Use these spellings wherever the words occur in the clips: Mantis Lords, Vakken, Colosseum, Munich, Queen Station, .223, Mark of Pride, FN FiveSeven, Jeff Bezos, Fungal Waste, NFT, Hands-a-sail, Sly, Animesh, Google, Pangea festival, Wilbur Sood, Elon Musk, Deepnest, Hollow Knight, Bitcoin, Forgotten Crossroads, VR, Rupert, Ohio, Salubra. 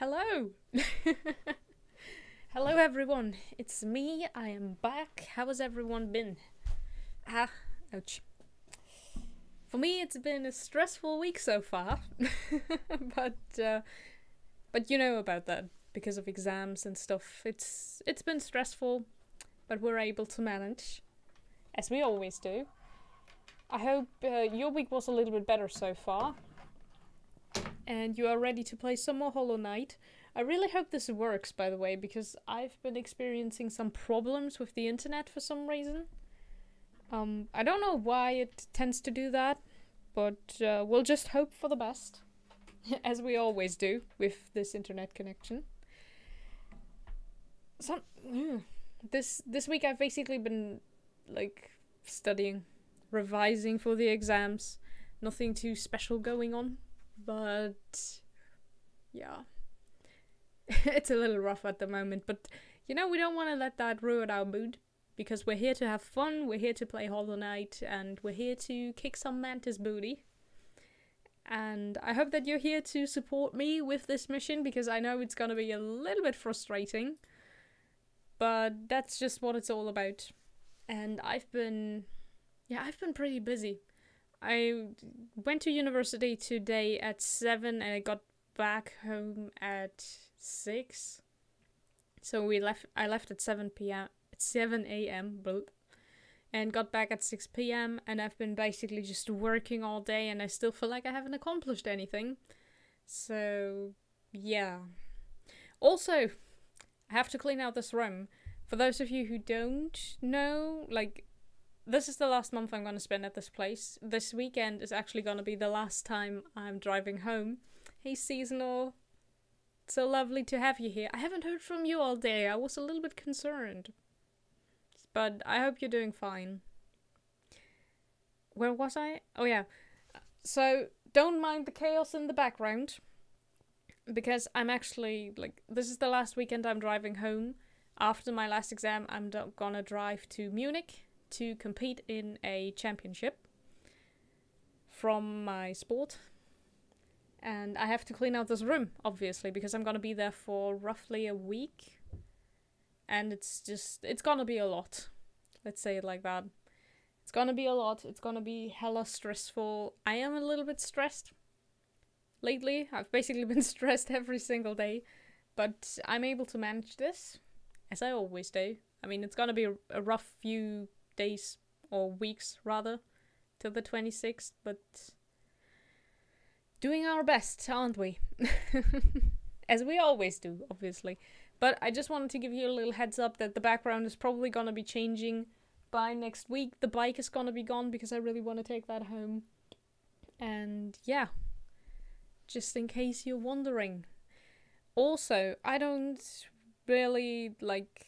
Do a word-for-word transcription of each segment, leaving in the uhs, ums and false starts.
Hello! Hello everyone, it's me, I am back. How has everyone been? Ah, ouch. For me it's been a stressful week so far, but uh, but you know about that, because of exams and stuff. It's it's been stressful, but we're able to manage, as we always do. I hope uh, your week was a little bit better so far, and you are ready to play some more Hollow Knight. I really hope this works, by the way, because I've been experiencing some problems with the internet for some reason. Um, I don't know why it tends to do that, but uh, we'll just hope for the best, as we always do with this internet connection. Some mm, this this week I've basically been like studying, revising for the exams. Nothing too special going on. But yeah, it's a little rough at the moment, but you know, we don't want to let that ruin our mood, because we're here to have fun, we're here to play Hollow Knight, and we're here to kick some Mantis booty. And I hope that you're here to support me with this mission, because I know it's gonna be a little bit frustrating, but that's just what it's all about. And I've been, yeah, I've been pretty busy. I went to university today at seven and I got back home at six. So we left I left at seven p m at seven a m and got back at six p m and I've been basically just working all day and I still feel like I haven't accomplished anything. So yeah. Also, I have to clean out this room. For those of you who don't know, like, this is the last month I'm going to spend at this place. This weekend is actually going to be the last time I'm driving home. Hey, Seasonal. It's so lovely to have you here. I haven't heard from you all day. I was a little bit concerned. But I hope you're doing fine. Where was I? Oh, yeah. So, don't mind the chaos in the background. Because I'm actually, like, this is the last weekend I'm driving home. After my last exam, I'm going to drive to Munich to compete in a championship from my sport, and I have to clean out this room, obviously, because I'm gonna be there for roughly a week, and it's just it's gonna be a lot. Let's say it like that. It's gonna be a lot. It's gonna be hella stressful. I am a little bit stressed lately. I've basically been stressed every single day, but I'm able to manage this, as I always do. I mean, it's gonna be a rough few days, or weeks rather, till the twenty-sixth, but doing our best, aren't we? As we always do, obviously. But I just wanted to give you a little heads up that the background is probably going to be changing by next week. The bike is going to be gone because I really want to take that home. And yeah, just in case you're wondering. Also, I don't really like...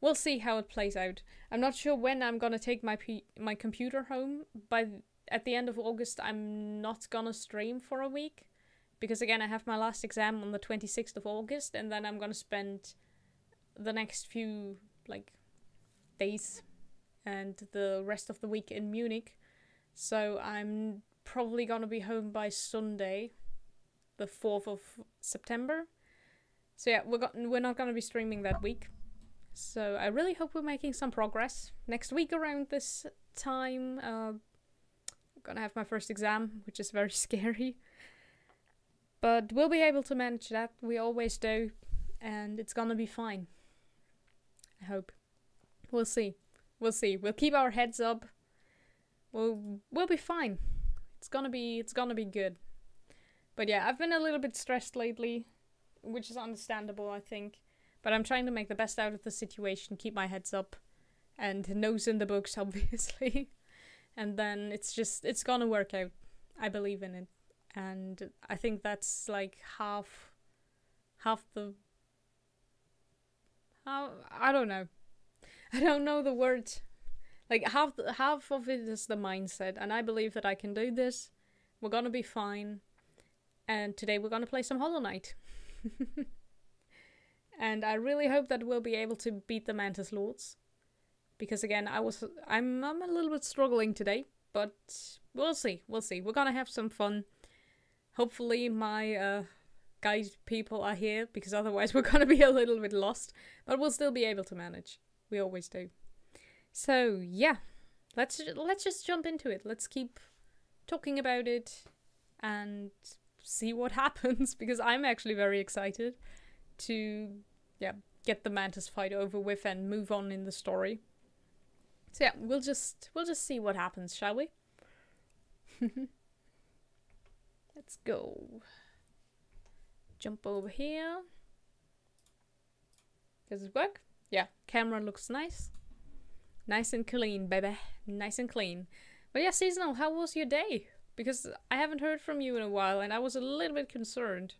We'll see how it plays out. I'm not sure when I'm gonna take my p my computer home. By th at the end of August, I'm not gonna stream for a week. Because again, I have my last exam on the twenty-sixth of August. And then I'm gonna spend the next few, like, days and the rest of the week in Munich. So I'm probably gonna be home by Sunday, the fourth of September. So yeah, we're, we're not gonna be streaming that week. So I really hope we're making some progress. Next week around this time, uh, I'm gonna have my first exam, which is very scary. But we'll be able to manage that, we always do, and it's gonna be fine. I hope. We'll see. We'll see. We'll keep our heads up. We'll we'll be fine. It's gonna be it's gonna be good. But yeah, I've been a little bit stressed lately, which is understandable, I think. But I'm trying to make the best out of the situation, keep my heads up, and nose in the books, obviously. And then it's just, it's gonna work out. I believe in it. And I think that's like half, half the, how, I don't know. I don't know the word. Like half, half of it is the mindset. And I believe that I can do this. We're gonna be fine. And today we're gonna play some Hollow Knight. And I really hope that we'll be able to beat the Mantis Lords. Because again, I was, I'm, I'm a little bit struggling today. But we'll see, we'll see. We're gonna have some fun. Hopefully my uh, guide people are here, because otherwise we're going to be a little bit lost. But we'll still be able to manage. We always do. So, yeah. Let's, let's just jump into it. Let's keep talking about it and see what happens, because I'm actually very excited to, yeah, get the Mantis fight over with and move on in the story. So yeah, we'll just we'll just see what happens, shall we? Let's go. Jump over here. Does it work? Yeah, camera looks nice. Nice and clean, baby. Nice and clean. But yeah, Seasonal, how was your day? Because I haven't heard from you in a while and I was a little bit concerned.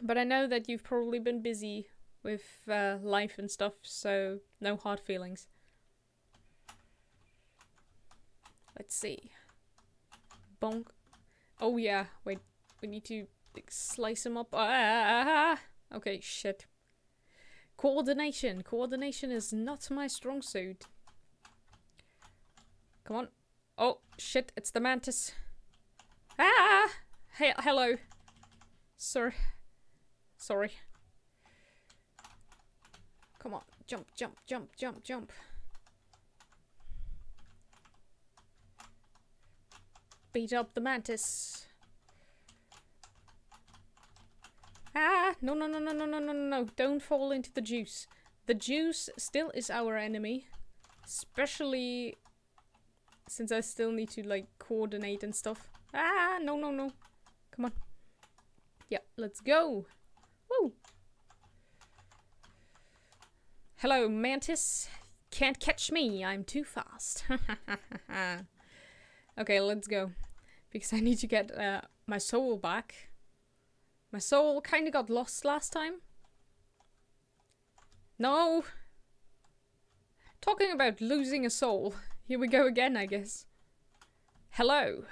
But I know that you've probably been busy with uh, life and stuff, so no hard feelings. Let's see. Bonk. Oh yeah, wait. We need to like, slice them up. Ah! Okay, shit. Coordination. Coordination is not my strong suit. Come on. Oh, shit. It's the Mantis. Ah! He hello. Sir. Sorry. Come on. Jump, jump, jump, jump, jump. Beat up the Mantis. Ah, no, no, no, no, no, no, no, no. Don't fall into the juice. The juice still is our enemy. Especially since I still need to, like, coordinate and stuff. Ah, no, no, no. Come on. Yeah, let's go. Woo. Hello, Mantis. Can't catch me. I'm too fast. Okay, let's go. Because I need to get uh, my soul back. My soul kind of got lost last time. No! Talking about losing a soul. Here we go again, I guess. Hello.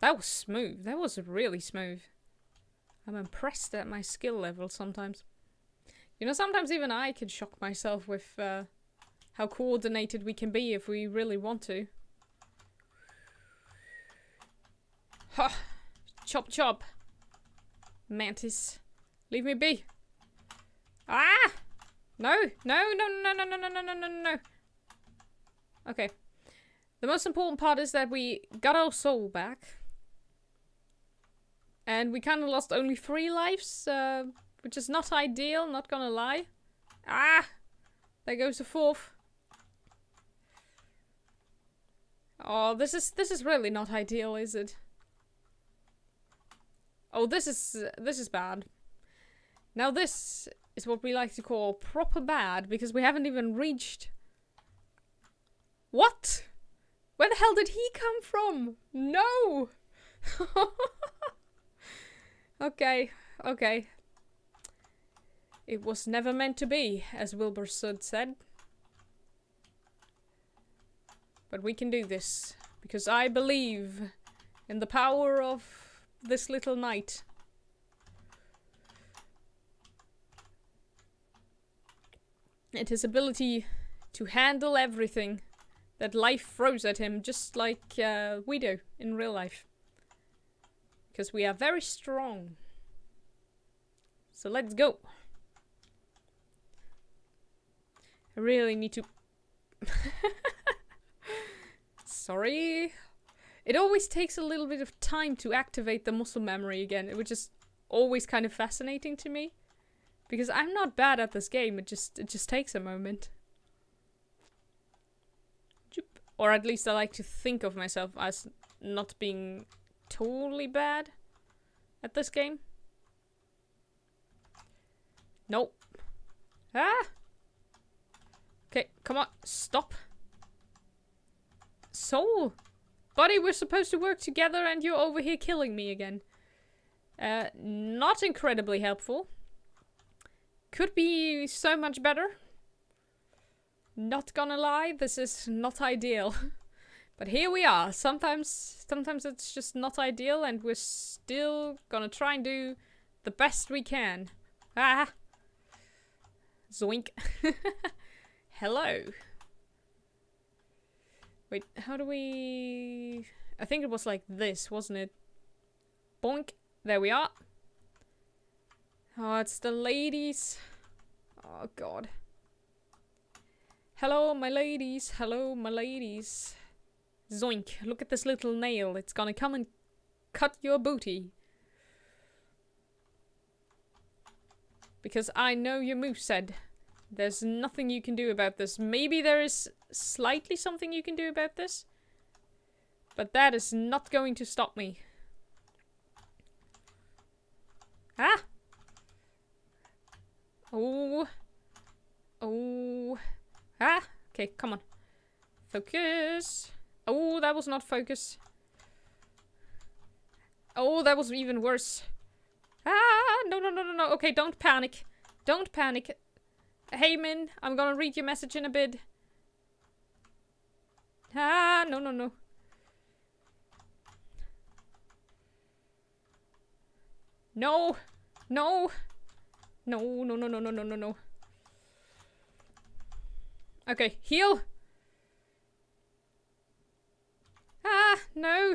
That was smooth. That was really smooth. I'm impressed at my skill level sometimes. You know, sometimes even I can shock myself with uh, how coordinated we can be if we really want to. Ha! Chop chop! Mantis, leave me be. Ah! No, no, no, no, no, no, no, no, no, no. Okay. The most important part is that we got our soul back. And we kind of lost only three lives, uh, which is not ideal, not gonna lie. Ah! There goes the fourth. Oh, this is, this is really not ideal, is it? Oh, this is, uh, this is bad. Now this is what we like to call proper bad, because we haven't even reached... What? Where the hell did he come from? No! Okay, okay. It was never meant to be, as Wilbur Sood said. But we can do this, because I believe in the power of... this little knight. And his ability to handle everything that life throws at him, just like uh, we do in real life. Because we are very strong. So let's go. I really need to... Sorry. It always takes a little bit of time to activate the muscle memory again, which is always kind of fascinating to me. Because I'm not bad at this game, it just it just takes a moment. Or at least I like to think of myself as not being totally bad at this game. Nope. Ah! Okay, come on, stop. Soul! Buddy, we're supposed to work together and you're over here killing me again. Uh, not incredibly helpful. Could be so much better. Not gonna lie, this is not ideal. But here we are. Sometimes, sometimes it's just not ideal and we're still gonna try and do the best we can. Ah! Zoink. Hello. Wait, how do we... I think it was like this, wasn't it? Boink. There we are. Oh, it's the ladies. Oh, God. Hello, my ladies. Hello, my ladies. Zoink. Look at this little nail. It's gonna come and cut your booty. Because I know your moveset. There's nothing you can do about this. Maybe there is slightly something you can do about this. But that is not going to stop me. Ah! Oh. Oh. Ah! Okay, come on. Focus. Oh, that was not focus. Oh, that was even worse. Ah! No, no, no, no, no. Okay, don't panic. Don't panic. Hey, Min. I'm gonna read your message in a bit. Ah! No, no, no. No! No! No, no, no, no, no, no, no, no. Okay, heal! Ah, no!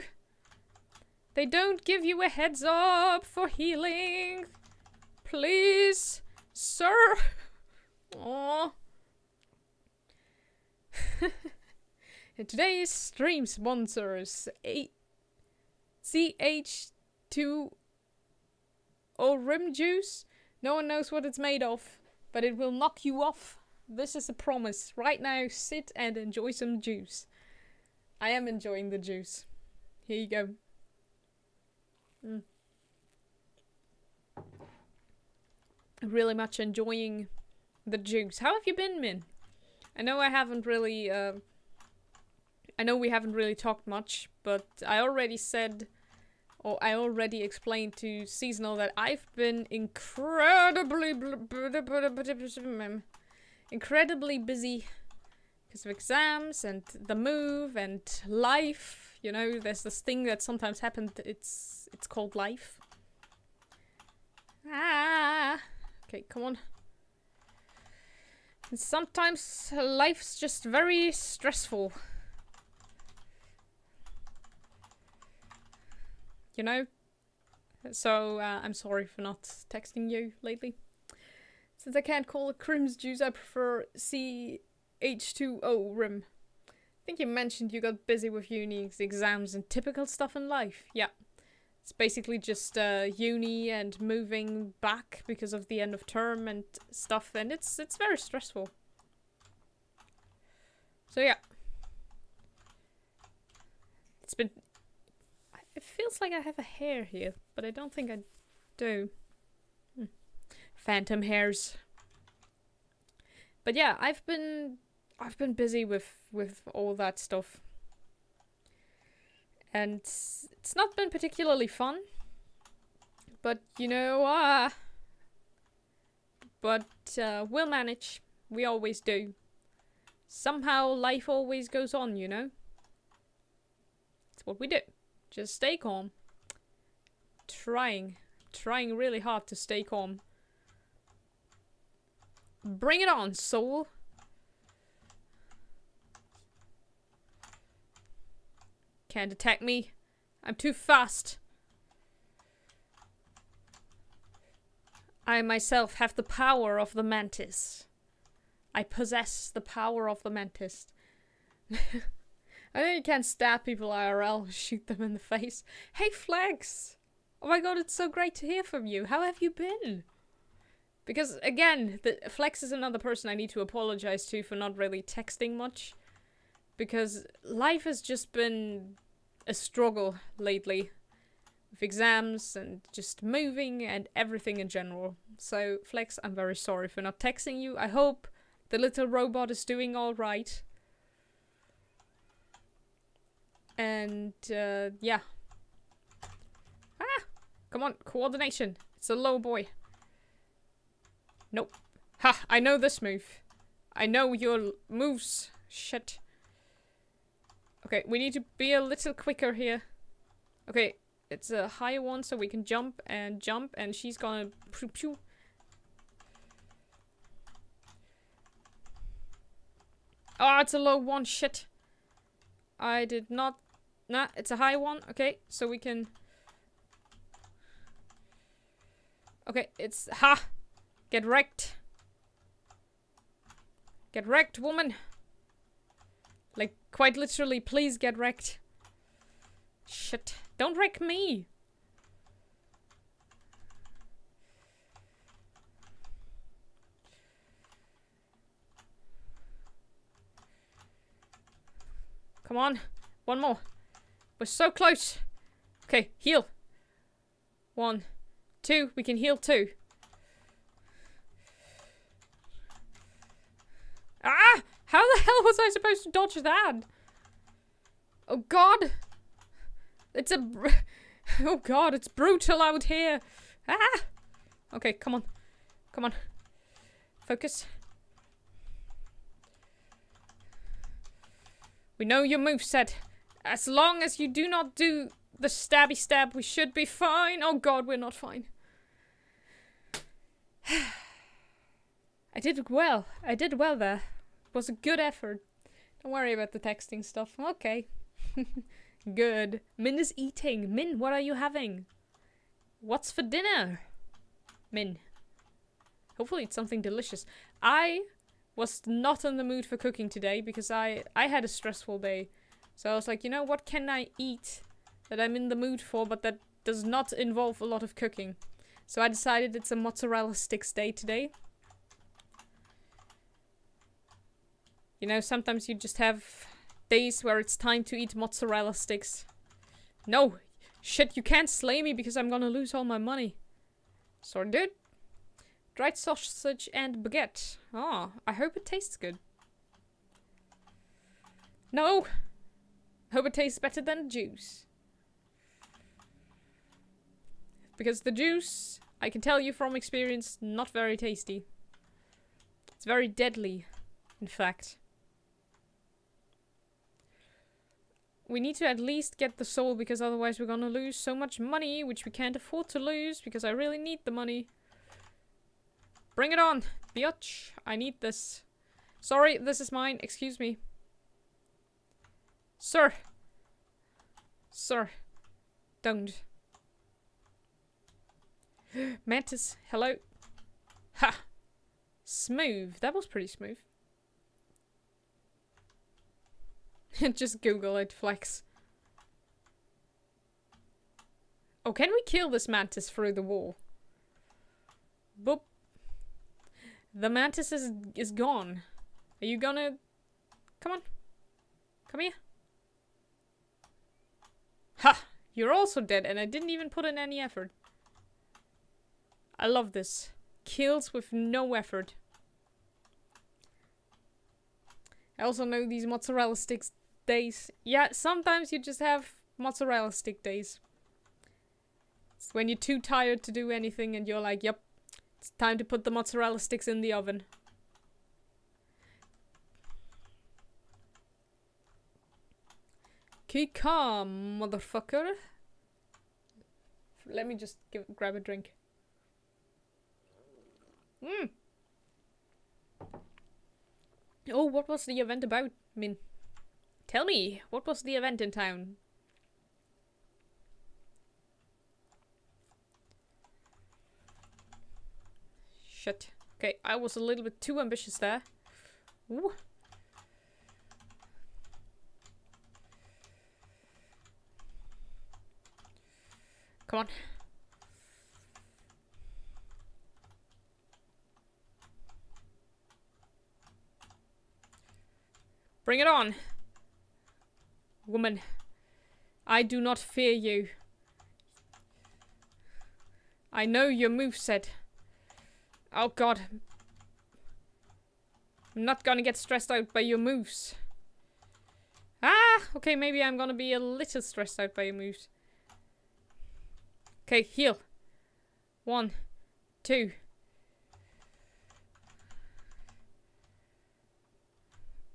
They don't give you a heads up for healing! Please, sir! Aww. Today's stream sponsors C H two or Rim Juice. No one knows what it's made of, but it will knock you off. This is a promise. Right now, sit and enjoy some juice. I am enjoying the juice. Here you go. Mm. Really much enjoying the juice. How have you been, Min? I know I haven't really... Uh, I know we haven't really talked much, but I already said... Or I already explained to Seasonal that I've been incredibly... incredibly busy because of exams and the move and life. You know, there's this thing that sometimes happens. It's it's called life. Ah, okay, come on. And sometimes life's just very stressful. You know, so uh, I'm sorry for not texting you lately. Since I can't call it Crim's Juice, I prefer C H two O Rim. I think you mentioned you got busy with uni, exams and typical stuff in life. Yeah. It's basically just uh, uni and moving back because of the end of term and stuff. And it's, it's very stressful. So yeah. It's been... It feels like I have a hair here, but I don't think I do. Phantom hairs. But yeah, I've been I've been busy with with all that stuff, and it's, it's not been particularly fun. But you know, uh, but uh, we'll manage. We always do. Somehow life always goes on, you know. It's what we do. Just stay calm. Trying, trying really hard to stay calm. Bring it on, soul. Can't attack me. I'm too fast. I myself have the power of the mantis. I possess the power of the mantis. I know you can't stab people I R L, shoot them in the face. Hey, Flags! Oh my god, it's so great to hear from you. How have you been? Because, again, the, Flex is another person I need to apologize to for not really texting much. Because life has just been a struggle lately. With exams and just moving and everything in general. So, Flex, I'm very sorry for not texting you. I hope the little robot is doing alright. And, uh, yeah. Ah! Come on, coordination. It's a low boy. Nope. Ha! I know this move. I know your moves. Shit. Okay, we need to be a little quicker here. Okay, it's a higher one, so we can jump and jump, and she's gonna... Pew, pew. Oh, it's a low one. Shit. I did not... Nah, it's a high one. Okay, so we can... Okay, it's... Ha! Get wrecked. Get wrecked, woman. Like, quite literally, please get wrecked. Shit. Don't wreck me. Come on. One more. We're so close. Okay, heal. One. Two. We can heal two. Ah! How the hell was I supposed to dodge that? Oh god! It's a... Br oh god, it's brutal out here! Ah! Okay, come on. Come on. Focus. We know your moveset. As long as you do not do the stabby stab, we should be fine. Oh god, we're not fine. I did well. I did well there. It was a good effort. Don't worry about the texting stuff. Okay. Good. Min is eating. Min, what are you having? What's for dinner? Min. Hopefully it's something delicious. I was not in the mood for cooking today because I, I had a stressful day. So I was like, you know, what can I eat that I'm in the mood for but that does not involve a lot of cooking? So I decided it's a mozzarella sticks day today. You know, sometimes you just have days where it's time to eat mozzarella sticks. No! Shit, you can't slay me because I'm gonna lose all my money. Sorry, dude. Dried sausage and baguette. Ah, I hope it tastes good. No! Hope it tastes better than juice. Because the juice, I can tell you from experience, not very tasty. It's very deadly, in fact. We need to at least get the soul because otherwise we're gonna lose so much money, which we can't afford to lose because I really need the money. Bring it on, biatch. I need this. Sorry, this is mine. Excuse me. Sir. Sir. Don't. Mantis, hello. Ha! Smooth. That was pretty smooth. Just Google it, flex. Oh, can we kill this mantis through the wall? Boop. The mantis is, is gone. Are you gonna... Come on. Come here. Ha! You're also dead and I didn't even put in any effort. I love this. Kills with no effort. I also know these mozzarella sticks days. Yeah, sometimes you just have mozzarella stick days. It's when you're too tired to do anything and you're like, yep, it's time to put the mozzarella sticks in the oven. Keep calm, motherfucker. Let me just give, grab a drink. Mmm. Oh, what was the event about, Min? Tell me, what was the event in town? Shit. Okay, I was a little bit too ambitious there. Ooh. Come on. Bring it on, woman. I do not fear you. I know your moveset. Oh god. I'm not gonna get stressed out by your moves. Ah, okay, maybe I'm gonna be a little stressed out by your moves. Okay, heal. One, two.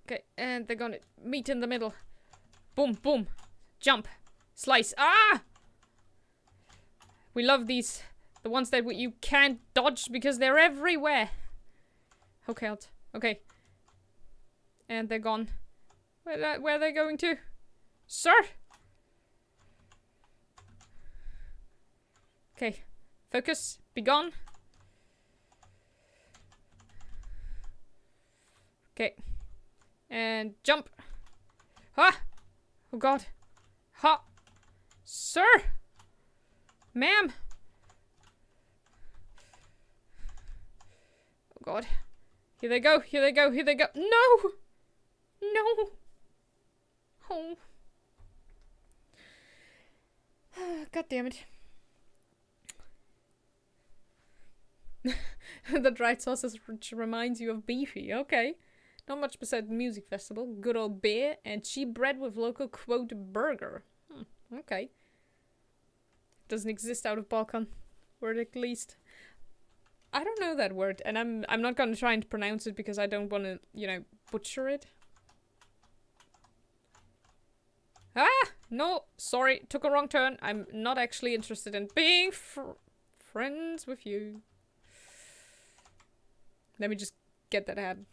Okay, and they're gonna meet in the middle. Boom, boom. Jump. Slice. Ah! We love these. The ones that we, you can't dodge because they're everywhere. Okay, I'll t okay. And they're gone. Where, where are they going to? Sir? Okay. Focus. Be gone. Okay. And jump. Ha! Oh god. Ha! Sir! Ma'am! Oh god. Here they go, here they go, here they go. No! No! Oh. God damn it. The dried sausage reminds you of Beefy, okay. Not much besides the music festival, good old beer, and cheap bread with local quote burger. Hmm, okay. Doesn't exist out of Balkan, or at least I don't know that word, and I'm I'm not gonna try and pronounce it because I don't wanna, you know, butcher it. Ah! No, sorry, took a wrong turn. I'm not actually interested in being fr friends with you. Let me just get that head.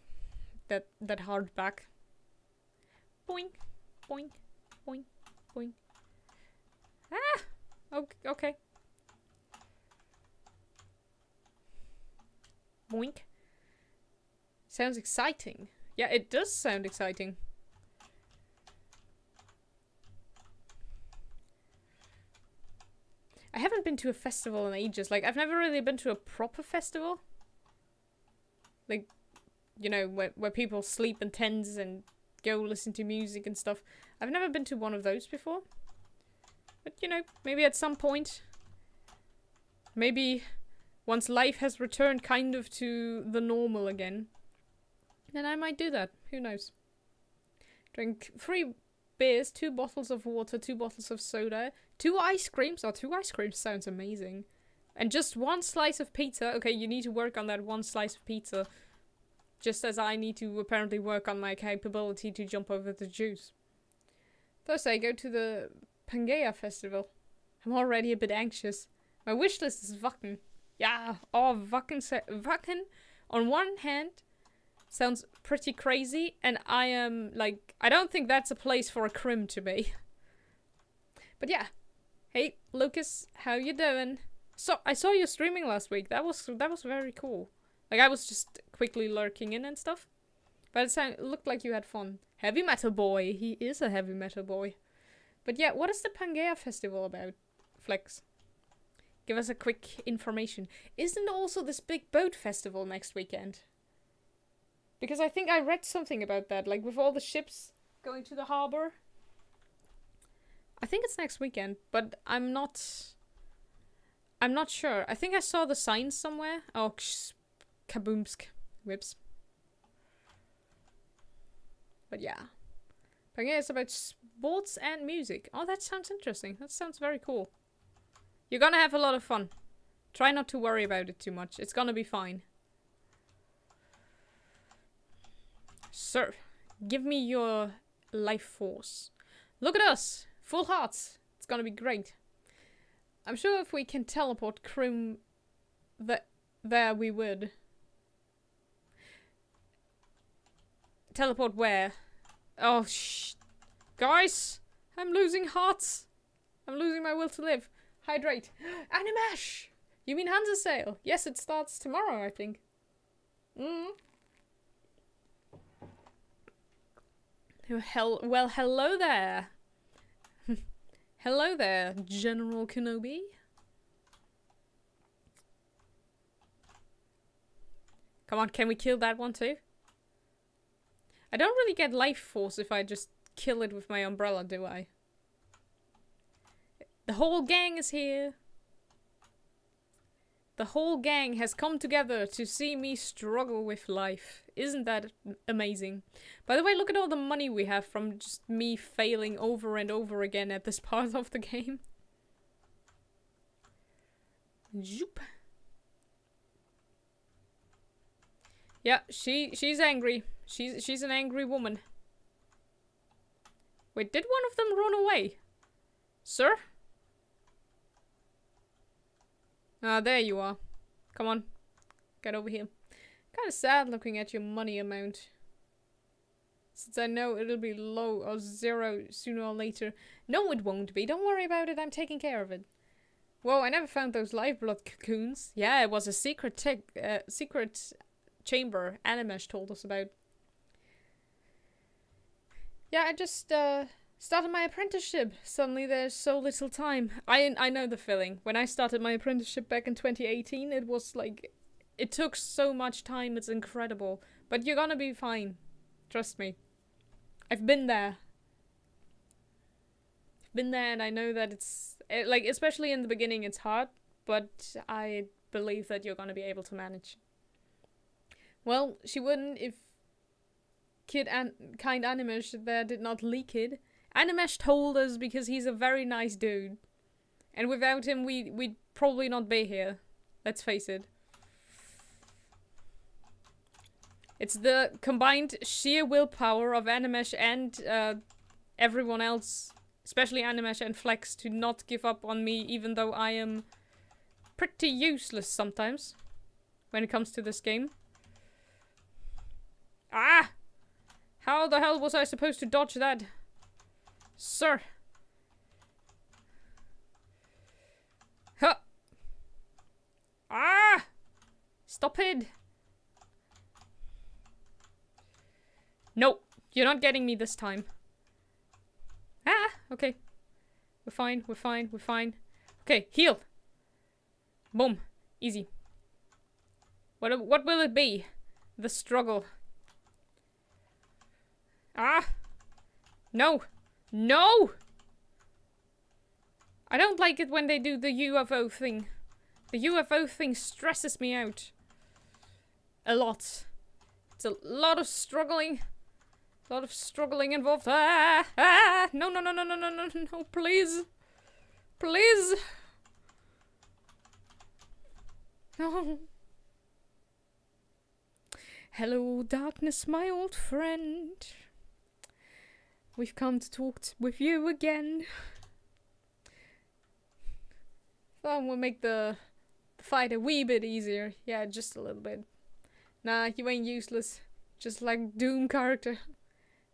That that hard back. Boink, boink, boink, boink. Ah! Okay, okay. Boink. Sounds exciting. Yeah, it does sound exciting. I haven't been to a festival in ages. Like, I've never really been to a proper festival. Like, you know, where, where people sleep in tents and go listen to music and stuff. I've never been to one of those before. But, you know, maybe at some point. Maybe once life has returned kind of to the normal again. Then I might do that. Who knows? Drink three beers, two bottles of water, two bottles of soda, two ice creams. Oh, two ice creams sounds amazing. And just one slice of pizza. Okay, you need to work on that one slice of pizza. Just as I need to apparently work on my capability to jump over the juice. Thursday, I go to the Pangea festival. I'm already a bit anxious. My wish list is Vakken. Yeah, oh, Vakken, Vakken, on one hand, sounds pretty crazy, and I am, like, I don't think that's a place for a crim to be. But yeah. Hey, Lucas, how you doing? So, I saw you streaming last week. That was, that was very cool. Like, I was just quickly lurking in and stuff. But it, sound, it looked like you had fun. Heavy metal boy. He is a heavy metal boy. But yeah, what is the Pangea festival about, Flex? Give us a quick information. Isn't also this big boat festival next weekend? Because I think I read something about that, like with all the ships going to the harbor. I think it's next weekend, but I'm not... I'm not sure. I think I saw the sign somewhere. Oh, kaboomsk. Whips. But yeah. But yeah, it's about sports and music. Oh, that sounds interesting. That sounds very cool. You're gonna have a lot of fun. Try not to worry about it too much. It's gonna be fine. Sir, give me your life force. Look at us! Full hearts! It's gonna be great. I'm sure if we can teleport Krim th there we would. Teleport where? Oh, shh. Guys! I'm losing hearts! I'm losing my will to live. Hydrate. Animash! You mean Hands-a-sail? Yes, it starts tomorrow, I think. Mm. Hell, well, hello there. Hello there, General Kenobi. Come on, can we kill that one too? I don't really get life force if I just kill it with my umbrella, do I? The whole gang is here. The whole gang has come together to see me struggle with life. Isn't that amazing? By the way, look at all the money we have from just me failing over and over again at this part of the game. Zoop. Yeah, she she's angry. She's she's an angry woman. Wait, did one of them run away? Sir? Ah, there you are. Come on. Get over here. Kind of sad looking at your money amount. Since I know it'll be low or zero sooner or later. No, it won't be. Don't worry about it. I'm taking care of it. Whoa, I never found those lifeblood cocoons. Yeah, it was a secret tech, uh, secret chamber Animesh told us about. Yeah, I just uh, started my apprenticeship. Suddenly there's so little time. I, I know the feeling. When I started my apprenticeship back in twenty eighteen, it was like... It took so much time, it's incredible. But you're gonna be fine. Trust me. I've been there. I've been there and I know that it's... It, like, especially in the beginning, it's hard. But I believe that you're gonna be able to manage. Well, she wouldn't if... Kid and kind Animesh there did not leak it. Animesh told us because he's a very nice dude. And without him, we, we'd probably not be here. Let's face it. It's the combined sheer willpower of Animesh and uh, everyone else, especially Animesh and Flex, to not give up on me, even though I am pretty useless sometimes when it comes to this game. Ah! How the hell was I supposed to dodge that? Sir! Huh! Ah! Stop it! No, you're not getting me this time. Ah, okay. We're fine, we're fine, we're fine. Okay, heal. Boom. Easy. What, what will it be? The struggle. Ah. No. No! I don't like it when they do the U F O thing. The U F O thing stresses me out. A lot. It's a lot of struggling. A lot of struggling involved. Ah! Ah! No, no, no, no, no, no, no, no, please. Please. No. Hello, darkness, my old friend. We've come to talk with you again. Thought we'll make the fight a wee bit easier. Yeah, just a little bit. Nah, you ain't useless. Just like Doom character.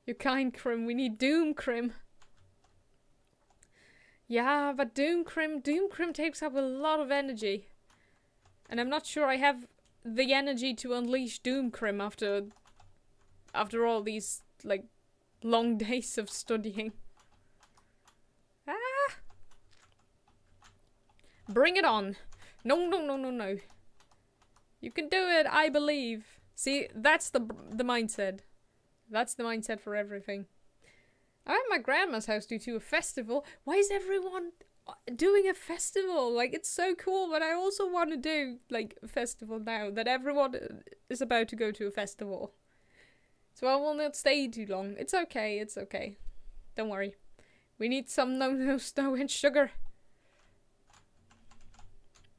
You're kind, Krim. We need Doom Krim. Yeah, but Doom Krim, Doom Krim takes up a lot of energy. And I'm not sure I have the energy to unleash Doom Krim after after all these like long days of studying. Ah! Bring it on. No, no, no, no, no. You can do it, I believe. See, that's the the mindset. That's the mindset for everything. I'm at my grandma's house due to a festival. Why is everyone doing a festival? Like, it's so cool, but I also want to do, like, a festival now. That everyone is about to go to a festival. So I will not stay too long. It's okay, it's okay. Don't worry. We need some no-no snow and sugar.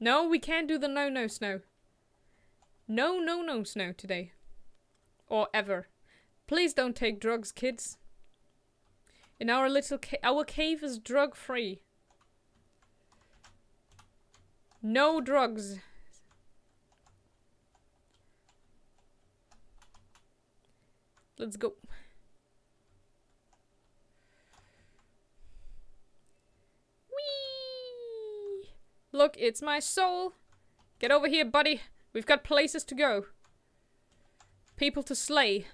No, we can't do the no-no snow. No, no, no snow today. Or ever. Please don't take drugs, kids. In our little ca- our cave is drug-free. No drugs. Let's go. Whee! Look, it's my soul. Get over here, buddy. We've got places to go. People to slay.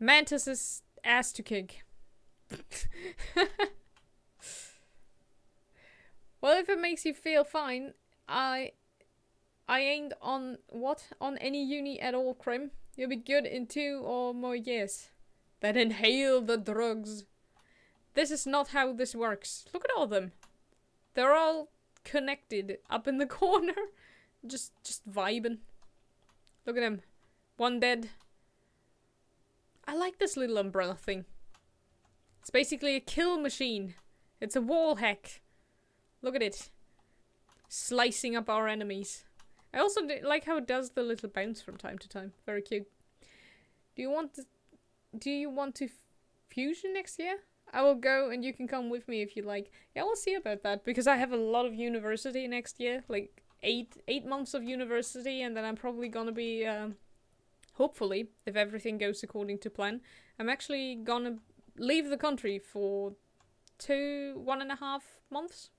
Mantis's ass to kick. Well, if it makes you feel fine, I I ain't on what? On any uni at all, Krim. You'll be good in two or more years. Then inhale the drugs. This is not how this works. Look at all of them. They're all connected up in the corner. Just just vibing. Look at him. One dead. I like this little umbrella thing. It's basically a kill machine. It's a wall hack. Look at it. Slicing up our enemies. I also like how it does the little bounce from time to time. Very cute. Do you want to, do you want to fusion next year? I will go and you can come with me if you like. Yeah, we'll see about that because I have a lot of university next year. Like... Eight, eight months of university, and then I'm probably gonna be, um, hopefully, if everything goes according to plan, I'm actually gonna leave the country for two, one and a half months?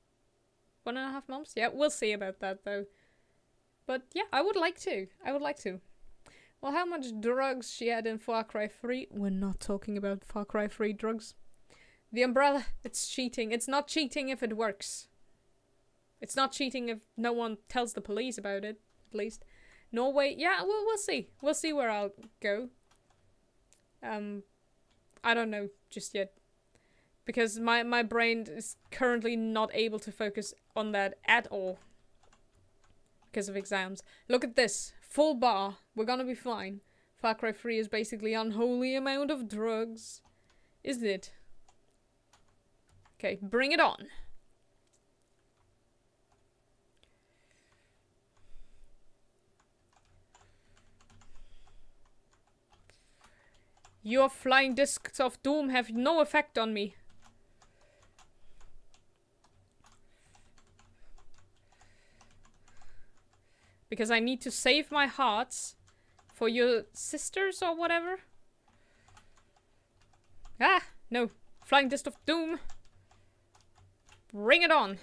One and a half months? Yeah, we'll see about that though. But yeah, I would like to. I would like to. Well, how much drugs she had in Far Cry three? We're not talking about Far Cry three drugs. The umbrella, it's cheating. It's not cheating if it works. It's not cheating if no one tells the police about it, at least. Norway, yeah, we'll, we'll see. We'll see where I'll go. Um, I don't know just yet. Because my, my brain is currently not able to focus on that at all. Because of exams. Look at this. Full bar. We're gonna be fine. Far Cry three is basically unholy amount of drugs. Isn't it? Okay, bring it on. Your flying discs of doom have no effect on me. Because I need to save my hearts for your sisters or whatever. Ah, no. Flying disc of doom. Bring it on.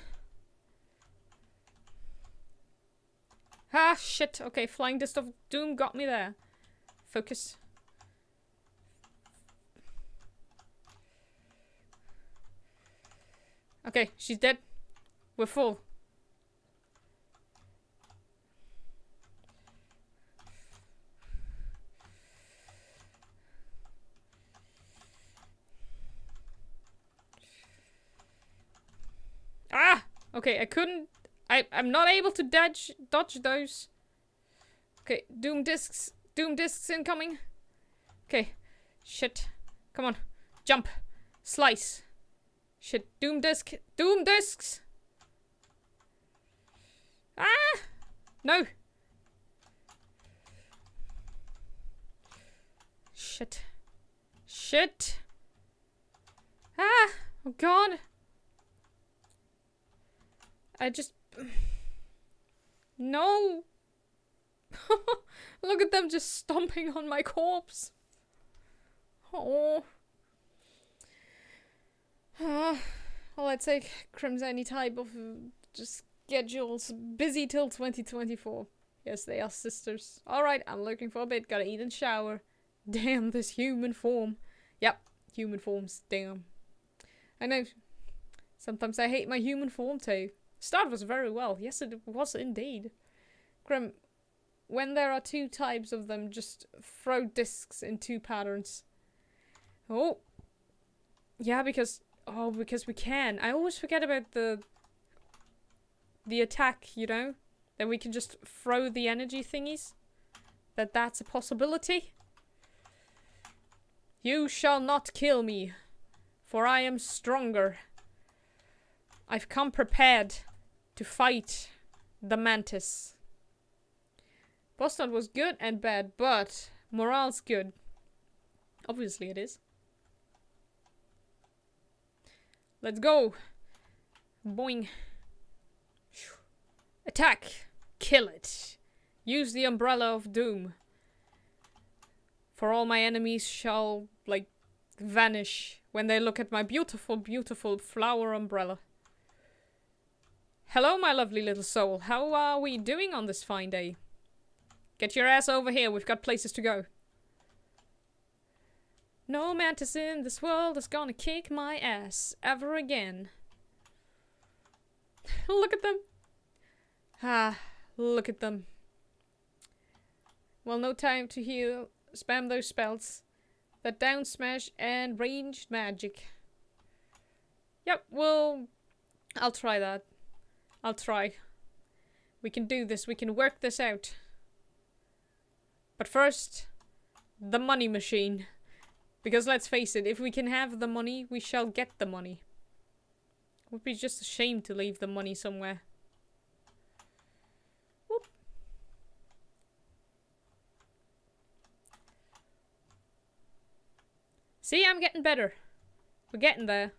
Ah, shit. Okay, flying disc of doom got me there. Focus. Okay, she's dead. We're full. Ah! Okay, I couldn't... I, I'm not able to dodge, dodge those. Okay, Doom Discs. Doom Discs incoming. Okay. Shit. Come on. Jump. Slice. Shit. Doom Disc. Doom Discs! Ah! No! Shit. Shit! Ah! Oh god! I just... No! Look at them just stomping on my corpse. Oh. Uh, well, I take Crim's any type of uh, schedules. Busy till twenty twenty-four. Yes, they are sisters. Alright, I'm looking for a bit. Gotta eat and shower. Damn, this human form. Yep, human forms. Damn. I know. Sometimes I hate my human form too. Start was very well. Yes, it was indeed. Grim, when there are two types of them, just throw discs in two patterns. Oh. Yeah, because... Oh, because we can. I always forget about the... The attack, you know? That we can just throw the energy thingies. That that's a possibility. You shall not kill me, for I am stronger. I've come prepared to fight the Mantis. Boston was good and bad, but morale's good. Obviously it is. Let's go. Boing. Attack. Kill it. Use the umbrella of doom. For all my enemies shall, like, vanish when they look at my beautiful, beautiful flower umbrella. Hello, my lovely little soul. How are we doing on this fine day? Get your ass over here. We've got places to go. No mantis in this world is gonna kick my ass ever again. Look at them. Ah, look at them. Well, no time to heal. Spam those spells. That down smash and ranged magic. Yep, well, I'll try that. I'll try. We can do this. We can work this out. But first, the money machine. Because let's face it, if we can have the money, we shall get the money. It would be just a shame to leave the money somewhere. Whoop. See, I'm getting better. We're getting there.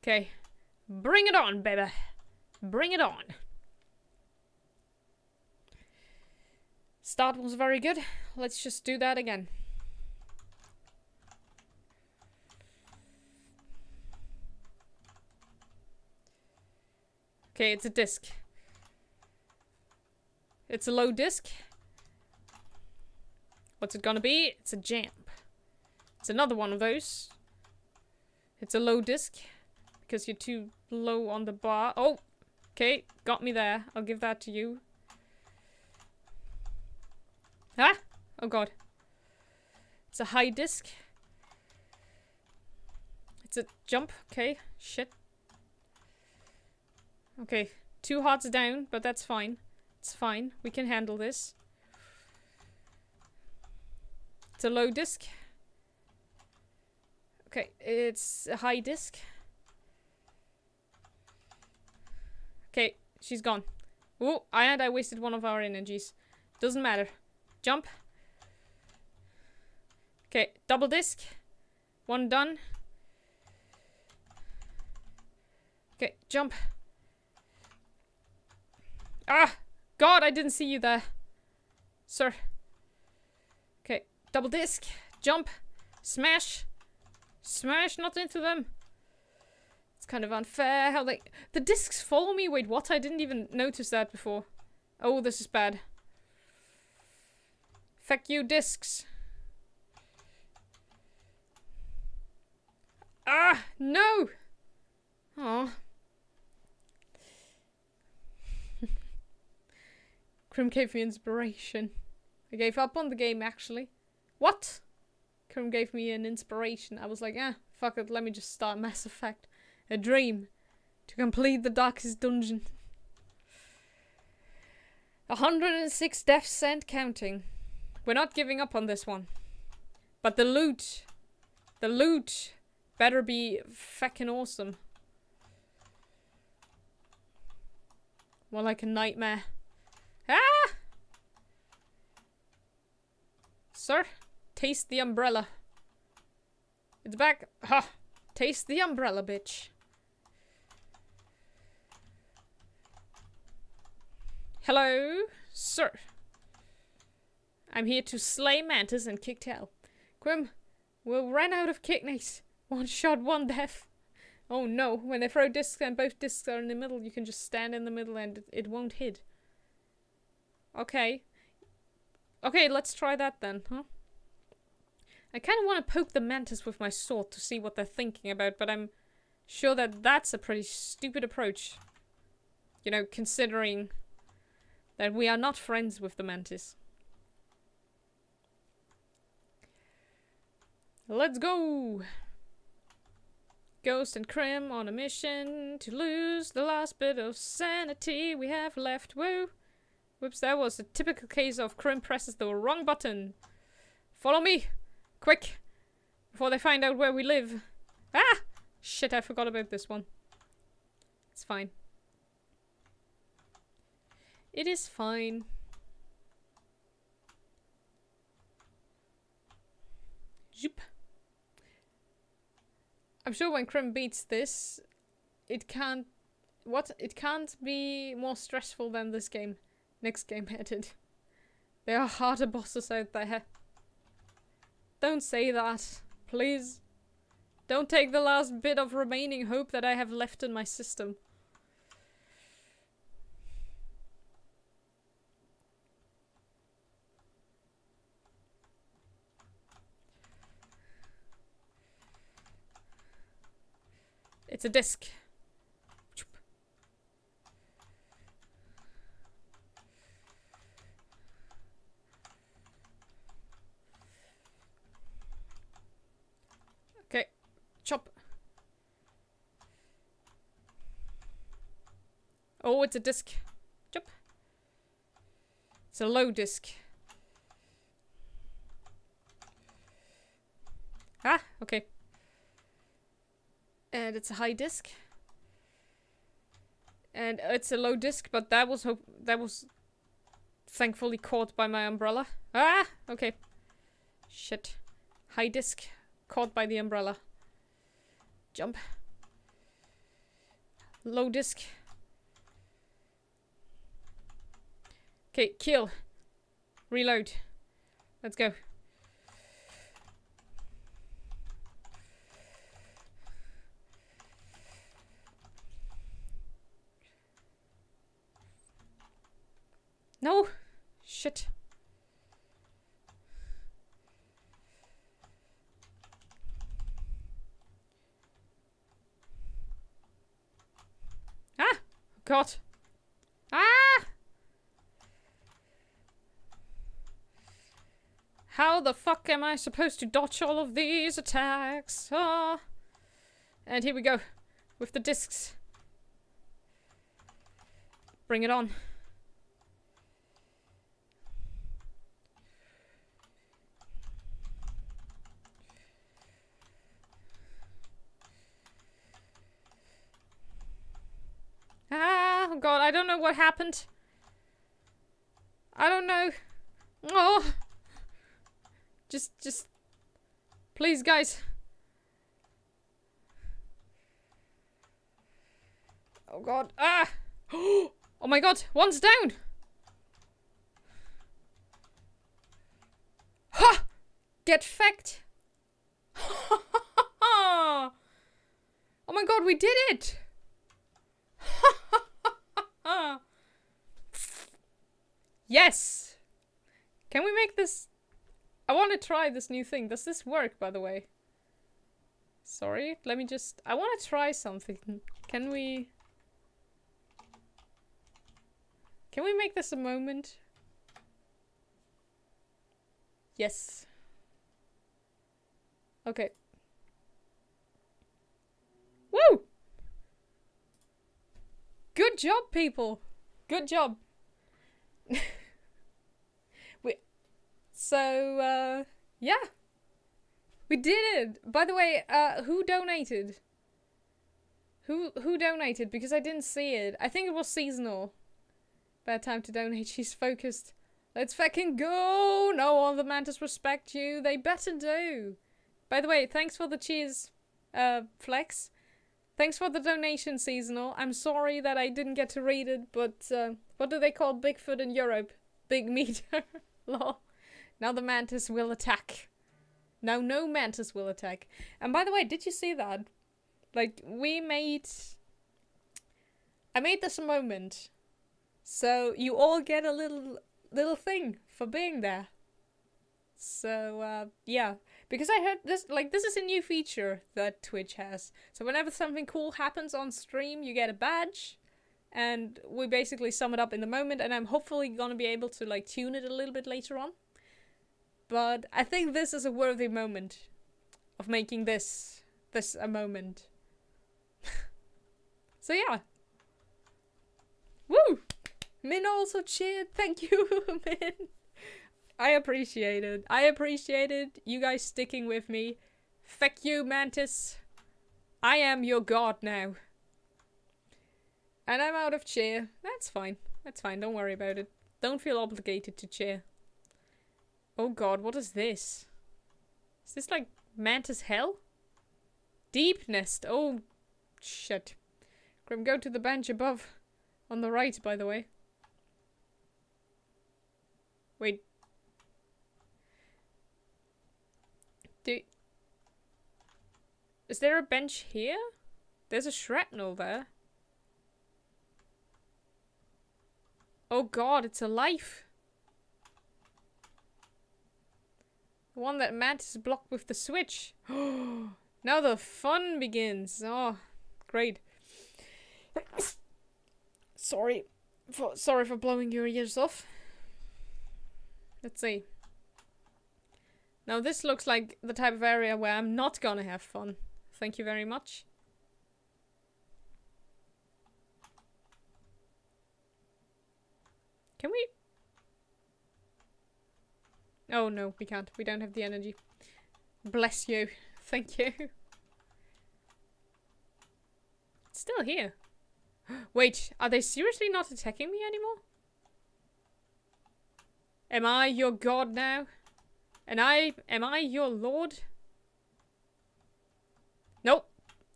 Okay, bring it on, baby. Bring it on. Start was very good. Let's just do that again. Okay, it's a disc. It's a low disc. What's it gonna be? It's a jamp. It's another one of those. It's a low disc. Because you're too low on the bar. Oh! Okay, got me there. I'll give that to you. Ah! Oh god. It's a high disc. It's a jump. Okay, shit. Okay, two hearts down, but that's fine. It's fine. We can handle this. It's a low disc. Okay, it's a high disc. Okay, she's gone. Ooh, I and I wasted one of our energies. Doesn't matter. Jump. Okay, double disc. One done. Okay, jump. Ah! God, I didn't see you there. Sir. Okay, double disc. Jump. Smash. Smash not into them. It's kind of unfair how they... The discs follow me. Wait, what? I didn't even notice that before. Oh, this is bad. Fuck you, discs. Ah! No! Aw. Krim gave me inspiration. I gave up on the game, actually. What? Krim gave me an inspiration. I was like, ah, fuck it, let me just start Mass Effect. A dream. To complete the darkest dungeon. one hundred six deaths and counting. We're not giving up on this one. But the loot. The loot better be fucking awesome. More like a nightmare. Ah! Sir, taste the umbrella. It's back. Ha! Huh. Taste the umbrella, bitch. Hello, sir. I'm here to slay Mantis and kick tail. Quim, we'll run out of kicknays. One shot, one death. Oh no, when they throw discs and both discs are in the middle, you can just stand in the middle and it won't hit. Okay. Okay, let's try that then, huh? I kind of want to poke the Mantis with my sword to see what they're thinking about, but I'm sure that that's a pretty stupid approach. You know, considering that we are not friends with the Mantis. Let's go! Ghost and Krim on a mission to lose the last bit of sanity we have left. Woo! Whoops, that was a typical case of Krim presses the wrong button. Follow me! Quick! Before they find out where we live. Ah! Shit, I forgot about this one. It's fine. It is fine. Zoop. I'm sure when Krim beats this, it can't... What? It can't be more stressful than this game. Next game headed. There are harder bosses out there. Don't say that. Please. Don't take the last bit of remaining hope that I have left in my system. It's a disc. Chop. Oh, it's a disc. Chop. It's a low disc. Ah, okay. And it's a high disc. And it's a low disc, but that was hope that was thankfully caught by my umbrella. Ah, okay. Shit. High disc caught by the umbrella. Jump. Low disc. Okay, kill. Reload. Let's go. No! Shit. Ah! God! Ah! How the fuck am I supposed to dodge all of these attacks? Ah! And here we go. With the discs. Bring it on. Ah, God, I don't know what happened. I don't know. Oh. Just, just. Please, guys. Oh, God. Ah. Oh, my God. One's down. Ha! Get fecked. Oh, my God. We did it. Yes. Can we make this? I want to try this new thing. Does this work, by the way? Sorry, let me just... I want to try something. Can we... Can we make this a moment? Yes. Okay. Woo! Good job, people. Good job. we so uh yeah, we did it. By the way, uh who donated who who donated because I didn't see it. I think it was seasonal. Bad time to donate. She's focused. Let's fucking go. No, all the Mantis respect you. They better do. By the way, thanks for the cheers, uh Flex. Thanks for the donation, Seasonal. I'm sorry that I didn't get to read it, but uh, what do they call Bigfoot in Europe? Big meter. Lol. Now the Mantis will attack. Now no Mantis will attack. And by the way, did you see that? Like, we made... I made this a moment. So you all get a little little thing for being there. So, uh, yeah. Because I heard this, like, this is a new feature that Twitch has. So whenever something cool happens on stream, you get a badge. And we basically sum it up in the moment. And I'm hopefully going to be able to, like, tune it a little bit later on. But I think this is a worthy moment of making this, this a moment. So, yeah. Woo! Min also cheered. Thank you, Min. I appreciate it. I appreciate it. You guys sticking with me. Feck you, Mantis. I am your god now. And I'm out of cheer. That's fine. That's fine. Don't worry about it. Don't feel obligated to cheer. Oh god, what is this? Is this like Mantis hell? Deepnest. Oh, shit. Grim, go to the bench above. On the right, by the way. Wait. Do... Is there a bench here? There's a shrapnel there. Oh god, it's a life. The one that Mantis blocked with the switch. Now the fun begins. Oh, great. Sorry for sorry for blowing your ears off. Let's see. Now this looks like the type of area where I'm not gonna have fun. Thank you very much. Can we? Oh no, we can't. We don't have the energy. Bless you. Thank you. It's still here. Wait, are they seriously not attacking me anymore? Am I your god now? And I... Am I your lord? Nope.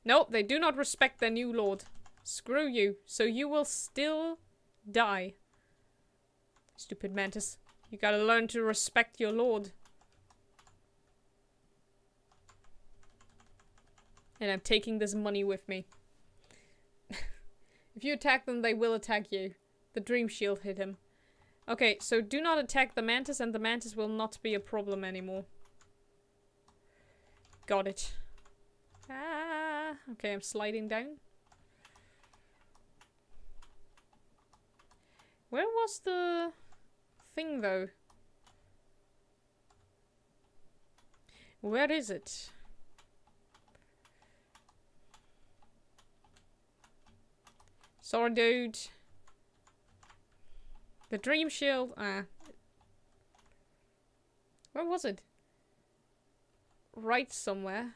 Nope, they do not respect their new lord. Screw you. So you will still die. Stupid Mantis. You gotta learn to respect your lord. And I'm taking this money with me. If you attack them, they will attack you. The dream shield hit him. Okay, so do not attack the mantis and the mantis will not be a problem anymore. Got it. Ah, okay, I'm sliding down. Where was the thing though? Where is it? Sorry, dude. The dream shield. Ah. Where was it? Right somewhere.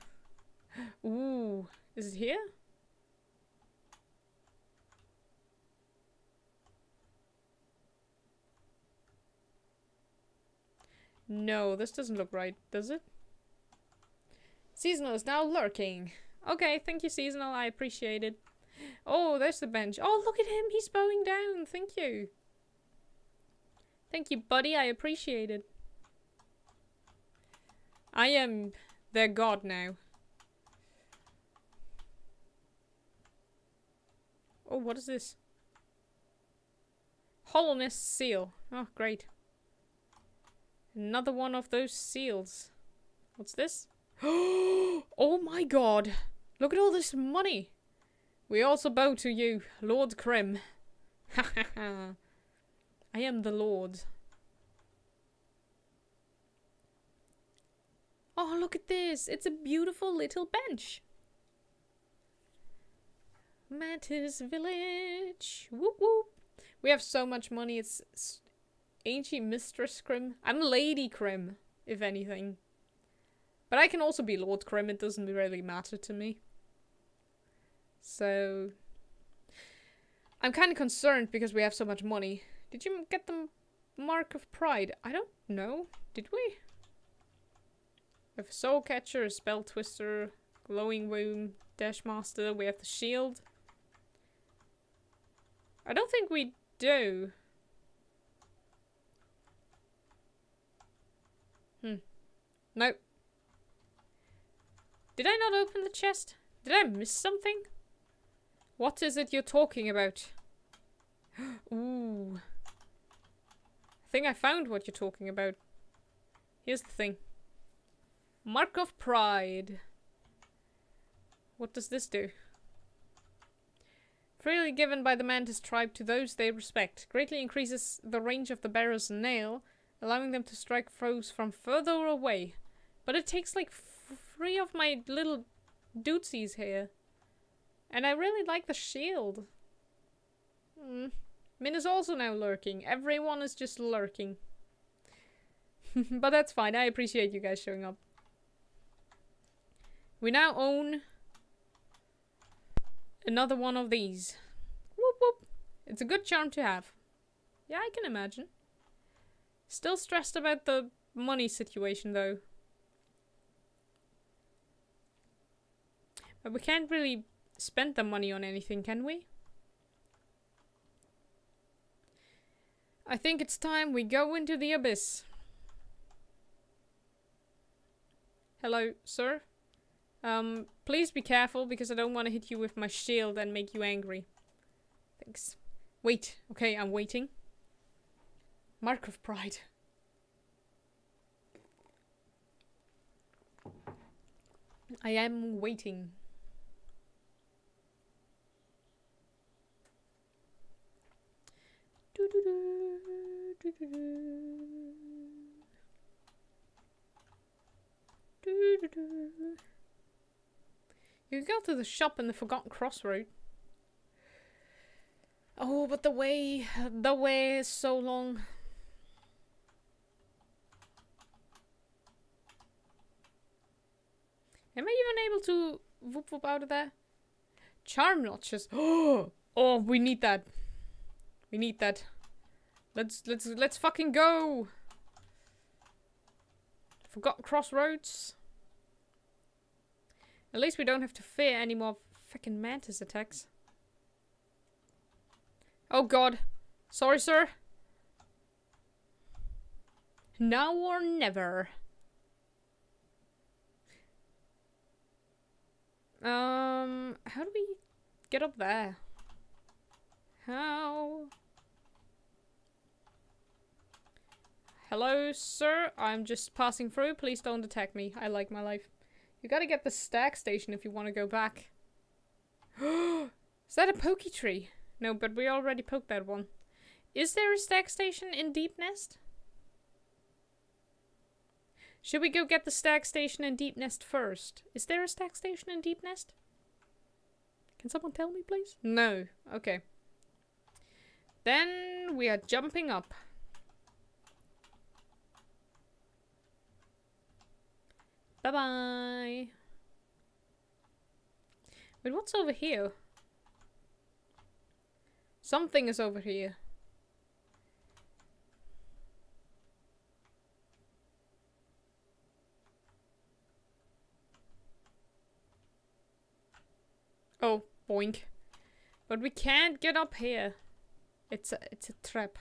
Ooh. Is it here? No, this doesn't look right, does it? Seasonal is now lurking. Okay, thank you, Seasonal. I appreciate it. Oh, there's the bench. Oh, look at him. He's bowing down. Thank you. Thank you, buddy. I appreciate it. I am their god now. Oh, what is this? Hollowness seal. Oh, great. Another one of those seals. What's this? Oh my god. Look at all this money. We also bow to you, Lord Krim. Ha ha ha. I am the Lord. Oh, look at this. It's a beautiful little bench. Mantis Village. Whoop whoop. We have so much money. It's... it's ain't she Mistress Krim? I'm Lady Krim, if anything. But I can also be Lord Krim. It doesn't really matter to me. So, I'm kind of concerned because we have so much money. Did you get the Mark of Pride? I don't know. Did we? We have a Soul Catcher, a Spell Twister, Glowing Womb, Dash Master. We have the Shield. I don't think we do. Hmm. No. Did I not open the chest? Did I miss something? What is it you're talking about? Ooh. I think I found what you're talking about. Here's the thing. Mark of Pride. What does this do? Freely given by the Mantis tribe to those they respect. Greatly increases the range of the bearer's nail, allowing them to strike foes from further away. But it takes like three of my little dootsies here. And I really like the shield. Mm. Min is also now lurking. Everyone is just lurking. But that's fine. I appreciate you guys showing up. We now own another one of these. Whoop whoop. It's a good charm to have. Yeah, I can imagine. Still stressed about the money situation though. But we can't really spend the money on anything, can we? I think it's time we go into the abyss. Hello, sir. Um, please be careful because I don't want to hit you with my shield and make you angry. Thanks. Wait. Okay, I'm waiting. Mark of Pride. I am waiting. You go to the shop in the Forgotten Crossroad. Oh, but the way, the way is so long. Am I even able to whoop whoop out of there? Charm notches. Oh, we need that. We need that. Let's let's let's fucking go. Forgotten Crossroads. At least we don't have to fear any more fucking mantis attacks. Oh god. Sorry, sir. Now or never. Um, how do we get up there? How? Hello, sir. I'm just passing through. Please don't attack me. I like my life. You gotta get the stack station if you want to go back. Is that a pokey tree? No, but we already poked that one. Is there a stack station in Deepnest? Should we go get the stack station in Deepnest first? Is there a stack station in Deepnest? Can someone tell me, please? No. Okay. Then we are jumping up. Bye-bye. Wait, what's over here? Something is over here. Oh, boink. But we can't get up here. It's a, it's a trap.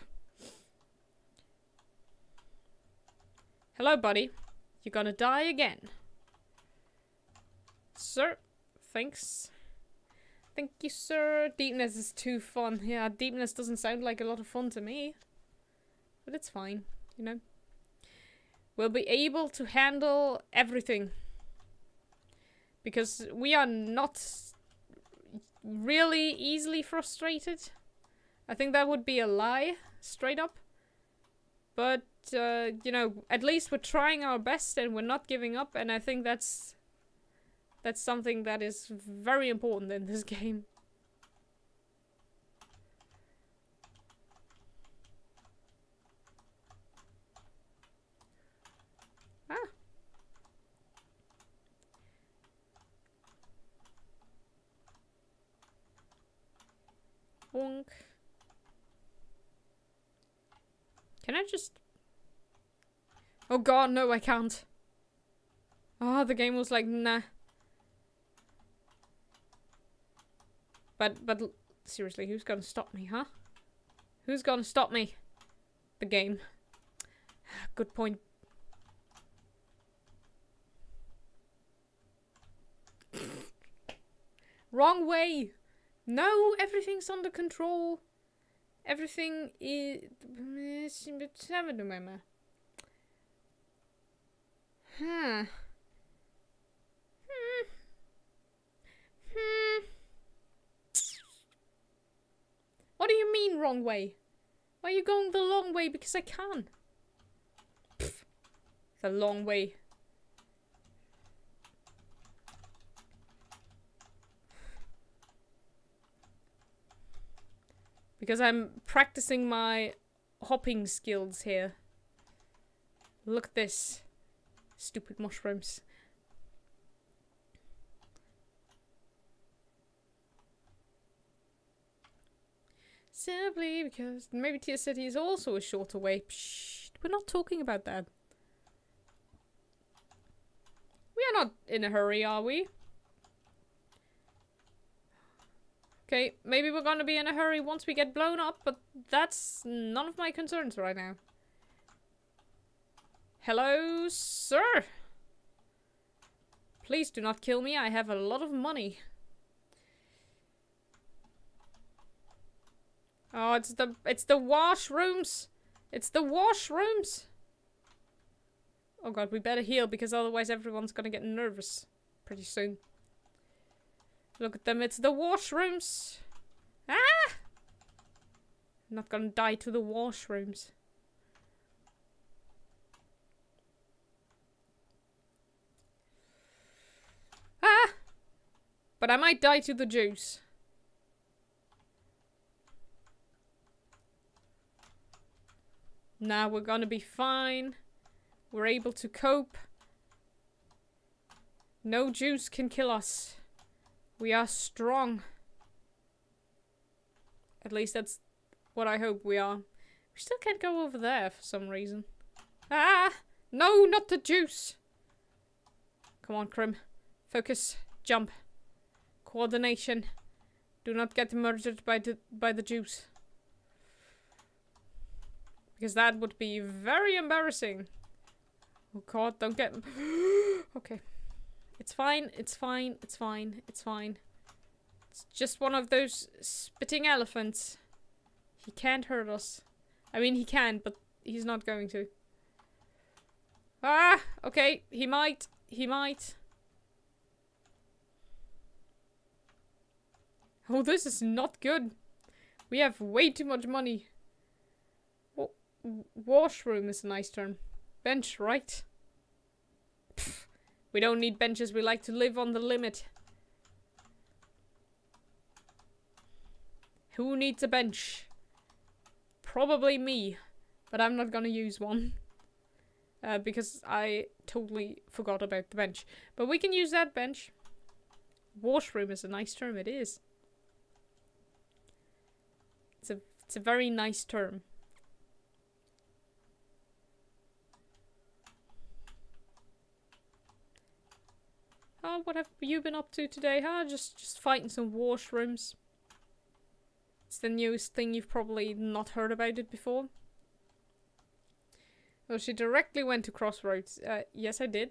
Hello, buddy. You're gonna die again. Sir, thanks. Thank you, sir. Deepness is too fun. Yeah, Deepness doesn't sound like a lot of fun to me. But it's fine, you know. We'll be able to handle everything. Because we are not really easily frustrated. I think that would be a lie, straight up. But... Uh, you know, at least we're trying our best and we're not giving up, and I think that's that's something that is very important in this game. Ah. Wonk. Can I just... Oh god, no, I can't. Ah, oh, the game was like, nah. But, but, seriously, who's gonna stop me, huh? Who's gonna stop me? The game. Good point. Wrong way! No, everything's under control. Everything is... Huh. Hmm. Hmm. What do you mean, wrong way? Why are you going the long way? Because I can. Pff, the long way. Because I'm practicing my hopping skills here. Look at this. Stupid mushrooms. Simply because maybe Tier City is also a shorter way. Psh, we're not talking about that. We are not in a hurry, are we? Okay, maybe we're gonna be in a hurry once we get blown up, but that's none of my concerns right now. Hello, sir. Please do not kill me. I have a lot of money. Oh, it's the it's the washrooms. It's the washrooms. Oh god, we better heal because otherwise everyone's gonna get nervous pretty soon. Look at them. It's the washrooms. Ah! I'm not gonna die to the washrooms. Ah! But I might die to the juice. Nah, we're gonna be fine. We're able to cope. No juice can kill us. We are strong. At least that's what I hope we are. We still can't go over there for some reason. Ah! No, not the juice! Come on, Krim. Focus, jump, coordination. Do not get murdered by the by the juice, because that would be very embarrassing. Oh god, don't get. Okay, it's fine, it's fine, it's fine, it's fine. It's just one of those spitting elephants. He can't hurt us. I mean, he can, but he's not going to. Ah! Okay, he might. He might. Oh, this is not good. We have way too much money. Well, washroom is a nice term. Bench, right? Pff, we don't need benches. We like to live on the limit. Who needs a bench? Probably me. But I'm not gonna use one. Uh, because I totally forgot about the bench. But we can use that bench. Washroom is a nice term. It is. It's a, it's a very nice term. Oh, what have you been up to today? Huh? Just, just fighting some washrooms. It's the newest thing. You've probably not heard about it before. Well, she directly went to Crossroads. Uh, yes, I did.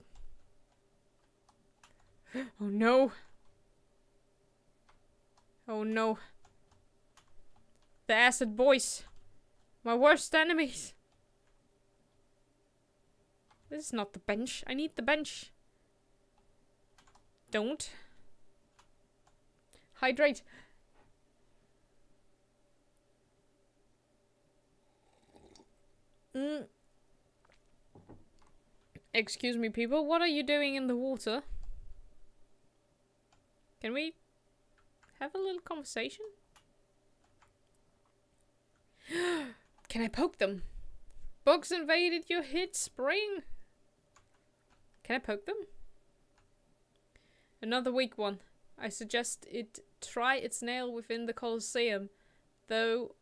Oh no. Oh no. The acid boys. My worst enemies. This is not the bench. I need the bench. Don't. Hydrate. Mm. Excuse me, people. What are you doing in the water? Can we have a little conversation? Can I poke them? Bugs invaded your hit spring. Can I poke them? Another weak one. I suggest it try its nail within the Colosseum, though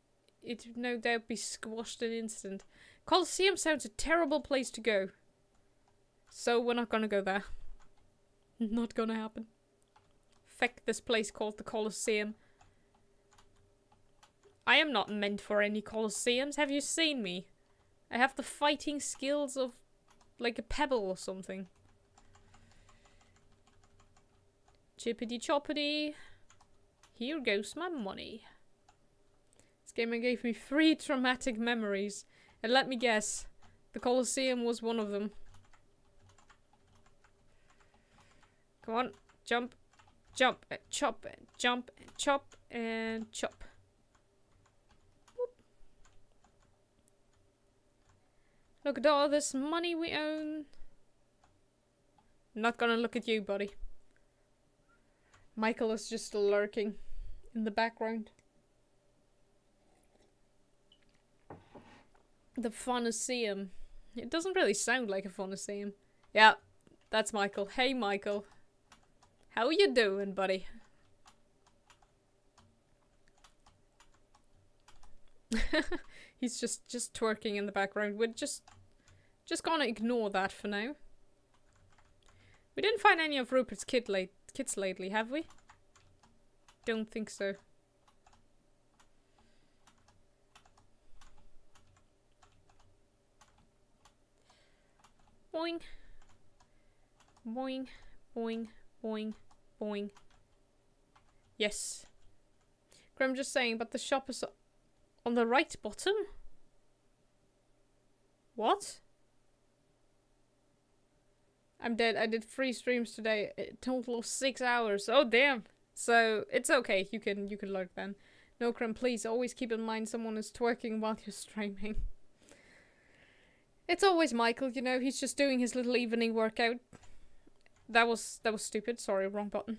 it would no doubt be squashed in an instant. Colosseum sounds a terrible place to go. So we're not gonna go there. Not gonna happen. Feck this place called the Colosseum. I am not meant for any Colosseums. Have you seen me? I have the fighting skills of like a pebble or something. Chippity choppity. Here goes my money. This game gave me three traumatic memories. And let me guess, the Colosseum was one of them. Come on. Jump. Jump. And chop. And jump. And chop. And chop. Look at all this money we own. Not gonna look at you, buddy. Michael is just lurking in the background. The Phonoseum. It doesn't really sound like a Phonoseum. Yeah, that's Michael. Hey, Michael. How you doing, buddy? He's just, just twerking in the background. We're just, just gonna ignore that for now. We didn't find any of Rupert's kid late, kids lately, have we? Don't think so. Boing. Boing. Boing. Boing. Boing. Yes. Grim just saying, but the shop is... on the right bottom? What? I'm dead. I did three streams today. A total of six hours. Oh, damn. So, it's okay. You can you can lurk then. No, Krim, please always keep in mind someone is twerking while you're streaming. It's always Michael, you know. He's just doing his little evening workout. That was, that was stupid. Sorry, wrong button.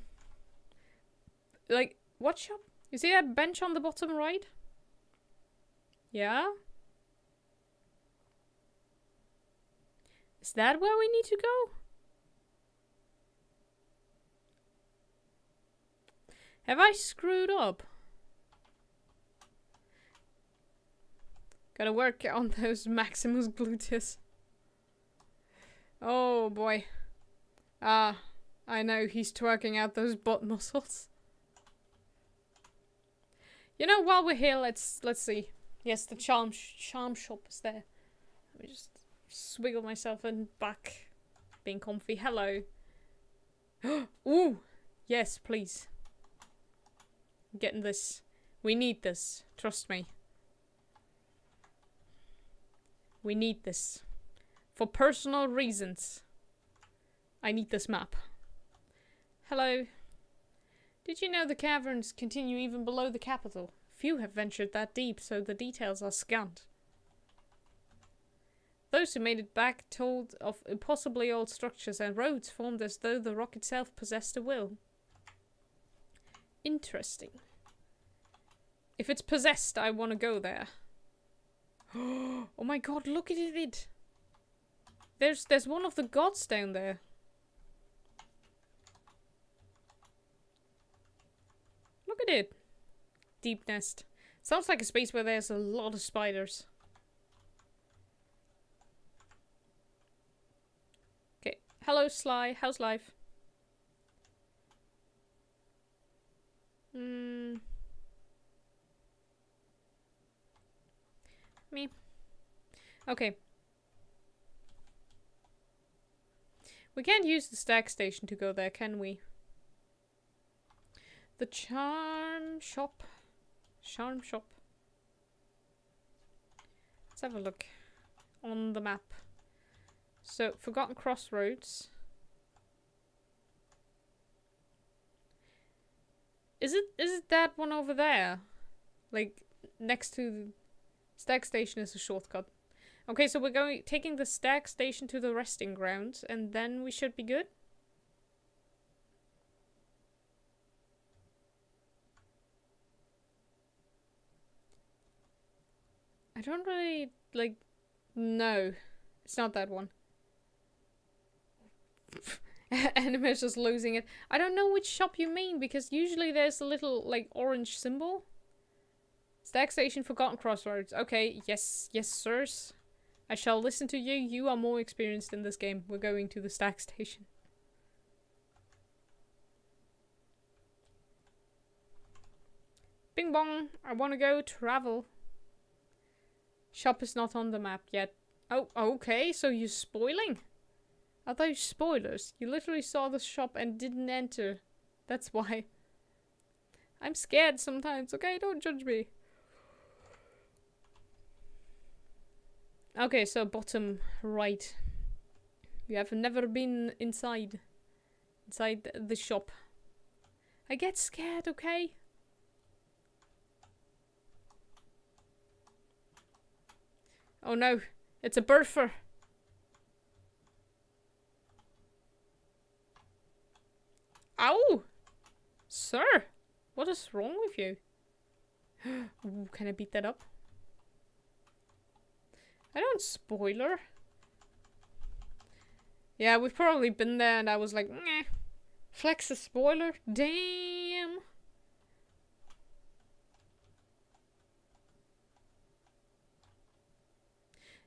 Like, what shop? You see that bench on the bottom right? Yeah? Is that where we need to go? Have I screwed up? Gotta work on those Maximus gluteus. Oh boy. Ah, I know he's twerking out those butt muscles. You know, while we're here, let's let's see. Yes, the charm sh charm shop is there. Let me just swiggle myself in back. Being comfy. Hello. Ooh! Yes, please. I'm getting this. We need this. Trust me. We need this. For personal reasons. I need this map. Hello. Did you know the caverns continue even below the capital? Few have ventured that deep, so the details are scant. Those who made it back told of impossibly old structures and roads formed as though the rock itself possessed a will. Interesting. If it's possessed, I want to go there. Oh my god, look at it! There's, there's one of the gods down there. Look at it. Deepnest. Sounds like a space where there's a lot of spiders. Okay. Hello, Sly. How's life? Hmm. Me. Okay. We can't use the stack station to go there, can we? The charm shop. Charm shop. Let's have a look on the map. So, Forgotten Crossroads. Is it is it that one over there? Like, next to the stack station is a shortcut. Okay, so we're going taking the stack station to the resting grounds, and then we should be good. I don't really like. No, it's not that one. Animesh just losing it. I don't know which shop you mean because usually there's a little like orange symbol. Stack station, Forgotten Crossroads. Okay, yes, yes, sirs. I shall listen to you. You are more experienced in this game. We're going to the stack station. Bing bong. I want to go travel. Shop is not on the map yet. Oh, okay. So you're spoiling? Are those spoilers? You literally saw the shop and didn't enter. That's why. I'm scared sometimes. Okay, don't judge me. Okay, so bottom right. You have never been inside. Inside the shop. I get scared, okay? Oh no, it's a burfer. Ow! Sir, what is wrong with you? Ooh, can I beat that up? I don't spoiler. Yeah, we've probably been there and I was like, nah. Flex a spoiler? Damn.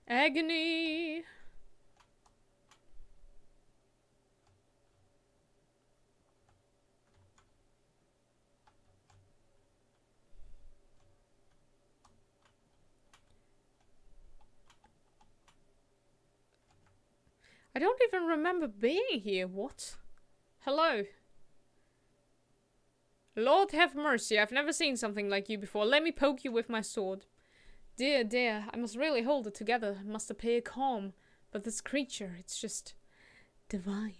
Agony. I don't even remember being here. What? Hello. Lord have mercy. I've never seen something like you before. Let me poke you with my sword. Dear, dear. I must really hold it together. I must appear calm. But this creature, it's just divine.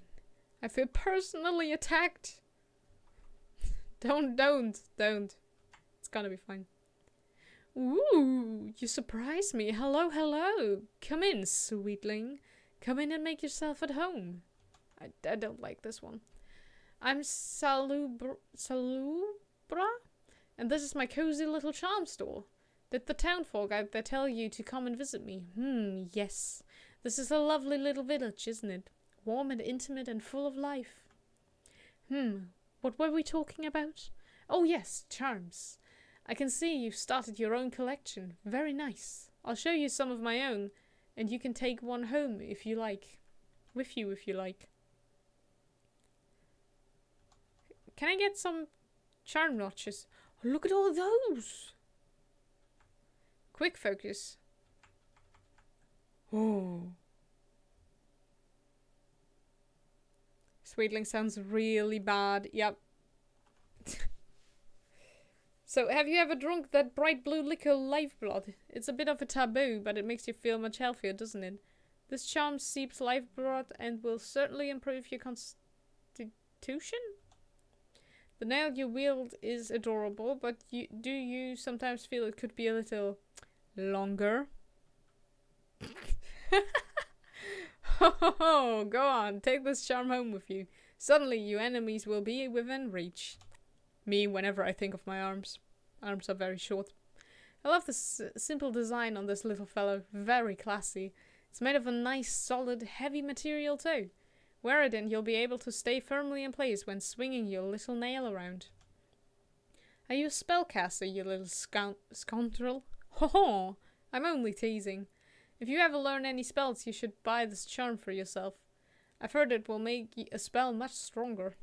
I feel personally attacked. Don't, don't, don't. It's gonna be fine. Ooh, you surprise me. Hello, hello. Come in, sweetling. Come in and make yourself at home. I, I don't like this one. I'm Salubra, Salubra, and this is my cozy little charm store. Did the town folk out there tell you to come and visit me? Hmm, yes. This is a lovely little village, isn't it? Warm and intimate and full of life. Hmm, what were we talking about? Oh yes, charms. I can see you've started your own collection. Very nice. I'll show you some of my own. And you can take one home if you like. With you if you like. Can I get some charm notches? Oh, look at all those! Quick focus. Oh. Sweetling sounds really bad. Yep. So, have you ever drunk that bright blue liquor lifeblood? It's a bit of a taboo, but it makes you feel much healthier, doesn't it? This charm seeps lifeblood and will certainly improve your constitution. The nail you wield is adorable, but you, do you sometimes feel it could be a little longer? Oh, go on, take this charm home with you. Suddenly your enemies will be within reach. Me, whenever I think of my arms. Arms are very short. I love this simple design on this little fellow. Very classy. It's made of a nice, solid, heavy material too. Wear it and you'll be able to stay firmly in place when swinging your little nail around. Are you a spellcaster, you little scoun scoundrel? Ho ho! I'm only teasing. If you ever learn any spells, you should buy this charm for yourself. I've heard it will make a spell much stronger.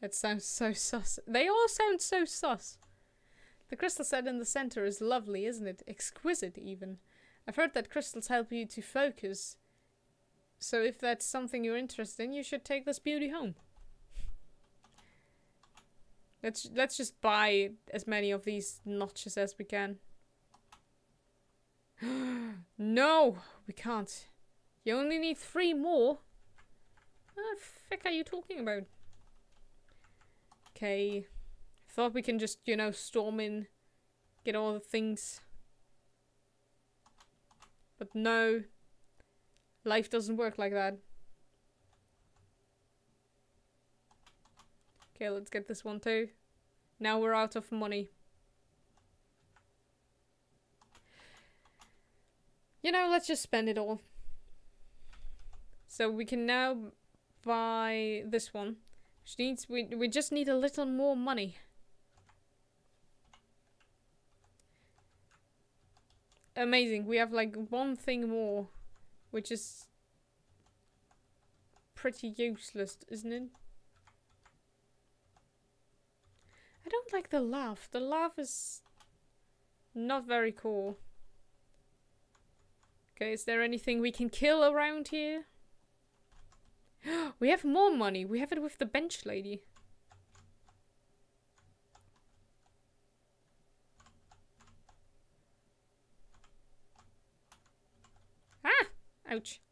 It sounds so sus. They all sound so sus. The crystal set in the center is lovely, isn't it? Exquisite, even. I've heard that crystals help you to focus. So if that's something you're interested in, you should take this beauty home. Let's, let's just buy as many of these notches as we can. No, we can't. You only need three more. What the fuck are you talking about? Okay. Thought we can just, you know, storm in. Get all the things. But no. Life doesn't work like that. Okay, let's get this one too. Now we're out of money. You know, let's just spend it all. So we can now buy this one. Which needs, we, we just need a little more money. Amazing. We have like one thing more. Which is pretty useless, isn't it? I don't like the laugh. The laugh is not very cool. Okay, is there anything we can kill around here? We have more money. We have it with the bench lady. Ah! Ouch.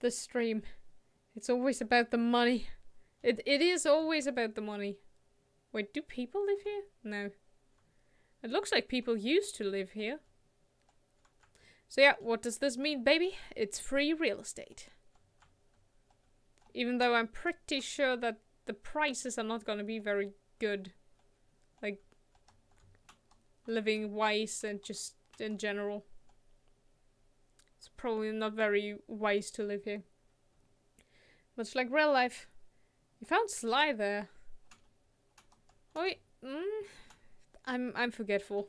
The stream. It's always about the money. It It is always about the money. Wait, do people live here? No. It looks like people used to live here. So yeah, what does this mean, baby? It's free real estate. Even though I'm pretty sure that the prices are not going to be very good. Like, living wise and just in general. It's probably not very wise to live here. Much like real life. You found Sly there. Oh, wait. Mm, I'm, I'm forgetful.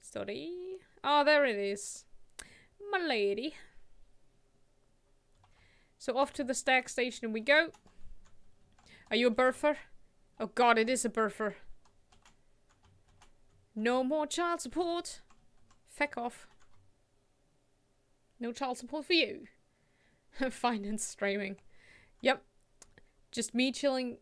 Sorry. Oh, there it is. My lady. So off to the stag station we go. Are you a burfer? Oh god, it is a burfer. No more child support. Feck off. No child support for you. Finance streaming. Yep. Just me chilling.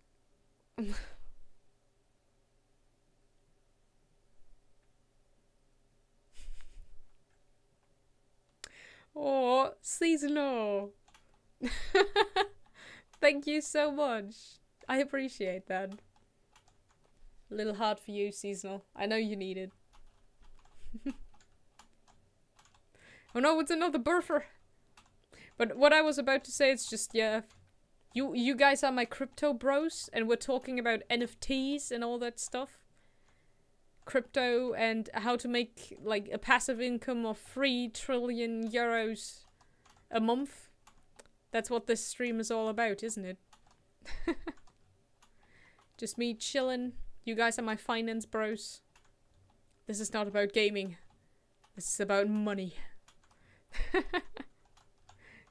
Oh, seasonal. Thank you so much. I appreciate that. A little hard for you, seasonal. I know you need it. Oh no, it's another burfer. But what I was about to say is just, yeah, you you guys are my crypto bros, and we're talking about N F Ts and all that stuff. Crypto and how to make like a passive income of three trillion euros a month. That's what this stream is all about, isn't it? Just me chilling. You guys are my finance bros. This is not about gaming. This is about money.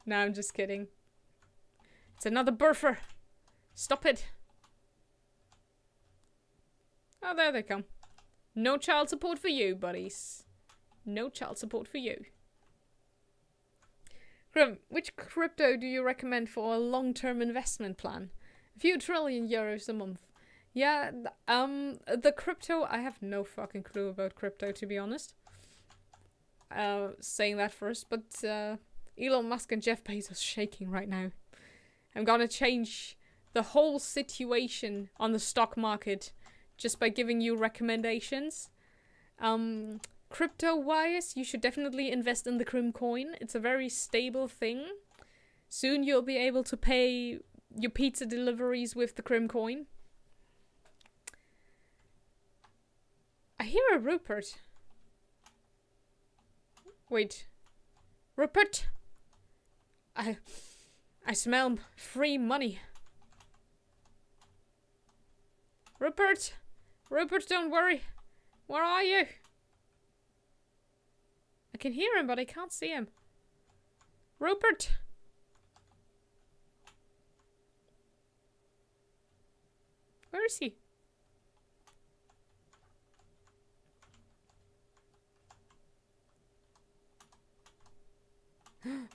No, I'm just kidding. It's another burfer. Stop it. Oh, there they come. No child support for you, buddies. No child support for you. Grim, which crypto do you recommend for a long-term investment plan? A few trillion euros a month. Yeah, um, the crypto... I have no fucking clue about crypto, to be honest. uh, saying that first, but uh, Elon Musk and Jeff Bezos shaking right now. I'm gonna change the whole situation on the stock market just by giving you recommendations. Um, Crypto-wise, you should definitely invest in the Crim coin. It's a very stable thing. Soon you'll be able to pay your pizza deliveries with the Crim coin. I hear a Rupert. Wait. Rupert? I... I smell free money. Rupert! Rupert, don't worry. Where are you? I can hear him, but I can't see him. Rupert! Where is he?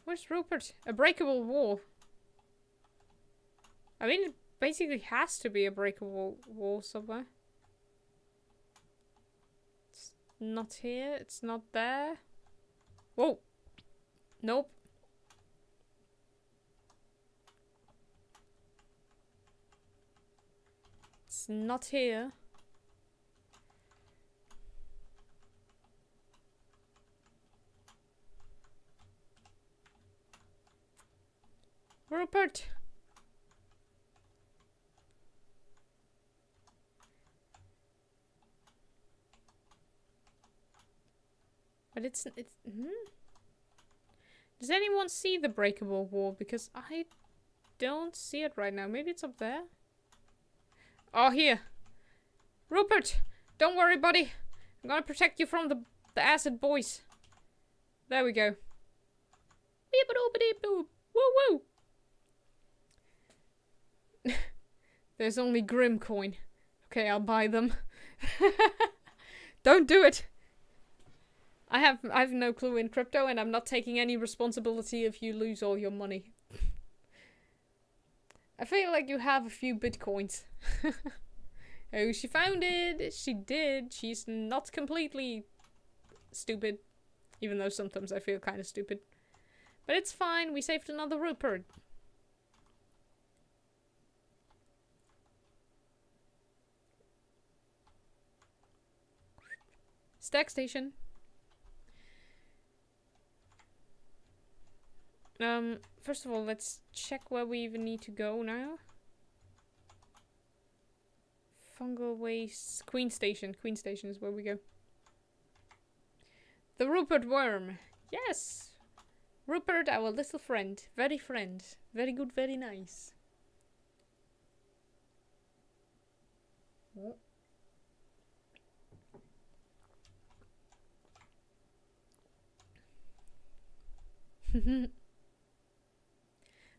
Where's Rupert? A breakable wall. I mean, it basically has to be a breakable wall somewhere. It's not here. It's not there. Whoa. Nope. It's not here. Rupert! But it's... it's hmm? Does anyone see the breakable wall? Because I don't see it right now. Maybe it's up there? Oh, here! Rupert! Don't worry, buddy! I'm gonna protect you from the, the acid boys. There we go. Beep-a-doop-a-deep-doop! Woo-woo! There's only Grim coin. Okay, I'll buy them. Don't do it. I have I have no clue in crypto, and I'm not taking any responsibility if you lose all your money. I feel like you have a few bitcoins. Oh, she found it. She did. She's not completely stupid, even though sometimes I feel kind of stupid. But it's fine. We saved another Rupert. Stack station. Um, first of all, let's check where we even need to go now. Fungal Waste. Queen Station. Queen Station is where we go. The Rupert Worm. Yes! Rupert, our little friend. Very friend. Very good, very nice. What?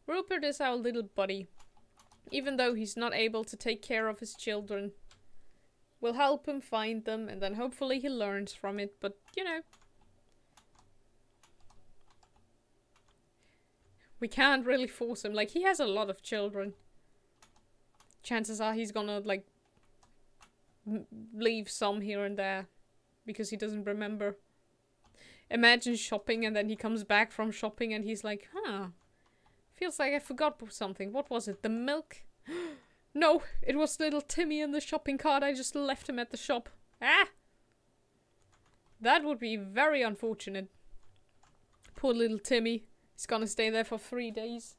Rupert is our little buddy. Even though he's not able to take care of his children, we'll help him find them, and then hopefully he learns from it, but you know, we can't really force him. Like, he has a lot of children. Chances are he's gonna like m leave some here and there because he doesn't remember. Imagine shopping and then he comes back from shopping and he's like, huh, feels like I forgot something. What was it? The milk? No, it was little Timmy in the shopping cart. I just left him at the shop. Ah! That would be very unfortunate. Poor little Timmy. He's gonna stay there for three days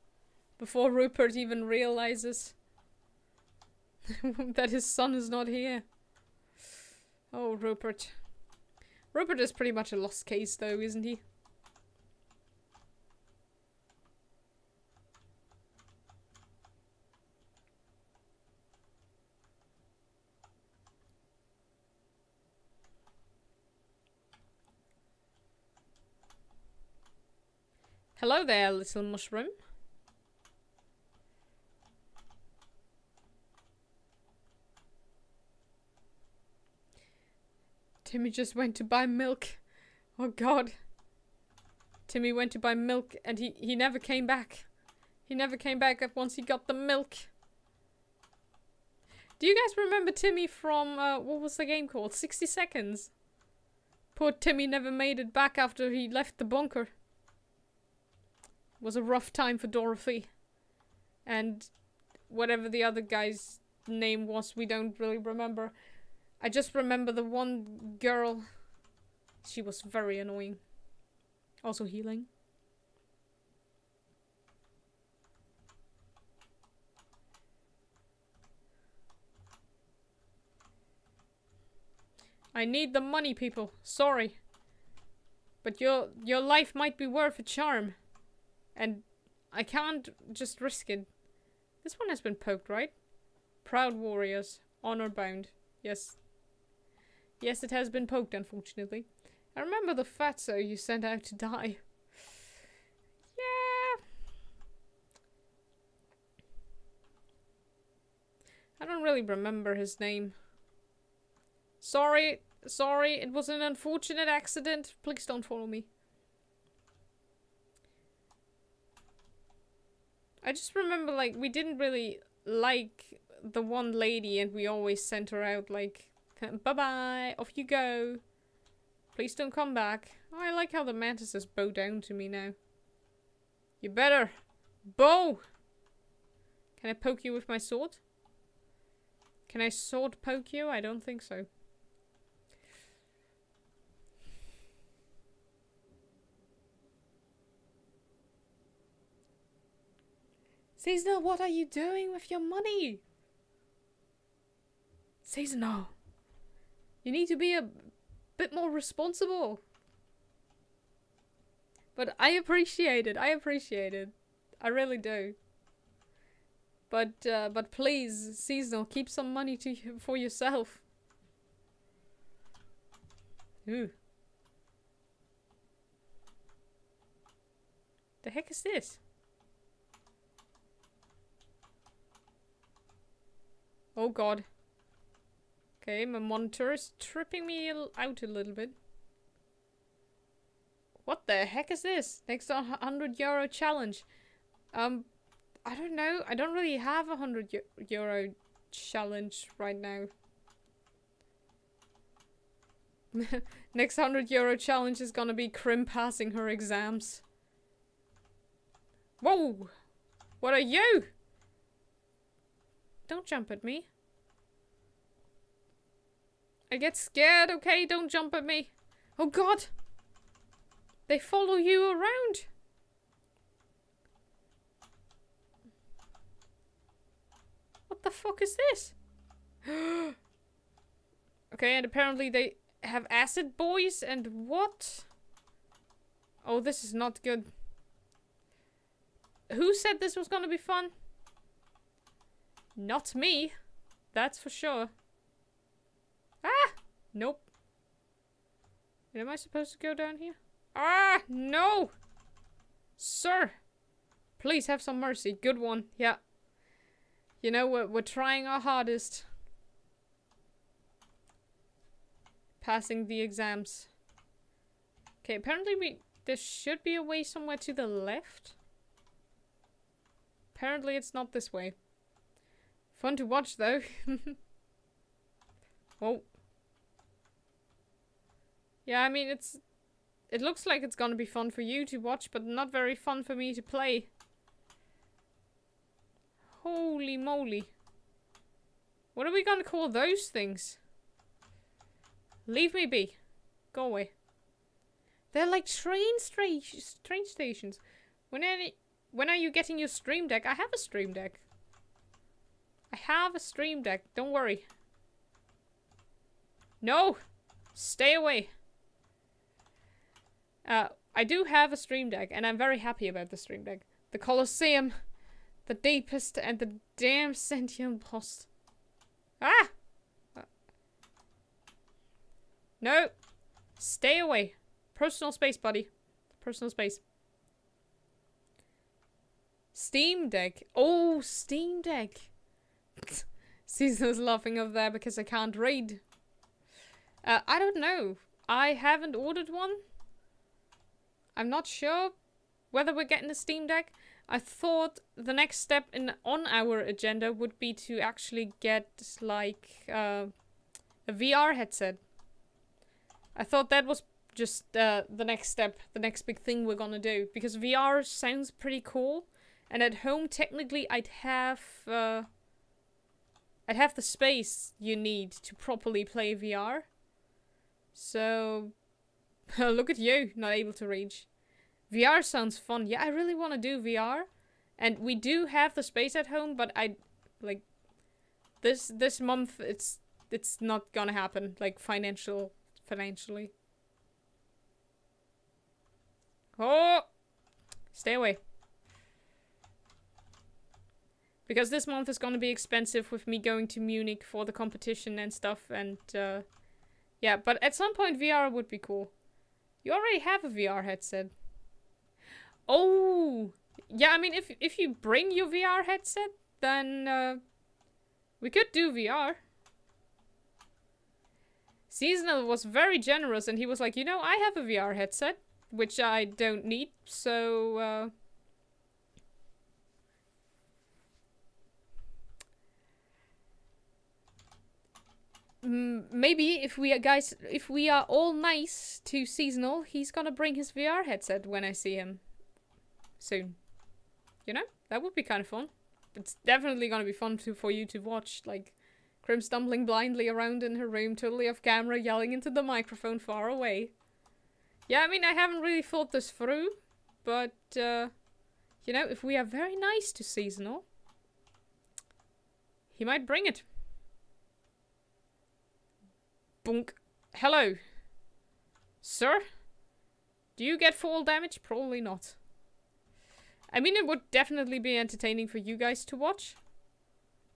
before Rupert even realizes that his son is not here. Oh, Rupert. Rupert is pretty much a lost case, though, isn't he? Hello there, little mushroom. Timmy just went to buy milk. Oh god. Timmy went to buy milk and he, he never came back. He never came back once he got the milk. Do you guys remember Timmy from, uh, what was the game called? sixty seconds. Poor Timmy never made it back after he left the bunker. It was a rough time for Dorothy. And whatever the other guy's name was, we don't really remember. I just remember the one girl. She was very annoying. Also healing. I need the money, people. Sorry. But your your life might be worth a charm. And I can't just risk it. This one has been poked, right? Proud warriors. Honor bound. Yes. Yes, it has been poked, unfortunately. I remember the fatso you sent out to die. Yeah. I don't really remember his name. Sorry, sorry, it was an unfortunate accident. Please don't follow me. I just remember, like, we didn't really like the one lady and we always sent her out, like, bye-bye, off you go. Please don't come back. Oh, I like how the mantises bow down to me now. You better bow! Can I poke you with my sword? Can I sword poke you? I don't think so. Seasonal, what are you doing with your money? Seasonal, you need to be a bit more responsible. But I appreciate it. I appreciate it. I really do. But uh, but please, Seasonal, keep some money to for yourself. Ooh. The heck is this? Oh god. Okay, my monitor is tripping me out a little bit. What the heck is this? Next one hundred euro challenge. Um, I don't know. I don't really have a one hundred euro challenge right now. Next one hundred euro challenge is gonna be Krim passing her exams. Whoa! What are you? Don't jump at me. I get scared, okay? Don't jump at me. Oh god! They follow you around! What the fuck is this? Okay, and apparently they have acid boys and what? Oh, this is not good. Who said this was gonna be fun? Not me, that's for sure. Ah! Nope. Am I supposed to go down here? Ah! No! Sir! Please have some mercy. Good one. Yeah. You know, we're, we're trying our hardest. Passing the exams. Okay, apparently we... There should be a way somewhere to the left. Apparently it's not this way. Fun to watch, though. Whoa. Yeah, I mean, it's... It looks like it's gonna be fun for you to watch, but not very fun for me to play. Holy moly. What are we gonna call those things? Leave me be. Go away. They're like train, stra train stations. When are, when are you getting your stream deck? I have a stream deck. I have a stream deck, don't worry. No! Stay away! Uh, I do have a stream deck, and I'm very happy about the stream deck. The Colosseum, the deepest, and the damn sentient boss. Ah! No! Stay away! Personal space, buddy. Personal space. Steam Deck. Oh, Steam Deck! Season's laughing up there because I can't read. Uh, I don't know. I haven't ordered one. I'm not sure whether we're getting a Steam Deck. I thought the next step in on our agenda would be to actually get like uh, a V R headset. I thought that was just uh, the next step, the next big thing we're gonna do, because V R sounds pretty cool, and at home technically I'd have uh, I'd have the space you need to properly play V R. So look at you, not able to reach. V R sounds fun. Yeah, I really want to do V R, and we do have the space at home, but I like this this month it's it's not gonna happen, like financial financially. Oh, stay away. Because this month is gonna be expensive with me going to Munich for the competition and stuff, and uh, yeah, but at some point V R would be cool. You already have a V R headset. Oh, yeah, I mean, if, if you bring your V R headset, then uh, we could do V R. Seasonal was very generous, and he was like, you know, I have a V R headset, which I don't need, so... Uh... Maybe if we are guys, if we are all nice to Seasonal, he's gonna bring his V R headset when I see him soon. You know, that would be kind of fun. It's definitely gonna be fun to for you to watch, like Crim stumbling blindly around in her room, totally off camera, yelling into the microphone far away. Yeah, I mean, I haven't really thought this through, but uh, you know, if we are very nice to Seasonal, he might bring it. Bonk. Hello. Sir? Do you get fall damage? Probably not. I mean, it would definitely be entertaining for you guys to watch.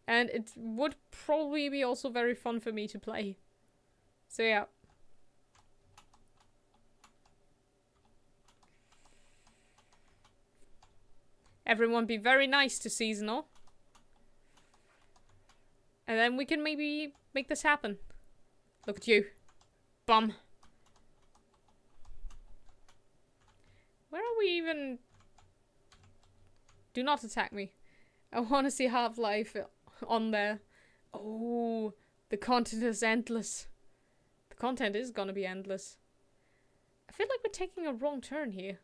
And it would probably be also very fun for me to play. So yeah. Everyone be very nice to Seasonal. And then we can maybe make this happen. Look at you. Bum. Where are we even... Do not attack me. I want to see Half-Life on there. Oh, the content is endless. The content is gonna be endless. I feel like we're taking a wrong turn here.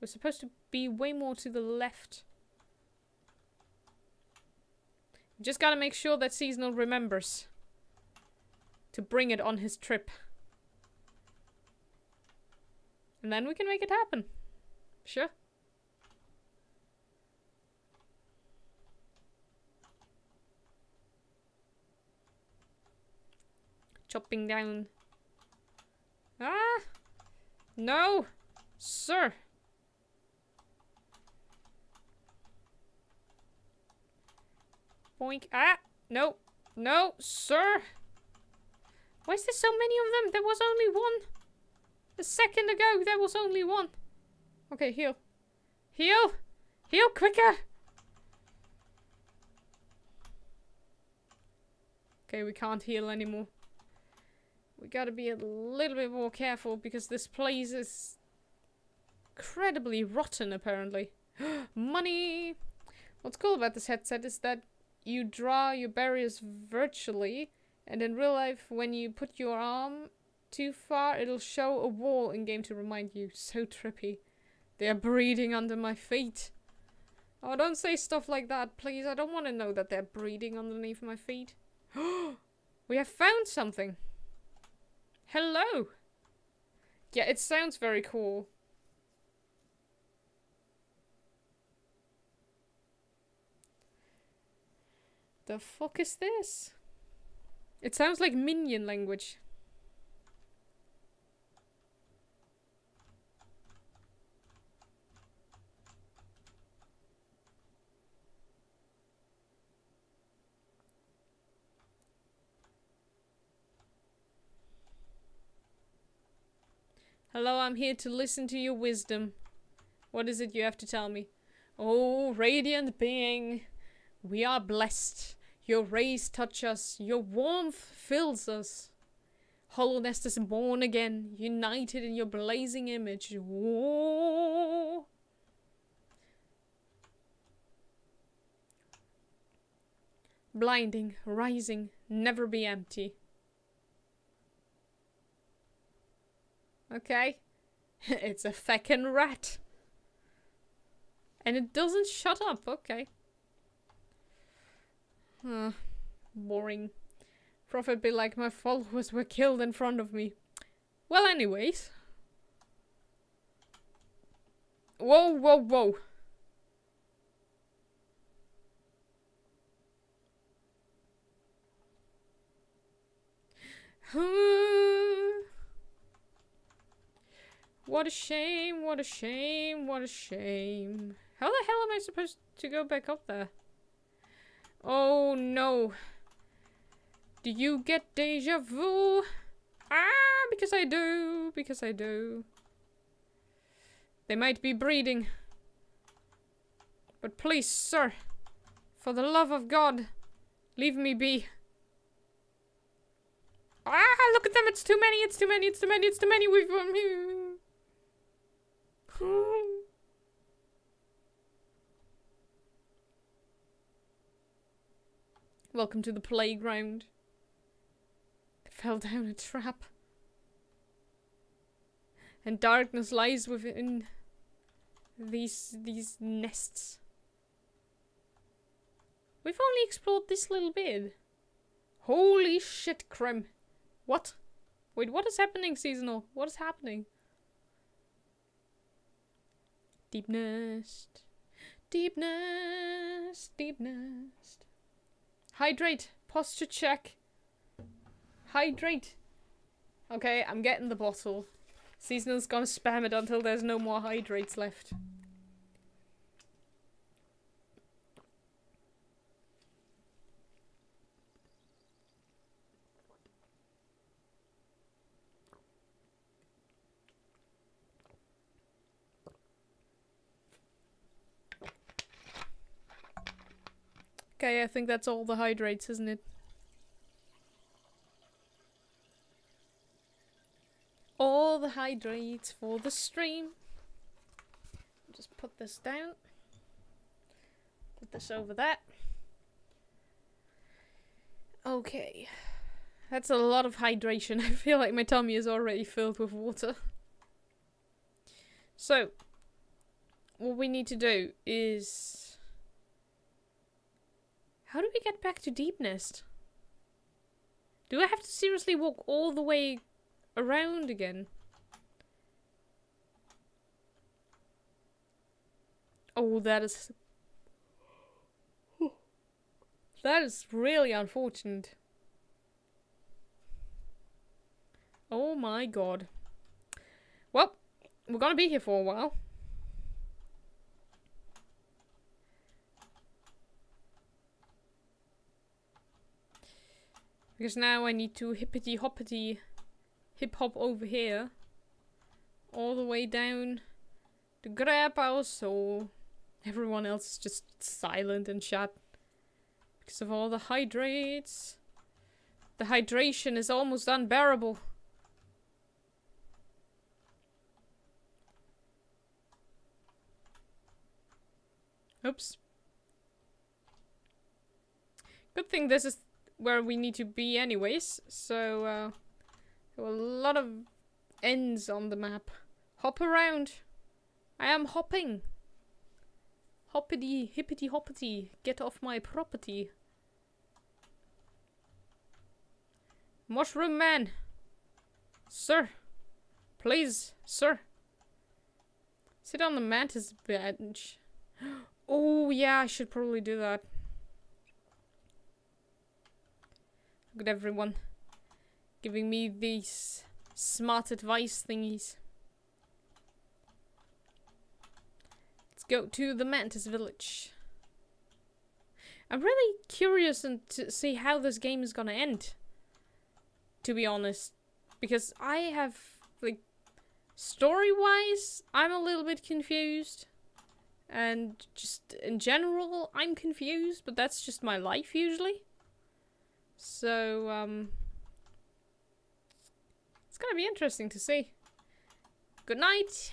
We're supposed to be way more to the left. Just gotta make sure that Seasonal remembers to bring it on his trip. And then we can make it happen. Sure. Chopping down. Ah! No! Sir! Boink. Ah! No! No! Sir! Why is there so many of them? There was only one. A second ago, there was only one. Okay, heal. Heal! Heal quicker! Okay, we can't heal anymore. We gotta be a little bit more careful because this place is incredibly rotten, apparently. Money! What's cool about this headset is that you draw your barriers virtually. And in real life, when you put your arm too far, it'll show a wall in-game to remind you. So trippy. They're breathing under my feet. Oh, don't say stuff like that, please. I don't want to know that they're breathing underneath my feet. We have found something. Hello. Yeah, it sounds very cool. The fuck is this? It sounds like minion language. Hello, I'm here to listen to your wisdom. What is it you have to tell me? Oh, radiant being, we are blessed. Your rays touch us, your warmth fills us. Hollow Nest is born again, united in your blazing image. Whoa. Blinding, rising, never be empty. Okay. It's a feckin' rat. And it doesn't shut up. Okay. Uh, boring. Prophet be like, my followers were killed in front of me. Well, anyways. Whoa, whoa, whoa. What a shame, what a shame, what a shame. How the hell am I supposed to go back up there? Oh no. Do you get deja vu? Ah, because I do, because I do. They might be breeding. But please, sir, for the love of God, leave me be. Ah, look at them, it's too many, it's too many, it's too many, it's too many, we've... Welcome to the playground. I fell down a trap. And darkness lies within these these nests. We've only explored this little bit. Holy shit, Krem. What? Wait, what is happening, Seasonal? What is happening? Deepnest. Deepnest. Deepnest. Hydrate. Posture check. Hydrate. Okay, I'm getting the bottle. Seasonal's gonna spam it until there's no more hydrates left. Okay, I think that's all the hydrates, isn't it? All the hydrates for the stream. Just put this down. Put this over that. Okay. That's a lot of hydration. I feel like my tummy is already filled with water. So, what we need to do is... how do we get back to Deepnest? Do I have to seriously walk all the way around again? Oh, that is... that is really unfortunate. Oh my god. Well, we're gonna be here for a while. Because now I need to hippity hoppity hip hop over here. All the way down to grab our soul. Everyone else is just silent and shut. Because of all the hydrates. The hydration is almost unbearable. Oops. Good thing this is where we need to be anyways, so uh, there were a lot of ends on the map. Hop around. I am hopping. Hoppity, hippity, hoppity. Get off my property. Mushroom man. Sir. Please, sir. Sit on the mantis bench. Oh yeah, I should probably do that. Look at everyone giving me these smart advice thingies. Let's go to the Mantis Village. I'm really curious and to see how this game is gonna end, to be honest, because I have, like, story-wise, I'm a little bit confused, and just in general, I'm confused, but that's just my life usually. So, um, it's gonna be interesting to see. Good night.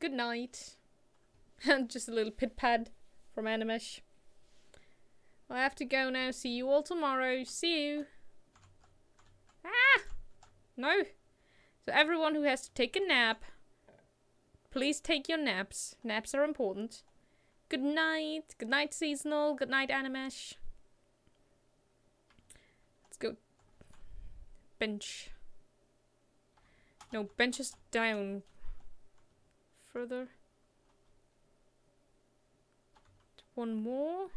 Good night. And just a little pit pad from Animesh. I have to go now. See you all tomorrow. See you. Ah! No. So everyone who has to take a nap, please take your naps. Naps are important. Good night. Good night, Seasonal. Good night, Animesh. Let's go. Bench. No, bench is down. Further. One more.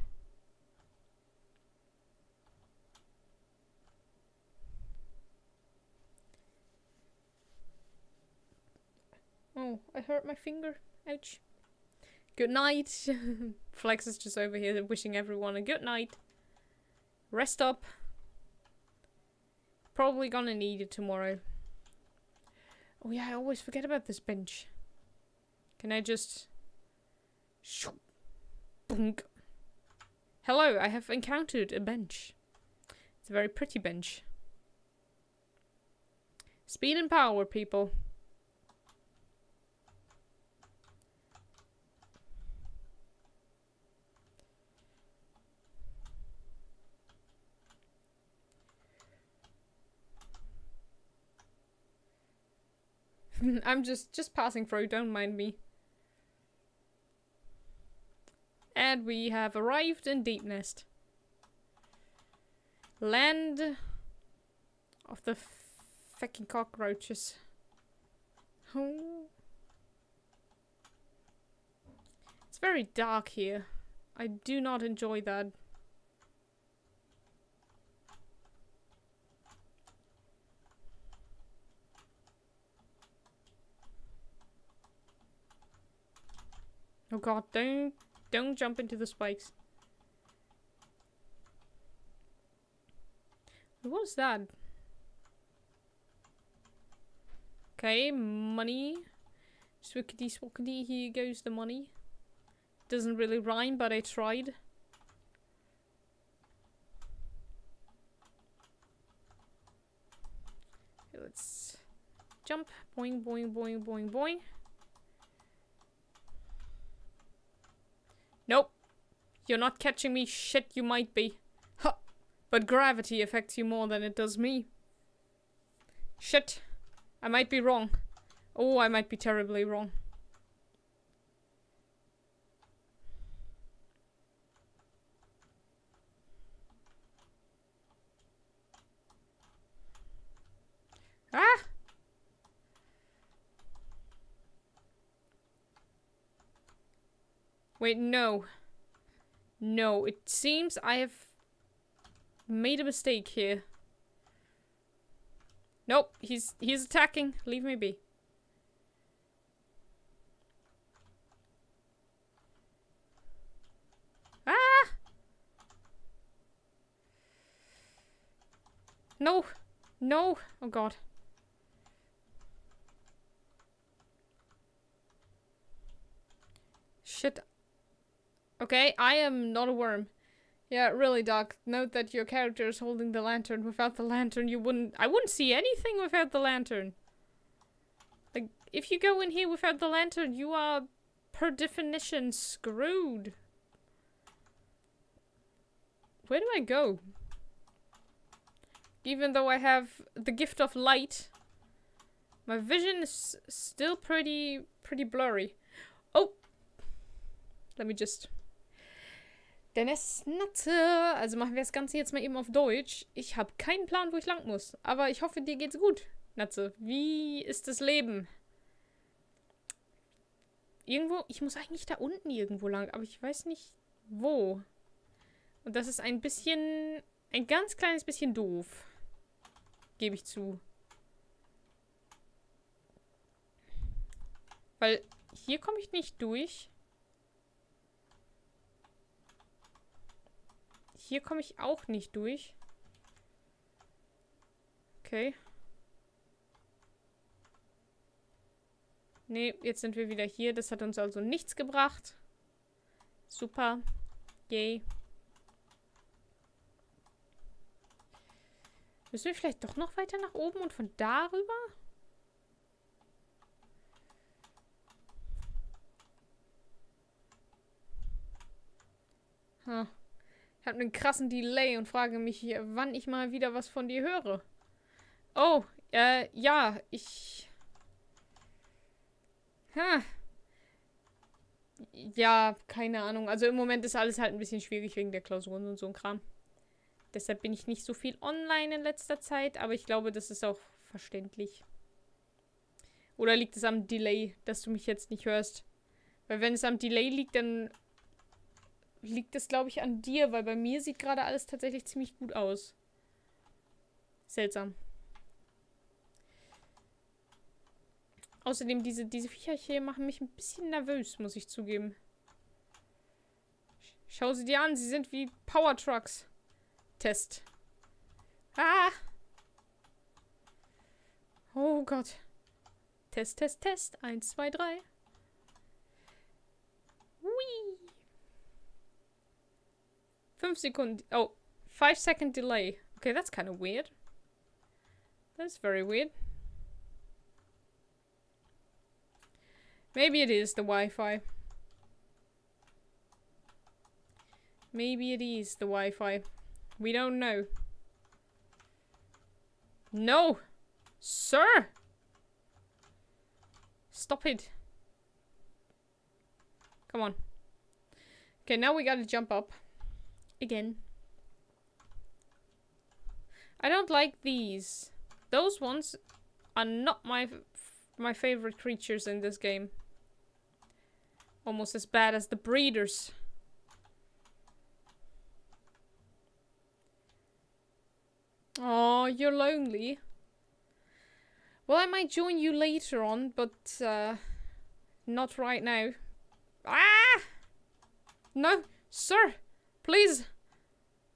Oh, I hurt my finger. Ouch. Good night. Flex is just over here wishing everyone a good night. Rest up. Probably gonna need it tomorrow. Oh yeah, I always forget about this bench. Can I just... Hello, I have encountered a bench. It's a very pretty bench. Speed and power, people. I'm just just passing through, don't mind me. And we have arrived in Deepnest. Land of the fucking cockroaches. Oh. It's very dark here. I do not enjoy that. Oh god, don't, don't jump into the spikes. What was that? Okay, money. Swickety swackety, here goes the money. Doesn't really rhyme, but I tried. Let's jump. Boing, boing, boing, boing, boing. Nope, you're not catching me. Shit, you might be. Huh. But gravity affects you more than it does me. Shit, I might be wrong. Oh, I might be terribly wrong. Ah! Wait, no. No, it seems I have made a mistake here. Nope, he's he's attacking. Leave me be. Ah! No. No. Oh god. Shit. Okay, I am not a worm. Yeah, really, Doc. Note that your character is holding the lantern. Without the lantern, you wouldn't... I wouldn't see anything without the lantern. Like, if you go in here without the lantern, you are, per definition, screwed. Where do I go? Even though I have the gift of light, my vision is still pretty, pretty blurry. Oh! Let me just... Denn es natte. Also machen wir das Ganze jetzt mal eben auf Deutsch. Ich habe keinen Plan, wo ich lang muss. Aber ich hoffe, dir geht's gut, Natze. Wie ist das Leben? Irgendwo... Ich muss eigentlich da unten irgendwo lang, aber ich weiß nicht wo. Und das ist ein bisschen... Ein ganz kleines bisschen doof. Gebe ich zu. Weil hier komme ich nicht durch. Hier komme ich auch nicht durch. Okay. Nee, jetzt sind wir wieder hier. Das hat uns also nichts gebracht. Super. Yay. Müssen wir vielleicht doch noch weiter nach oben und von da rüber? Hm. Ich habe einen krassen Delay und frage mich, hier, wann ich mal wieder was von dir höre. Oh, Äh, ja, ich... Ha. Ja, keine Ahnung. Also im Moment ist alles halt ein bisschen schwierig wegen der Klausuren und so ein Kram. Deshalb bin ich nicht so viel online in letzter Zeit, aber ich glaube, das ist auch verständlich. Oder liegt es am Delay, dass du mich jetzt nicht hörst? Weil wenn es am Delay liegt, dann liegt es, glaube ich, an dir, weil bei mir sieht gerade alles tatsächlich ziemlich gut aus. Seltsam. Außerdem, diese, diese Viecher hier machen mich ein bisschen nervös, muss ich zugeben. Schau sie dir an, sie sind wie Powertrucks. Test. Ah! Oh Gott. Test, Test, Test. Eins, zwei, drei. Hui. Fünf Sekunden. Oh, five second delay. Okay, that's kind of weird. That's very weird. Maybe it is the Wi-Fi. Maybe it is the Wi-Fi. We don't know. No! Sir! Stop it. Come on. Okay, now we gotta jump up. Again. I don't like these. Those ones are not my my favorite creatures in this game. Almost as bad as the breeders. Oh, you're lonely. Well, I might join you later on, but uh, not right now. Ah! No, sir! Please!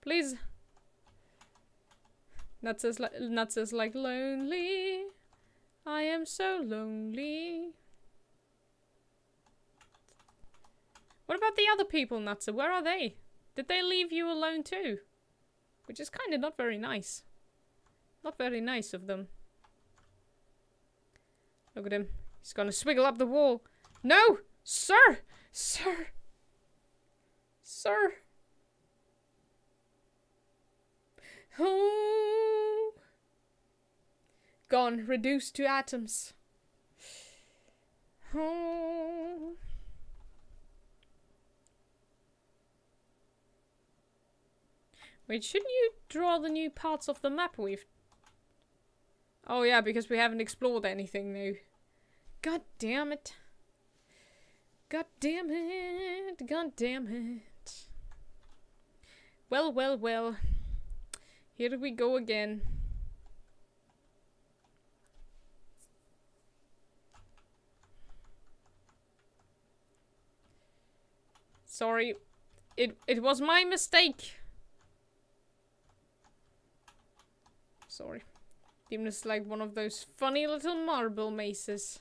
Please! Nuts is, li Nuts is like lonely. I am so lonely. What about the other people, Natsu? Where are they? Did they leave you alone too? Which is kind of not very nice. Not very nice of them. Look at him. He's gonna swiggle up the wall. No! Sir! Sir! Sir! Oh! Gone. Reduced to atoms. Oh! Wait, shouldn't you draw the new parts of the map we've... Oh yeah, because we haven't explored anything new. God damn it. God damn it. God damn it. Well, well, well. Here we go again. Sorry. It, it was my mistake. Sorry. Deepnest is like one of those funny little marble mazes.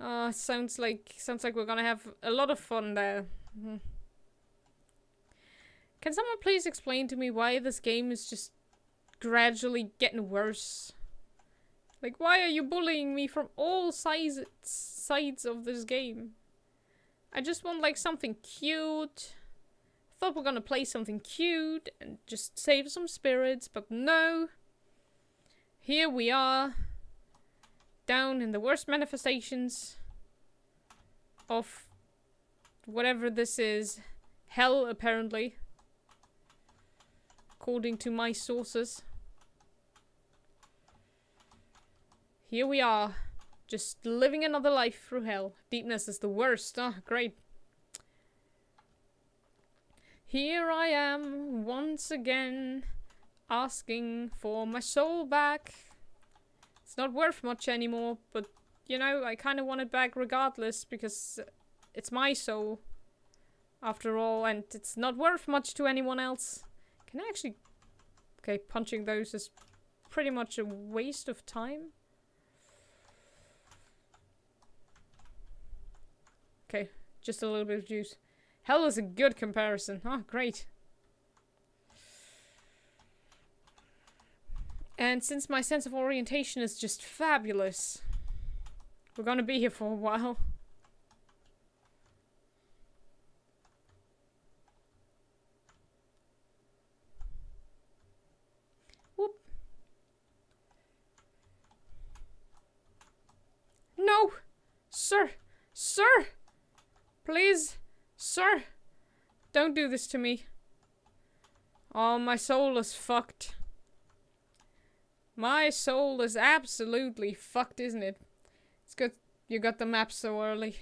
Ah, uh, sounds like sounds like we're gonna have a lot of fun there. Mm-hmm. Can someone please explain to me why this game is just gradually getting worse? Like, why are you bullying me from all sides sides of this game? I just want like something cute. Thought we're gonna play something cute and just save some spirits, but no. Here we are, down in the worst manifestations of whatever this is. Hell, apparently. According to my sources. Here we are, just living another life through hell. Deepness is the worst. Ah, great. Here I am, once again. Asking for my soul back. It's not worth much anymore, but you know, I kind of want it back regardless because it's my soul after all, and it's not worth much to anyone else. Can I actually... Okay, punching those is pretty much a waste of time. Okay, just a little bit of juice. Hell is a good comparison. Oh, great. And since my sense of orientation is just fabulous, we're gonna be here for a while. Whoop. Sir! Sir! Please! Sir! Don't do this to me. Oh, my soul is fucked. My soul is absolutely fucked, isn't it? It's good you got the map so early.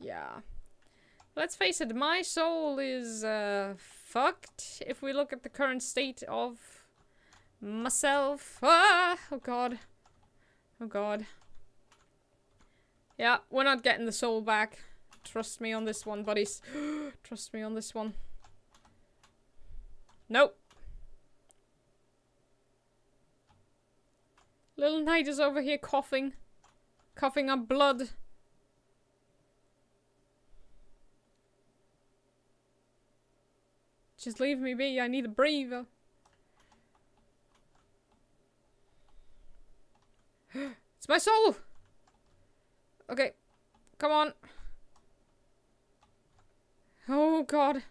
Yeah. Let's face it, my soul is uh, fucked if we look at the current state of myself. Ah! Oh god. Oh god. Yeah, we're not getting the soul back. Trust me on this one, buddies. Trust me on this one. Nope. Little Knight is over here coughing. Coughing up blood. Just leave me be, I need a breather. It's my soul! Okay, come on. Oh god.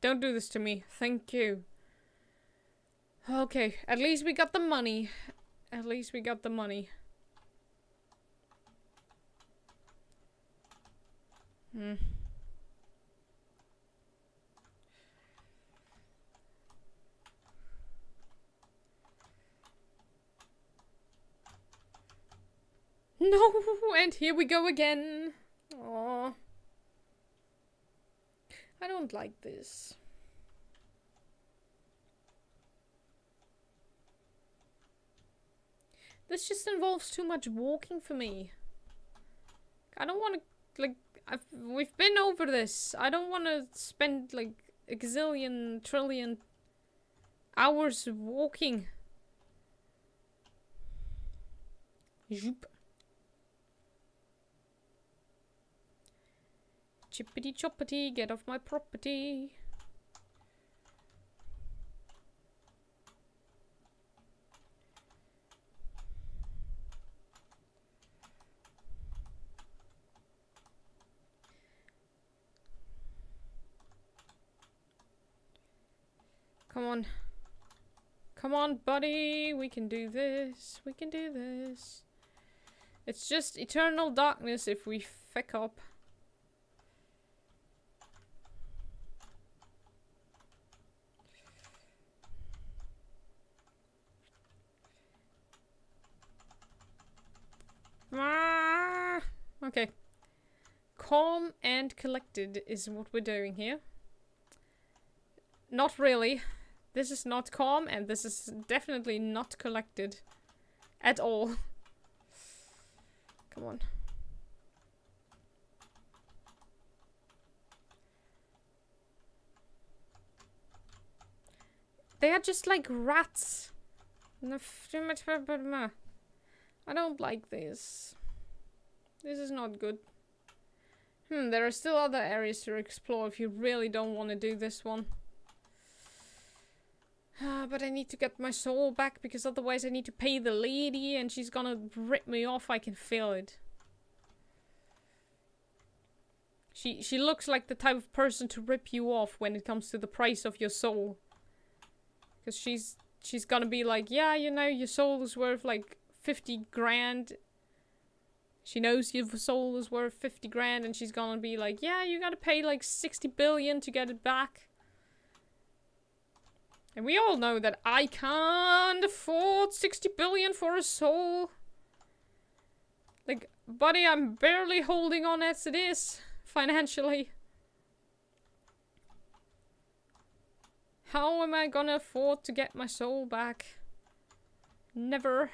Don't do this to me, thank you. Okay, at least we got the money. At least we got the money. Hmm. No, and here we go again. Aww. I don't like this. This just involves too much walking for me. I don't want to, like, I've, we've been over this. I don't want to spend, like, a gazillion, trillion hours walking. Zoop. Chippity choppity, get off my property. Come on. Come on, buddy. We can do this. We can do this. It's just eternal darkness if we feck up. Okay. Calm and collected is what we're doing here. Not really. This is not calm and this is definitely not collected. At all. Come on. They are just like rats. I don't like this. This is not good. Hmm, there are still other areas to explore if you really don't want to do this one. Uh, but I need to get my soul back because otherwise I need to pay the lady and she's gonna rip me off. I can feel it. She, she looks like the type of person to rip you off when it comes to the price of your soul. Because she's, she's gonna be like, yeah, you know, your soul is worth like fifty grand. She knows your soul is worth fifty grand and she's gonna be like, yeah, you gotta pay like sixty billion to get it back. And we all know that I can't afford sixty billion for a soul. Like, buddy, I'm barely holding on as it is, financially. How am I gonna afford to get my soul back? Never.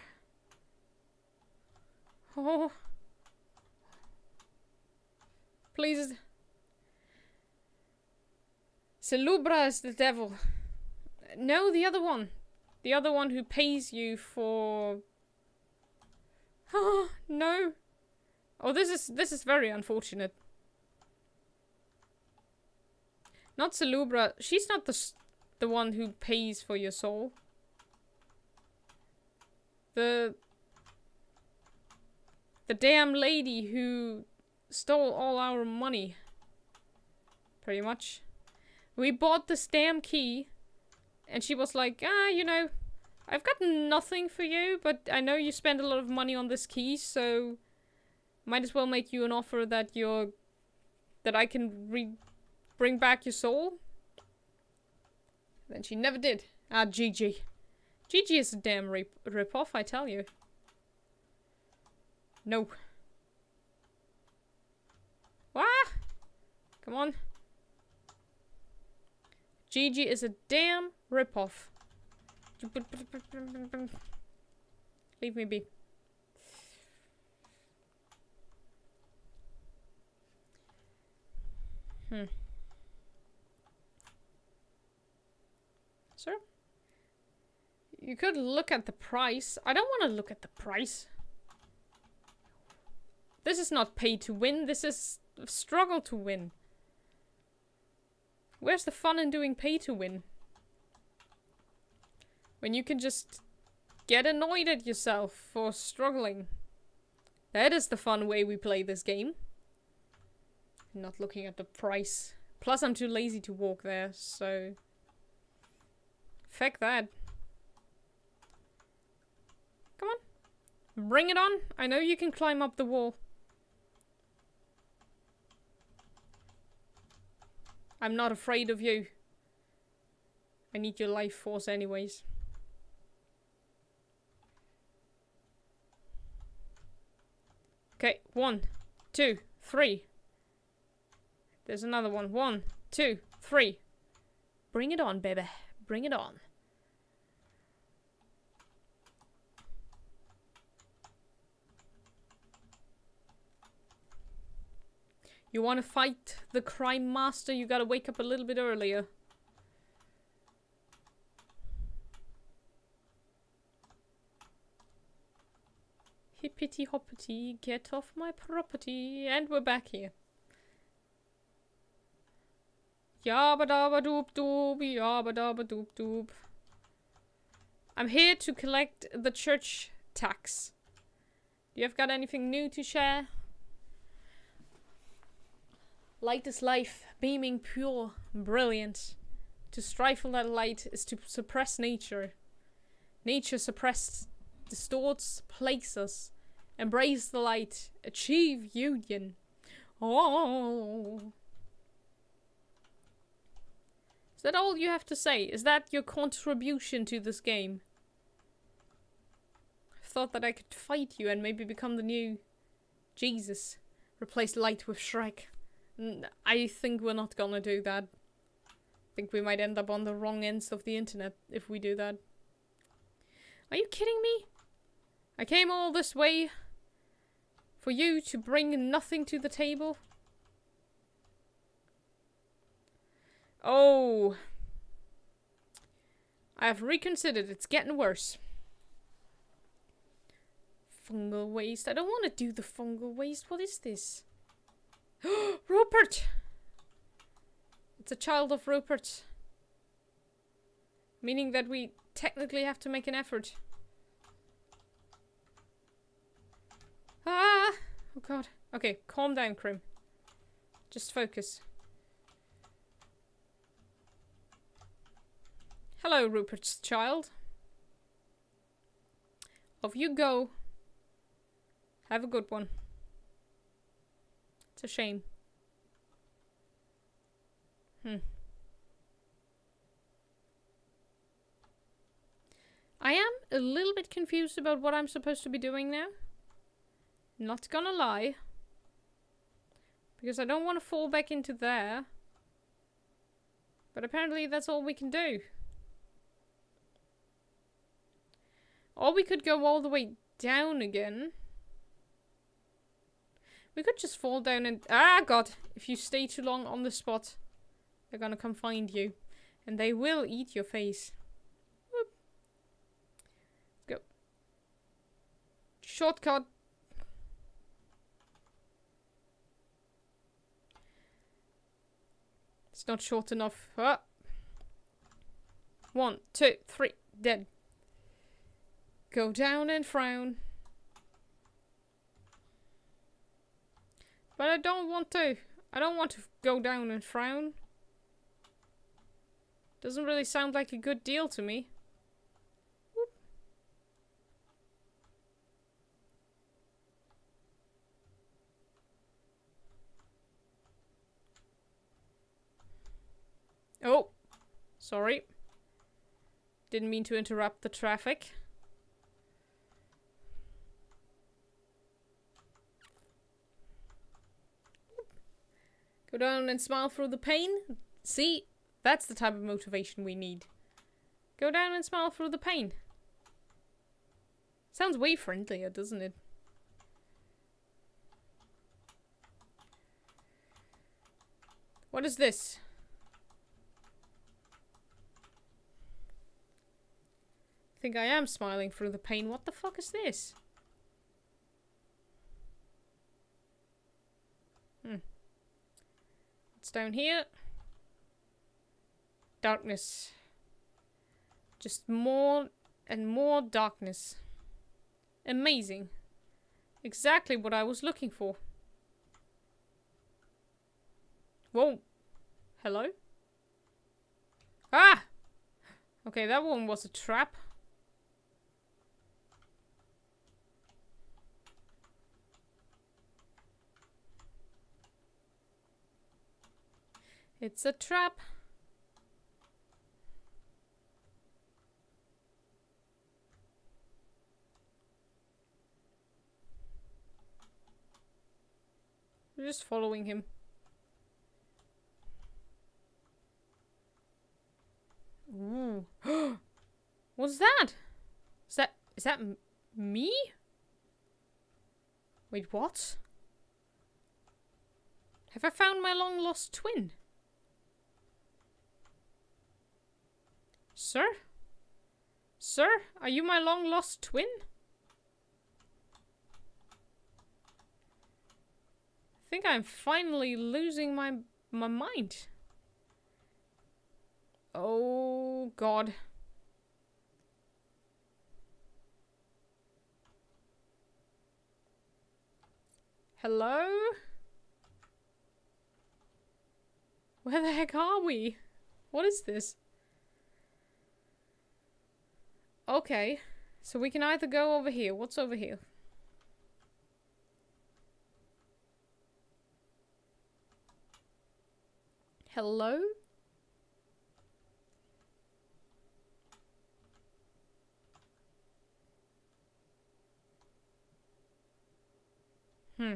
Oh. Please. Salubra is the devil. No, the other one. The other one who pays you for... Oh, no. Oh, this is this is very unfortunate. Not Salubra. She's not the, the one who pays for your soul. The... The damn lady who... stole all our money. Pretty much. We bought this damn key. And she was like, ah, you know, I've got nothing for you, but I know you spend a lot of money on this key, so might as well make you an offer that you're that I can re bring back your soul. Then she never did. Ah, G G. G G is a damn rip ripoff, I tell you. No. Wah! Come on. G G is a damn ripoff. Leave me be. Hmm. Sir? You could look at the price. I don't want to look at the price. This is not pay to win. This is struggle to win. Where's the fun in doing pay to win? When you can just get annoyed at yourself for struggling. That is the fun way we play this game. Not looking at the price. Plus I'm too lazy to walk there, so... Feck that. Come on. Bring it on. I know you can climb up the wall. I'm not afraid of you. I need your life force anyways. Okay, one, two, three. There's another one. One, two, three. Bring it on, baby. Bring it on. You want to fight the crime master? You gotta wake up a little bit earlier. Hippity hoppity, get off my property. And we're back here. Yabba dabba doop doop, yabba dabba doop doop. I'm here to collect the church tax. You have got anything new to share? Light is life, beaming pure, brilliant. To strive for that light is to suppress nature. Nature suppressed distorts, plagues us. Embrace the light, achieve union. Oh. Is that all you have to say? Is that your contribution to this game? I thought that I could fight you and maybe become the new Jesus. Replace light with Shrek. N I think we're not gonna do that. I think we might end up on the wrong ends of the internet if we do that. Are you kidding me? I came all this way for you to bring nothing to the table? Oh, I have reconsidered. It's getting worse. Fungal waste. I don't want to do the fungal waste. What is this? Rupert! It's a child of Rupert. Meaning that we technically have to make an effort. Ah! Oh god. Okay, calm down, Krim. Just focus. Hello, Rupert's child. Off you go. Have a good one. It's a shame. Hmm. I am a little bit confused about what I'm supposed to be doing now. Not gonna lie. Because I don't want to fall back into there. But apparently that's all we can do. Or we could go all the way down again. We could just fall down and... Ah, God! If you stay too long on the spot, they're gonna come find you. And they will eat your face. Whoop. Go. Shortcut. It's not short enough. Ah. One, two, three. Dead. Go down and frown. But I don't want to. I don't want to go down and frown. Doesn't really sound like a good deal to me. Whoop. Oh, sorry. Didn't mean to interrupt the traffic. Go down and smile through the pain. See, that's the type of motivation we need. Go down and smile through the pain. Sounds way friendlier, doesn't it? What is this? I think I am smiling through the pain. What the fuck is this? Hmm. What's down here? Darkness. Just more and more darkness. Amazing. Exactly what I was looking for. Whoa. Hello? Ah! Okay, that one was a trap. It's a trap. We're just following him. Ooh. What's that? Is that is that m me? Wait, what? Have I found my long lost twin? Sir? Sir, are you my long lost twin? I think I'm finally losing my my mind. Oh, God. Hello? Where the heck are we? What is this? Okay, so we can either go over here. What's over here? Hello? Hmm.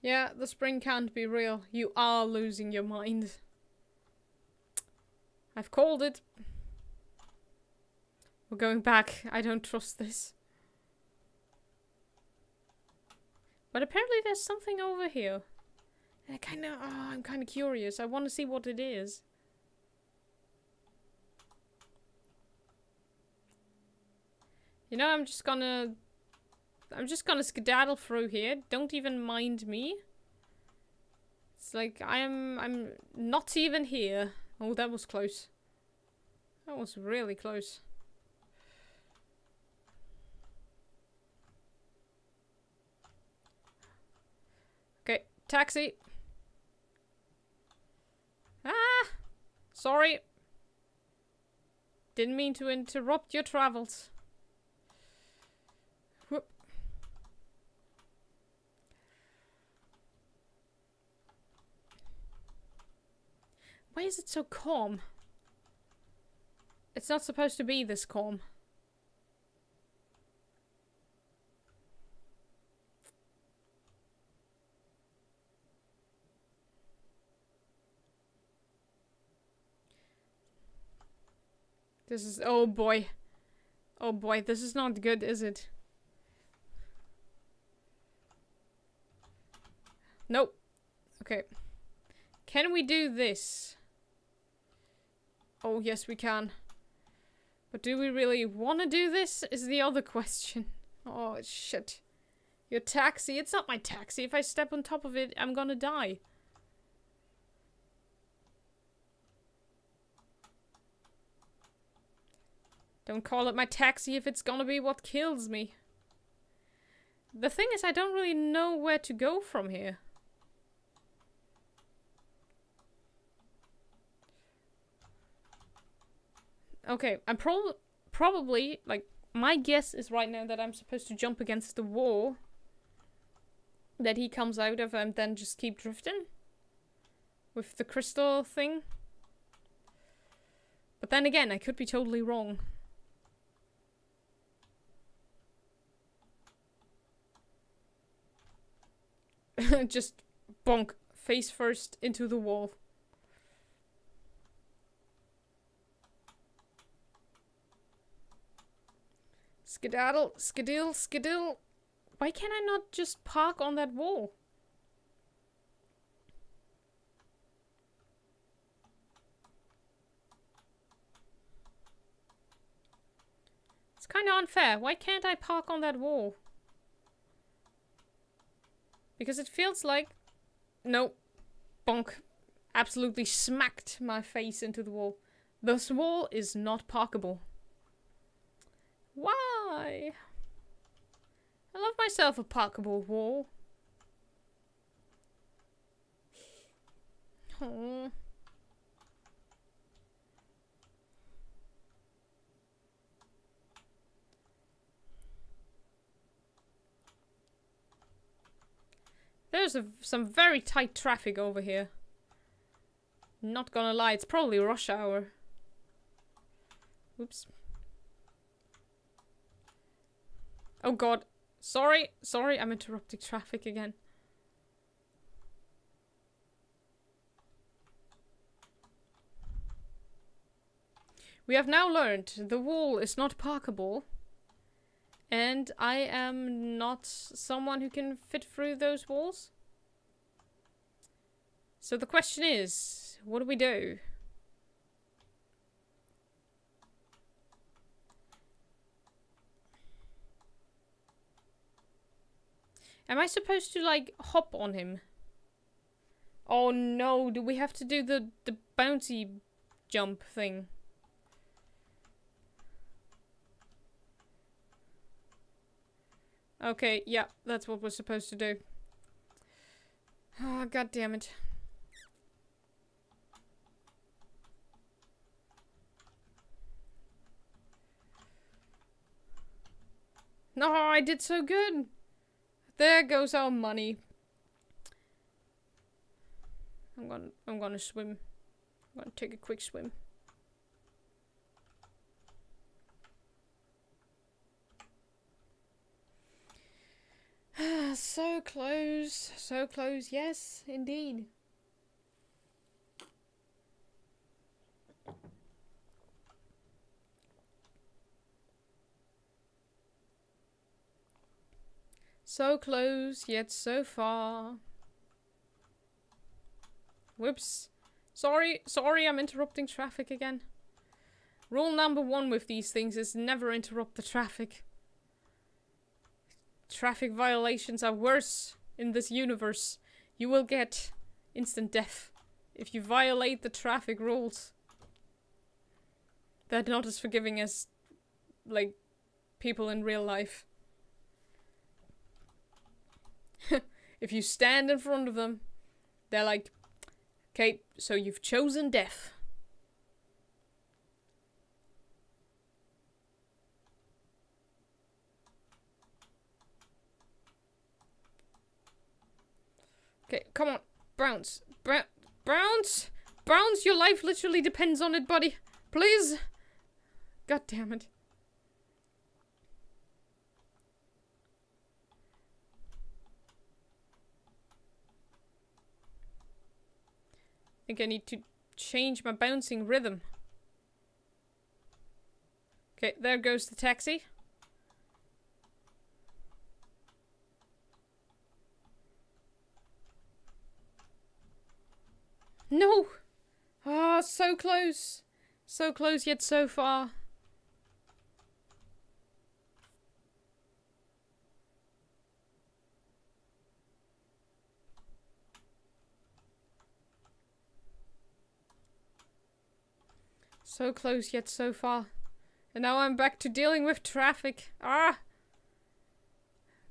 Yeah, the spring can't be real. You are losing your mind. I've called it. We're going back. I don't trust this. But apparently there's something over here. I kind of... Oh, I'm kind of curious. I want to see what it is. You know, I'm just gonna... I'm just gonna skedaddle through here. Don't even mind me. It's like, I'm... I'm not even here. Oh, that was close. That was really close. Okay, taxi. Ah! Sorry. Didn't mean to interrupt your travels. Why is it so calm? It's not supposed to be this calm. This is... Oh boy. Oh boy, this is not good, is it? Nope. Okay. Can we do this? Oh, yes, we can. But do we really want to do this? Is the other question. Oh, shit. Your taxi. It's not my taxi. If I step on top of it, I'm gonna die. Don't call it my taxi if it's gonna be what kills me. The thing is, I don't really know where to go from here. Okay, I'm prob probably, like, my guess is right now that I'm supposed to jump against the wall. that he comes out of and then just keep drifting with the crystal thing. But then again, I could be totally wrong. Just bonk, face first into the wall. Skedaddle, skedaddle, skedaddle. Why can I not just park on that wall? It's kind of unfair. Why can't I park on that wall? Because it feels like... No. Bonk. Absolutely smacked my face into the wall. This wall is not parkable. Why? I love myself a parkable wall. Aww. There's a, some very tight traffic over here. Not gonna lie, it's probably rush hour. Oops. Oh god. Sorry, sorry, I'm interrupting traffic again. We have now learned the wall is not parkable. And I am not someone who can fit through those walls. So the question is, what do we do? Am I supposed to, like, hop on him? Oh no, do we have to do the, the bouncy jump thing? Okay, yeah, that's what we're supposed to do. Oh, god damn it. No, I did so good. There goes our money. I'm gonna I'm gonna swim. I'm gonna take a quick swim. So close, so close, yes, indeed. So close, yet so far. Whoops. Sorry, sorry, I'm interrupting traffic again. Rule number one with these things is never interrupt the traffic. Traffic violations are worse in this universe. You will get instant death if you violate the traffic rules. They're not as forgiving as, like, people in real life. If you stand in front of them, they're like, okay, so you've chosen death. Okay, come on, bounce, Bra bounce, bounce, your life literally depends on it, buddy. Please. God damn it. I think I need to change my bouncing rhythm. Okay, there goes the taxi. No! Ah, so close. So close, yet so far. So close, yet so far. And now I'm back to dealing with traffic. Ah!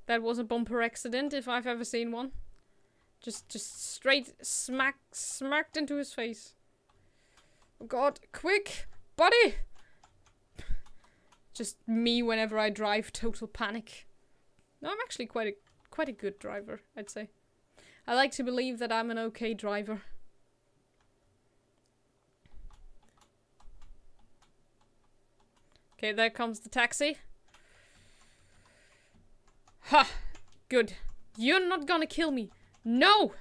That was a bumper accident, if I've ever seen one. Just, just straight smack, smacked into his face. Oh god, quick, buddy! Just me whenever I drive, total panic. No, I'm actually quite, a, quite a good driver, I'd say. I like to believe that I'm an okay driver. Okay, there comes the taxi. Ha! Good. You're not gonna kill me. No!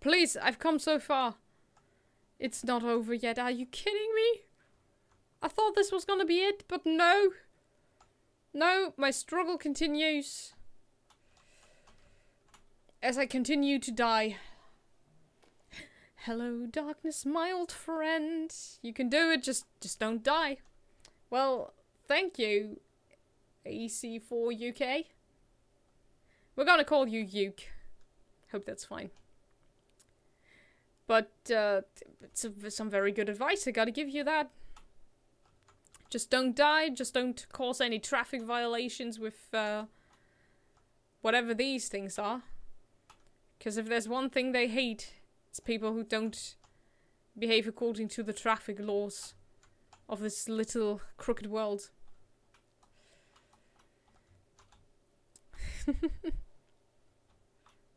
Please, I've come so far. It's not over yet. Are you kidding me? I thought this was gonna be it, but no. No, my struggle continues. As I continue to die. Hello, darkness, my old friend. You can do it, just, just don't die. Well, thank you, A C four U K. We're gonna call you Uke. Hope that's fine. But, uh, it's a, some very good advice, I gotta give you that. Just don't die, just don't cause any traffic violations with, uh, whatever these things are. Because if there's one thing they hate, it's people who don't behave according to the traffic laws of this little crooked world.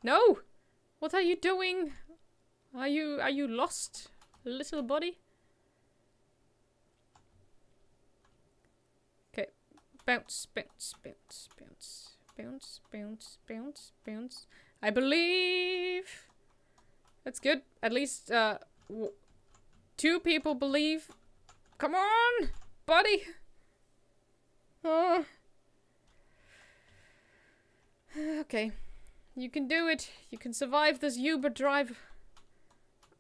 No! What are you doing? Are you, are you lost, little buddy? Okay. Bounce, bounce, bounce, bounce, bounce, bounce, bounce, bounce. I believe. That's good. At least uh, w two people believe. Come on, buddy. Uh. Okay. You can do it. You can survive this Uber drive.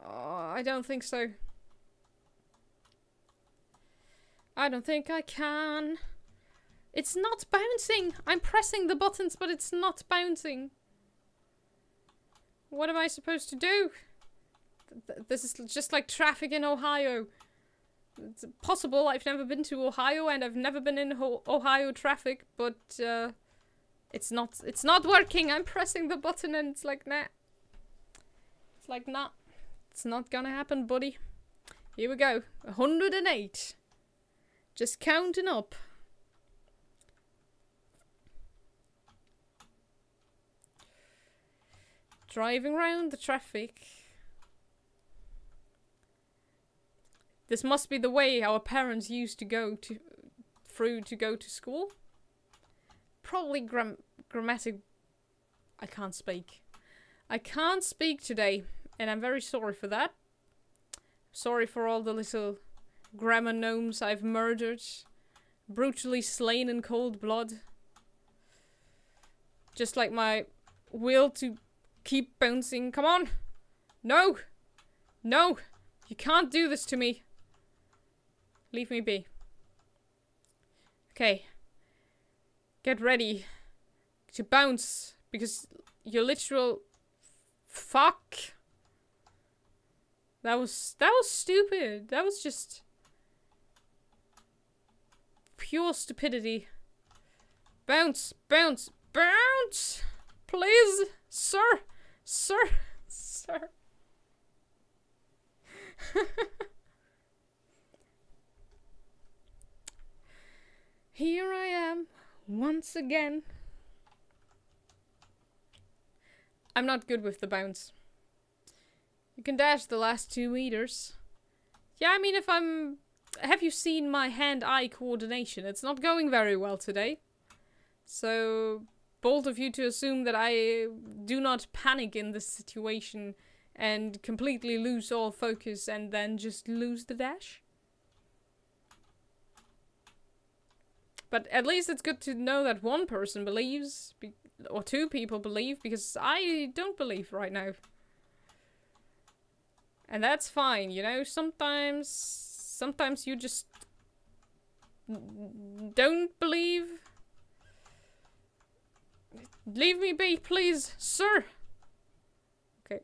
Oh, I don't think so. I don't think I can. It's not bouncing. I'm pressing the buttons, but it's not bouncing. What am I supposed to do? Th this is just like traffic in Ohio. It's possible. I've never been to Ohio, and I've never been in Ho Ohio traffic, but uh, it's not. It's not working. I'm pressing the button, and it's like nah. It's like nah. It's not gonna happen, buddy. Here we go. one hundred and eight. Just counting up. Driving round the traffic. This must be the way our parents used to go to through to go to school. Probably gram grammatic. I can't speak. I can't speak today. And I'm very sorry for that. Sorry for all the little grammar gnomes I've murdered. Brutally slain in cold blood. Just like my will to keep bouncing. Come on! No! No! You can't do this to me. Leave me be. Okay. Get ready to bounce. Because you're literal... Fuck! That was- that was stupid. That was just... pure stupidity. Bounce! Bounce! Bounce! Please! Sir! Sir! Sir! Here I am, once again. I'm not good with the bounce. You can dash the last two meters. Yeah, I mean, if I'm... Have you seen my hand-eye coordination? It's not going very well today. So, bold of you to assume that I do not panic in this situation and completely lose all focus and then just lose the dash. But at least it's good to know that one person believes, or two people believe, because I don't believe right now. And that's fine, you know, sometimes, sometimes you just don't believe. Leave me be, please, sir. Okay.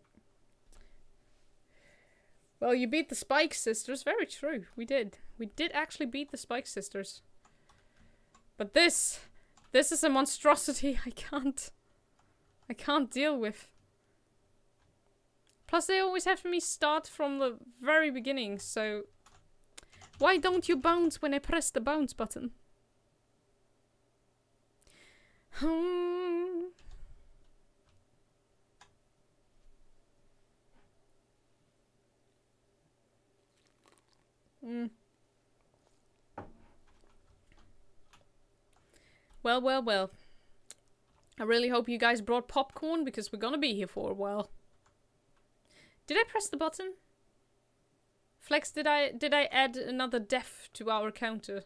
Well, you beat the Spike Sisters, very true, we did. We did actually beat the Spike Sisters. But this, this is a monstrosity I can't, I can't deal with. Plus, they always have me start from the very beginning, so... Why don't you bounce when I press the bounce button? Mm. Well, well, well. I really hope you guys brought popcorn, because we're gonna be here for a while. Did I press the button? Flex, did I did I add another death to our counter?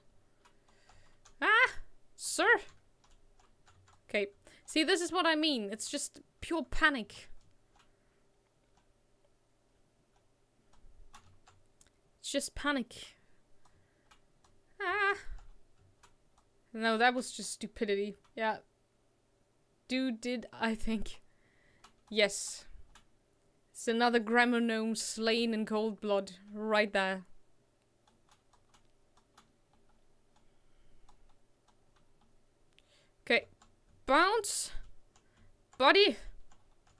Ah! Sir! Okay. See, this is what I mean. It's just pure panic. It's just panic. Ah! No, that was just stupidity. Yeah. Do did I think? Yes. It's another grammar gnome slain in cold blood, right there. Okay, bounce, buddy.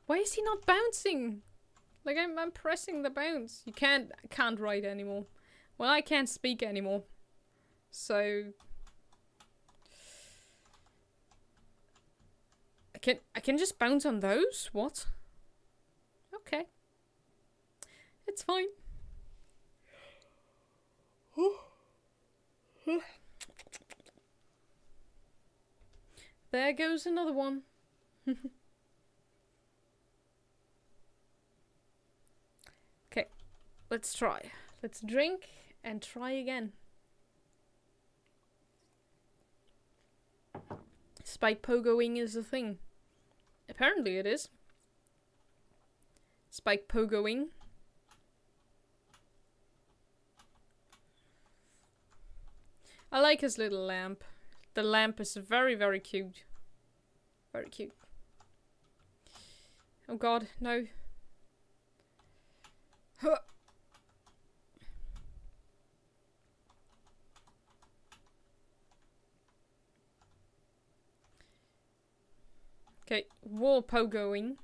Why is he not bouncing? Like I'm, I'm pressing the bounce. You can't, can't write anymore. Well, I can't speak anymore. So. I can I can just bounce on those? What? Okay. It's fine. There goes another one. Okay. Let's try. Let's drink and try again. Spike pogoing is a thing. Apparently it is. Spike pogoing. I like his little lamp. The lamp is very, very cute. Very cute. Oh god, no. Huh. Okay, wall pogoing.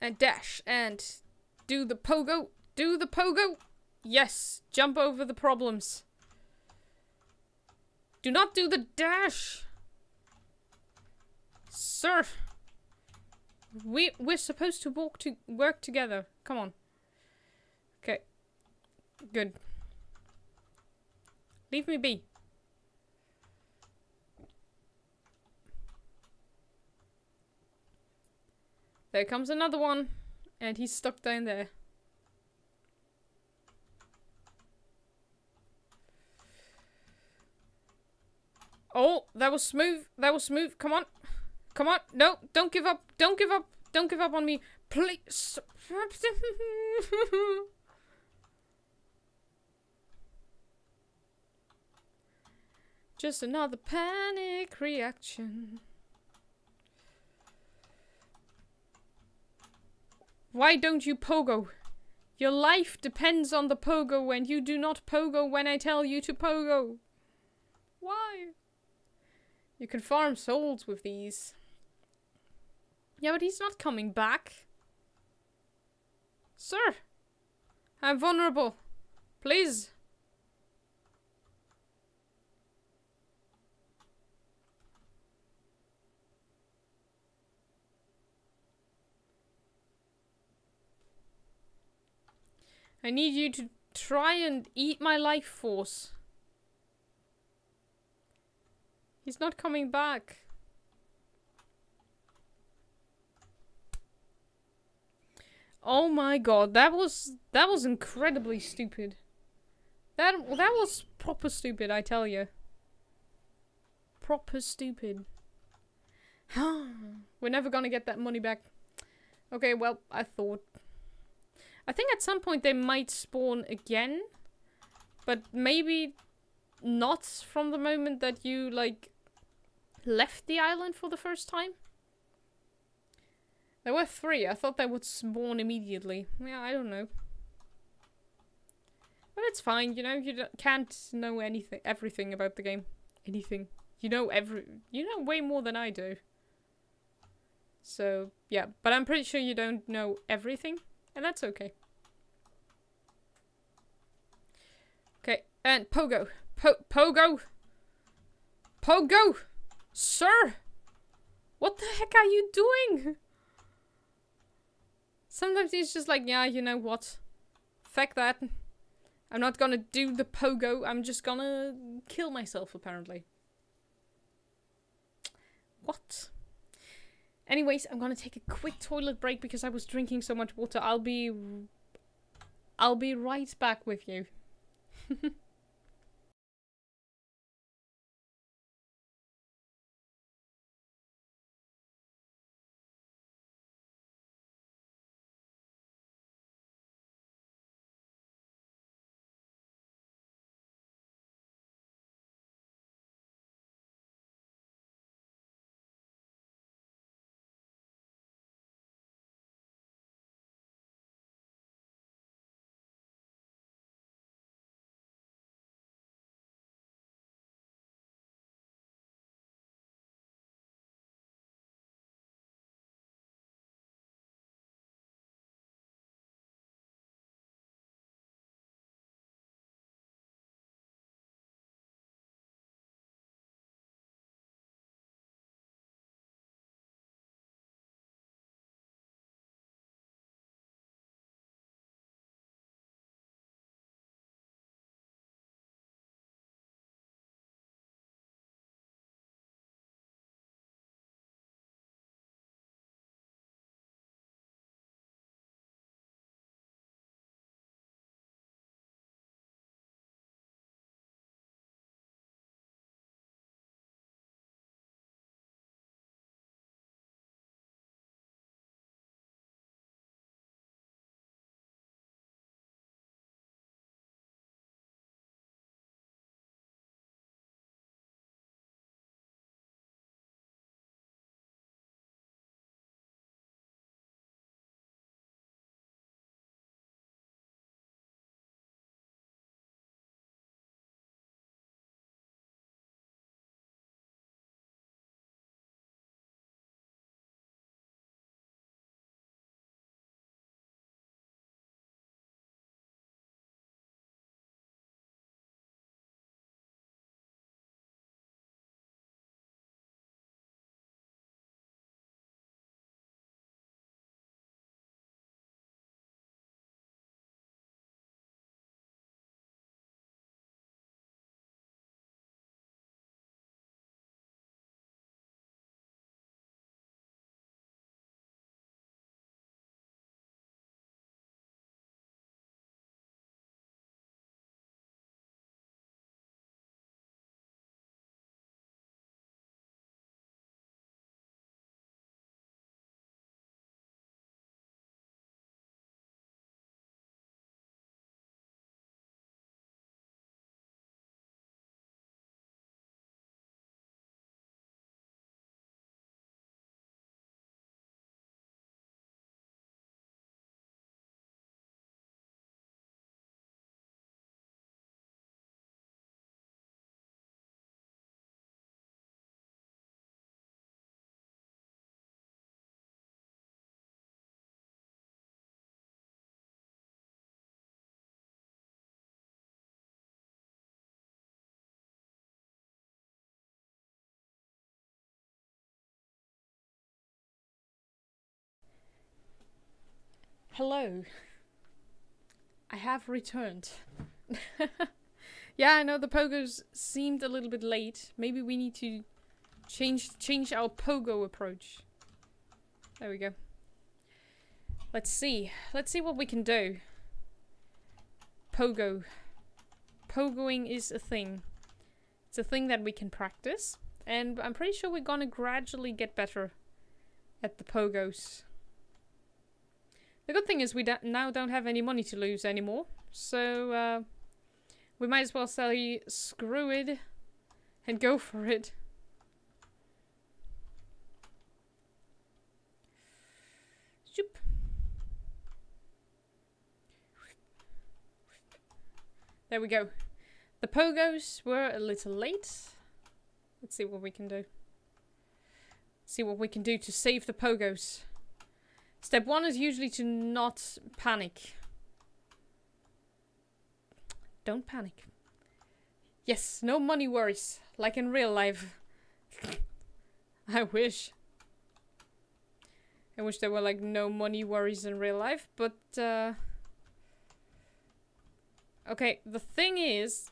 And dash, and do the pogo, do the pogo! Yes, jump over the problems. Do not do the dash! Sir! We, we're supposed to walk to work together, come on. Okay, good. Leave me be. There comes another one, and he's stuck down there. Oh, that was smooth. That was smooth. Come on. Come on. No, don't give up. Don't give up. Don't give up on me. Please. Just another panic reaction. Why don't you pogo? Your life depends on the pogo, and you do not pogo when I tell you to pogo. Why? You can farm souls with these. Yeah, but he's not coming back. Sir! I'm vulnerable. Please. I need you to try and eat my life force. He's not coming back. Oh my god, that was that was incredibly stupid. That that was proper stupid, I tell you. Proper stupid. We're never gonna get that money back. Okay, well, I thought. I think at some point they might spawn again, but maybe not from the moment that you, like, left the island for the first time. There were three. I thought they would spawn immediately. Yeah, I don't know. But it's fine, you know, you don't, can't know anything, everything about the game. Anything. You know every- you know way more than I do. So, yeah. But I'm pretty sure you don't know everything. And that's okay. Okay, and pogo. Po pogo! Pogo! Sir! What the heck are you doing? Sometimes he's just like, yeah, you know what? Fuck that. I'm not gonna do the pogo. I'm just gonna kill myself, apparently. What? Anyways, I'm gonna take a quick toilet break because I was drinking so much water. I'll be... I'll be right back with you. Hello. I have returned. Yeah, I know the pogos seemed a little bit late. Maybe we need to change change our pogo approach. There we go. Let's see. Let's see what we can do. Pogo. Pogoing is a thing. It's a thing that we can practice. And I'm pretty sure we're gonna gradually get better at the pogos. The good thing is we don't, now don't have any money to lose anymore, so uh, we might as well say screw it and go for it. Shoop. There we go. The pogos were a little late. Let's see what we can do. See what we can do to save the pogos. Step one is usually to not panic. Don't panic. Yes, no money worries, like in real life. I wish. I wish there were like no money worries in real life, but uh okay, the thing is,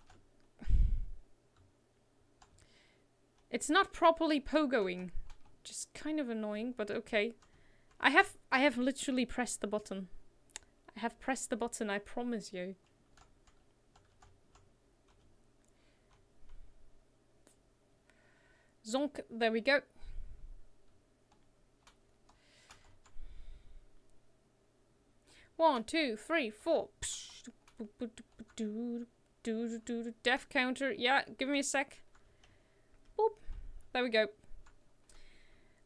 it's not properly pogoing, which is kind of annoying, but okay. I have I have literally pressed the button. I have pressed the button, I promise you. Zonk, there we go. One, two, three, four. Death counter. Yeah, give me a sec. Boop. There we go.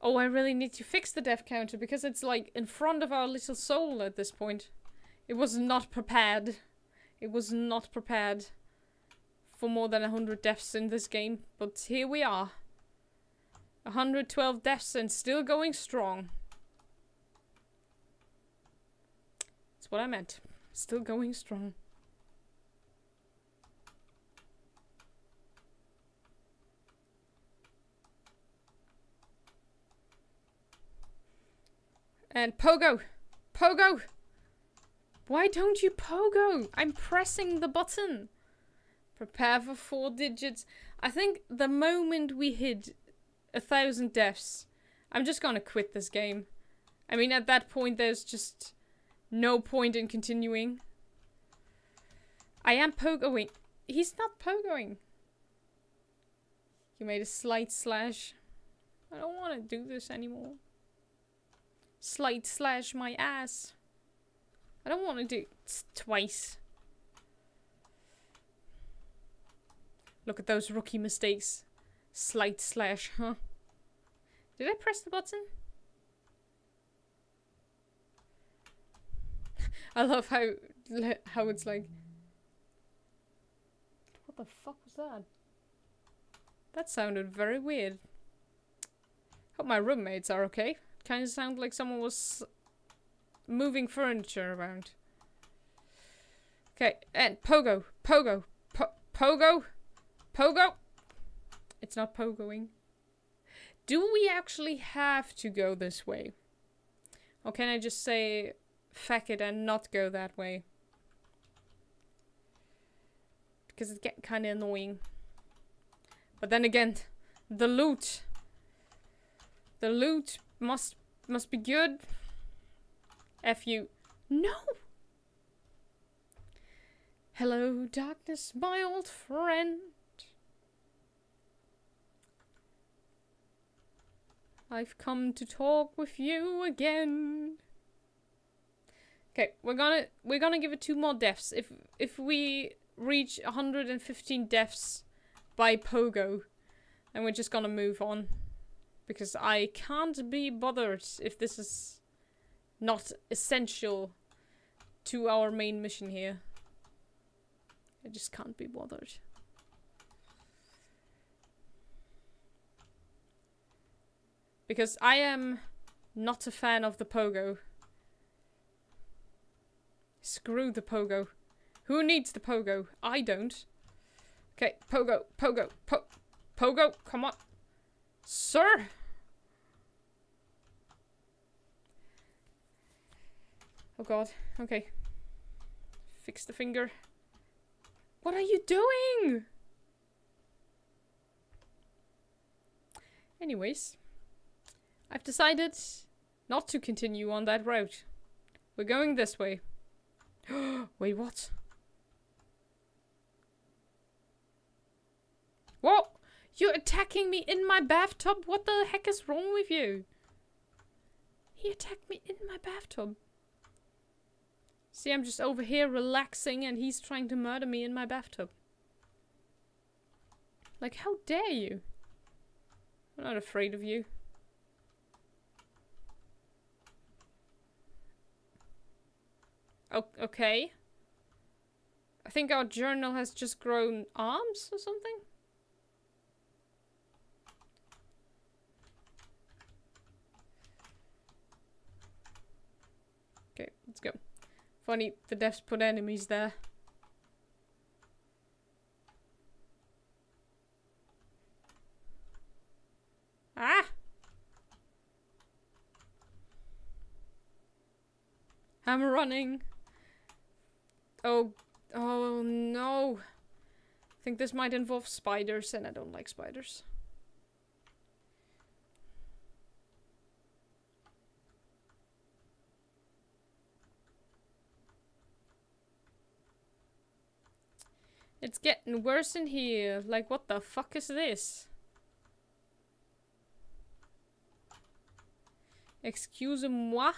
Oh, I really need to fix the death counter because it's like in front of our little soul at this point. It was not prepared. It was not prepared for more than a hundred deaths in this game. But here we are. one hundred twelve deaths and still going strong. That's what I meant. Still going strong. And pogo! Pogo! Why don't you pogo? I'm pressing the button. Prepare for four digits. I think the moment we hit a thousand deaths, I'm just gonna quit this game. I mean, at that point, there's just no point in continuing. I am pogoing. He's not pogoing. He made a slight slash. I don't want to do this anymore. Slight slash my ass. I don't want to do it twice. Look at those rookie mistakes. Slight slash, huh? Did I press the button? I love how how it's like. What the fuck was that? That sounded very weird. Hope my roommates are okay. Kind of sound like someone was moving furniture around. Okay, and pogo, pogo, po pogo, pogo. It's not pogoing. Do we actually have to go this way? Or can I just say fuck it and not go that way? Because it's getting kind of annoying. But then again, the loot. The loot. Must must be good. F you. No! Hello, darkness, my old friend. I've come to talk with you again. Okay, we're gonna we're gonna give it two more deaths. If if we reach one hundred fifteen deaths by pogo, then we're just gonna move on. Because I can't be bothered if this is not essential to our main mission here. I just can't be bothered. Because I am not a fan of the pogo. Screw the pogo. Who needs the pogo? I don't. Okay, pogo, pogo, po- pogo, come on. Sir! Oh god, okay. Fix the finger. What are you doing? Anyways, I've decided not to continue on that route. We're going this way. Wait, what? Whoa! You're attacking me in my bathtub? What the heck is wrong with you? He attacked me in my bathtub. See, I'm just over here relaxing and he's trying to murder me in my bathtub. Like, how dare you? I'm not afraid of you. Oh, okay. I think our journal has just grown arms or something? Okay, let's go. Funny, the devs put enemies there. Ah! I'm running. Oh, oh no. I think this might involve spiders, and I don't like spiders. It's getting worse in here. Like, what the fuck is this? Excuse-moi?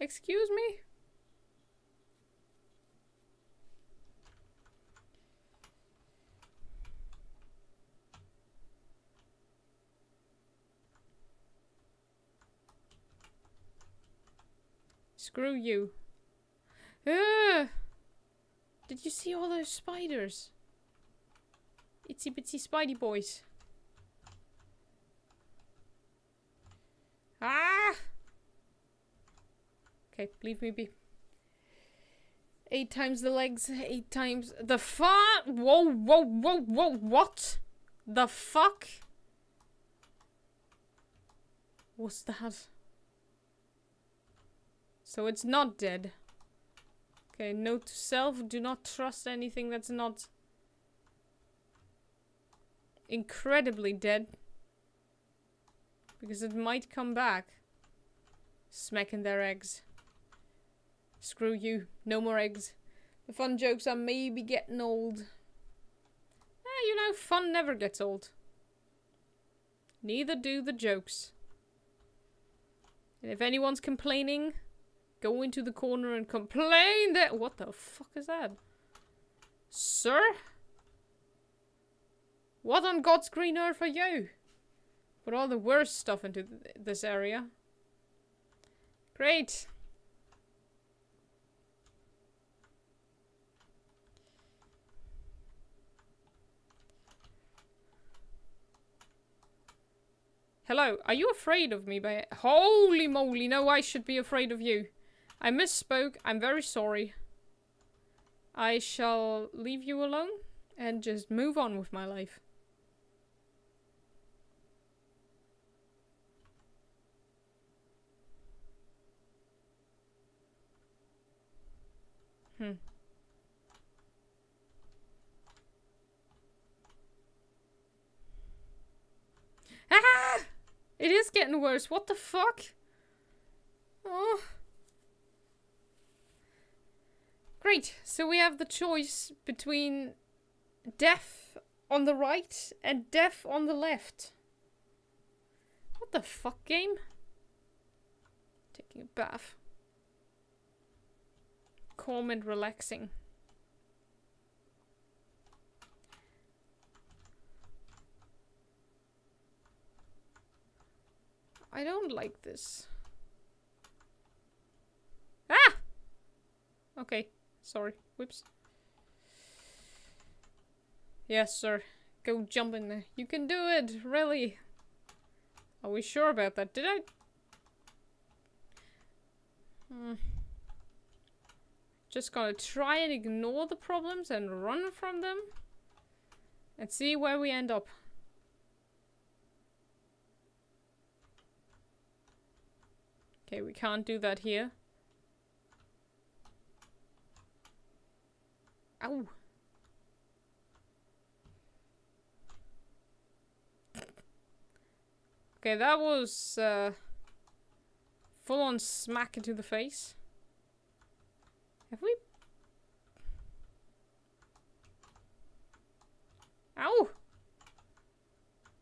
Excuse me? Screw you. Ugh! Did you see all those spiders? Itsy bitsy spidey boys. Ah! Okay, leave me be. Eight times the legs, eight times the fuck. Whoa, whoa, whoa, whoa, what? The fuck? What's that? So it's not dead. Okay, note to self, do not trust anything that's not incredibly dead. Because it might come back. Smacking their eggs. Screw you. No more eggs. The fun jokes are maybe getting old. Eh, you know, fun never gets old. Neither do the jokes. And if anyone's complaining, go into the corner and complain that— what the fuck is that? Sir? What on God's green earth are you? Put all the worst stuff into th this area. Great. Hello, are you afraid of me? By holy moly, no, I should be afraid of you. I misspoke, I'm very sorry. I shall leave you alone and just move on with my life. Hmm. Ah! It is getting worse. What the fuck? Oh. Great. So we have the choice between death on the right and death on the left. What the fuck, game? Taking a bath. Calm and relaxing. I don't like this. Ah! Okay, sorry. Whoops. Yes, sir. Go jump in there. You can do it, really. Are we sure about that? Did I? Hmm. Just gonna try and ignore the problems and run from them. And see where we end up. Okay, we can't do that here. Ow. Okay, that was uh, full on smack into the face. Have we? Ow!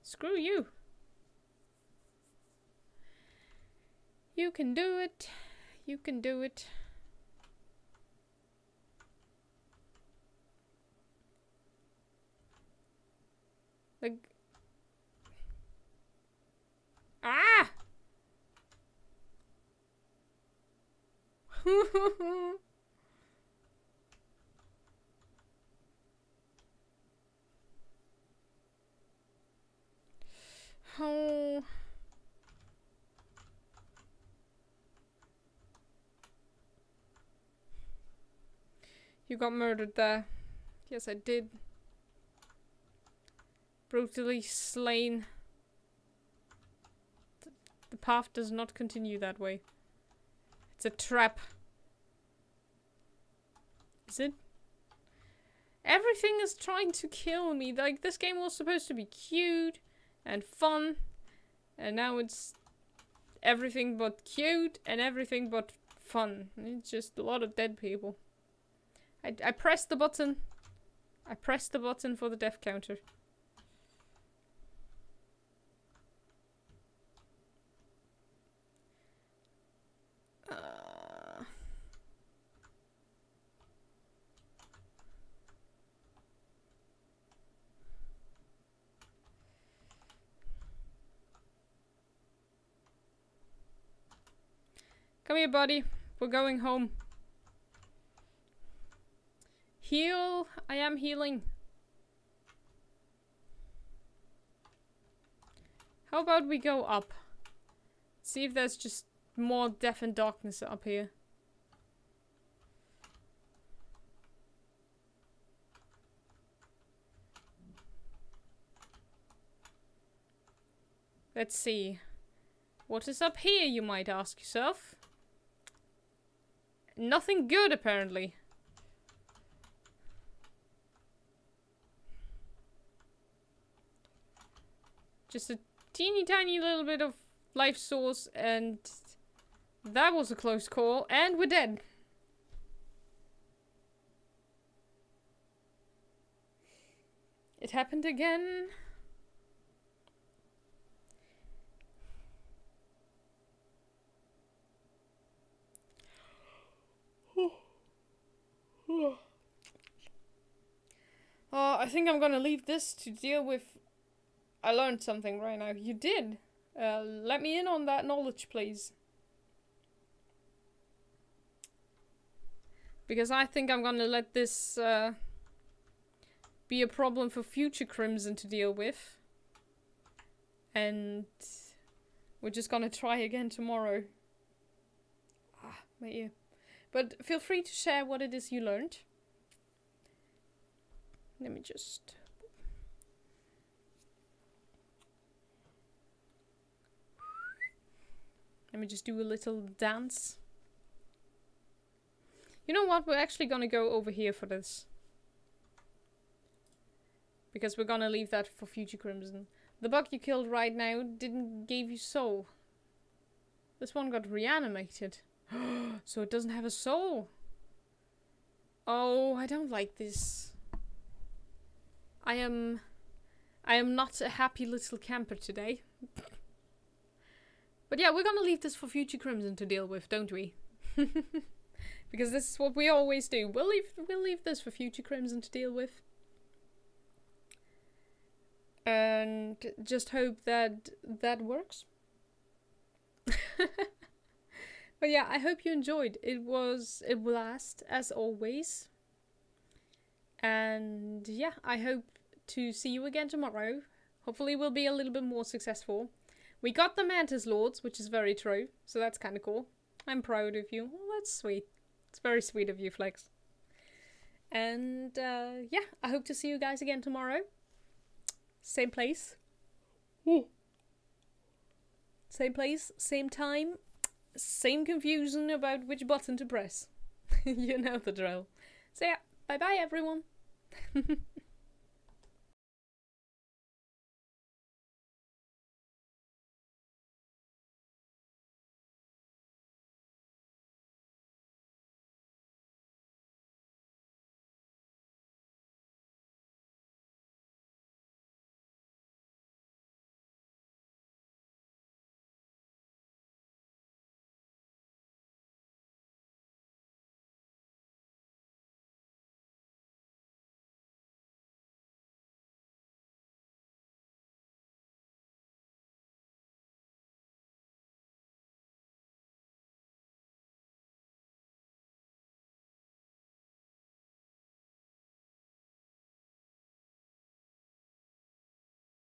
Screw you. You can do it. You can do it. Like. Ah! Oh. You got murdered there. Yes, I did. Brutally slain. The The path does not continue that way. It's a trap. Is it? Everything is trying to kill me. Like, this game was supposed to be cute and fun. And now it's everything but cute and everything but fun. It's just a lot of dead people. I, I pressed the button. I pressed the button for the death counter. Come here, buddy. We're going home. Heal. I am healing. How about we go up? See if there's just more death and darkness up here. Let's see. What is up here, you might ask yourself? Nothing good, apparently. Just a teeny tiny little bit of life source, and that was a close call, and we're dead. It happened again. Uh, I think I'm gonna leave this to deal with. I learned something right now. You did. Uh, let me in on that knowledge, please. Because I think I'm gonna let this uh, be a problem for future Crimson to deal with. And we're just gonna try again tomorrow. Ah, my ear. But feel free to share what it is you learned. Let me just... Let me just do a little dance. You know what? We're actually gonna go over here for this. Because we're gonna leave that for future Crimson. The bug you killed right now didn't give you soul. This one got reanimated. So it doesn't have a soul. Oh, I don't like this. I am... I am not a happy little camper today. But yeah, we're gonna leave this for future Crimson to deal with, don't we? Because this is what we always do. We'll leave, we'll leave this for future Crimson to deal with. And just hope that that works. But yeah, I hope you enjoyed. It was a blast, as always. And yeah, I hope to see you again tomorrow. Hopefully we'll be a little bit more successful. We got the Mantis Lords, which is very true. So that's kind of cool. I'm proud of you. Well, that's sweet. It's very sweet of you, Flex. And uh, yeah, I hope to see you guys again tomorrow. Same place. Ooh. Same place, same time. Same confusion about which button to press. You know the drill. So yeah, bye bye everyone.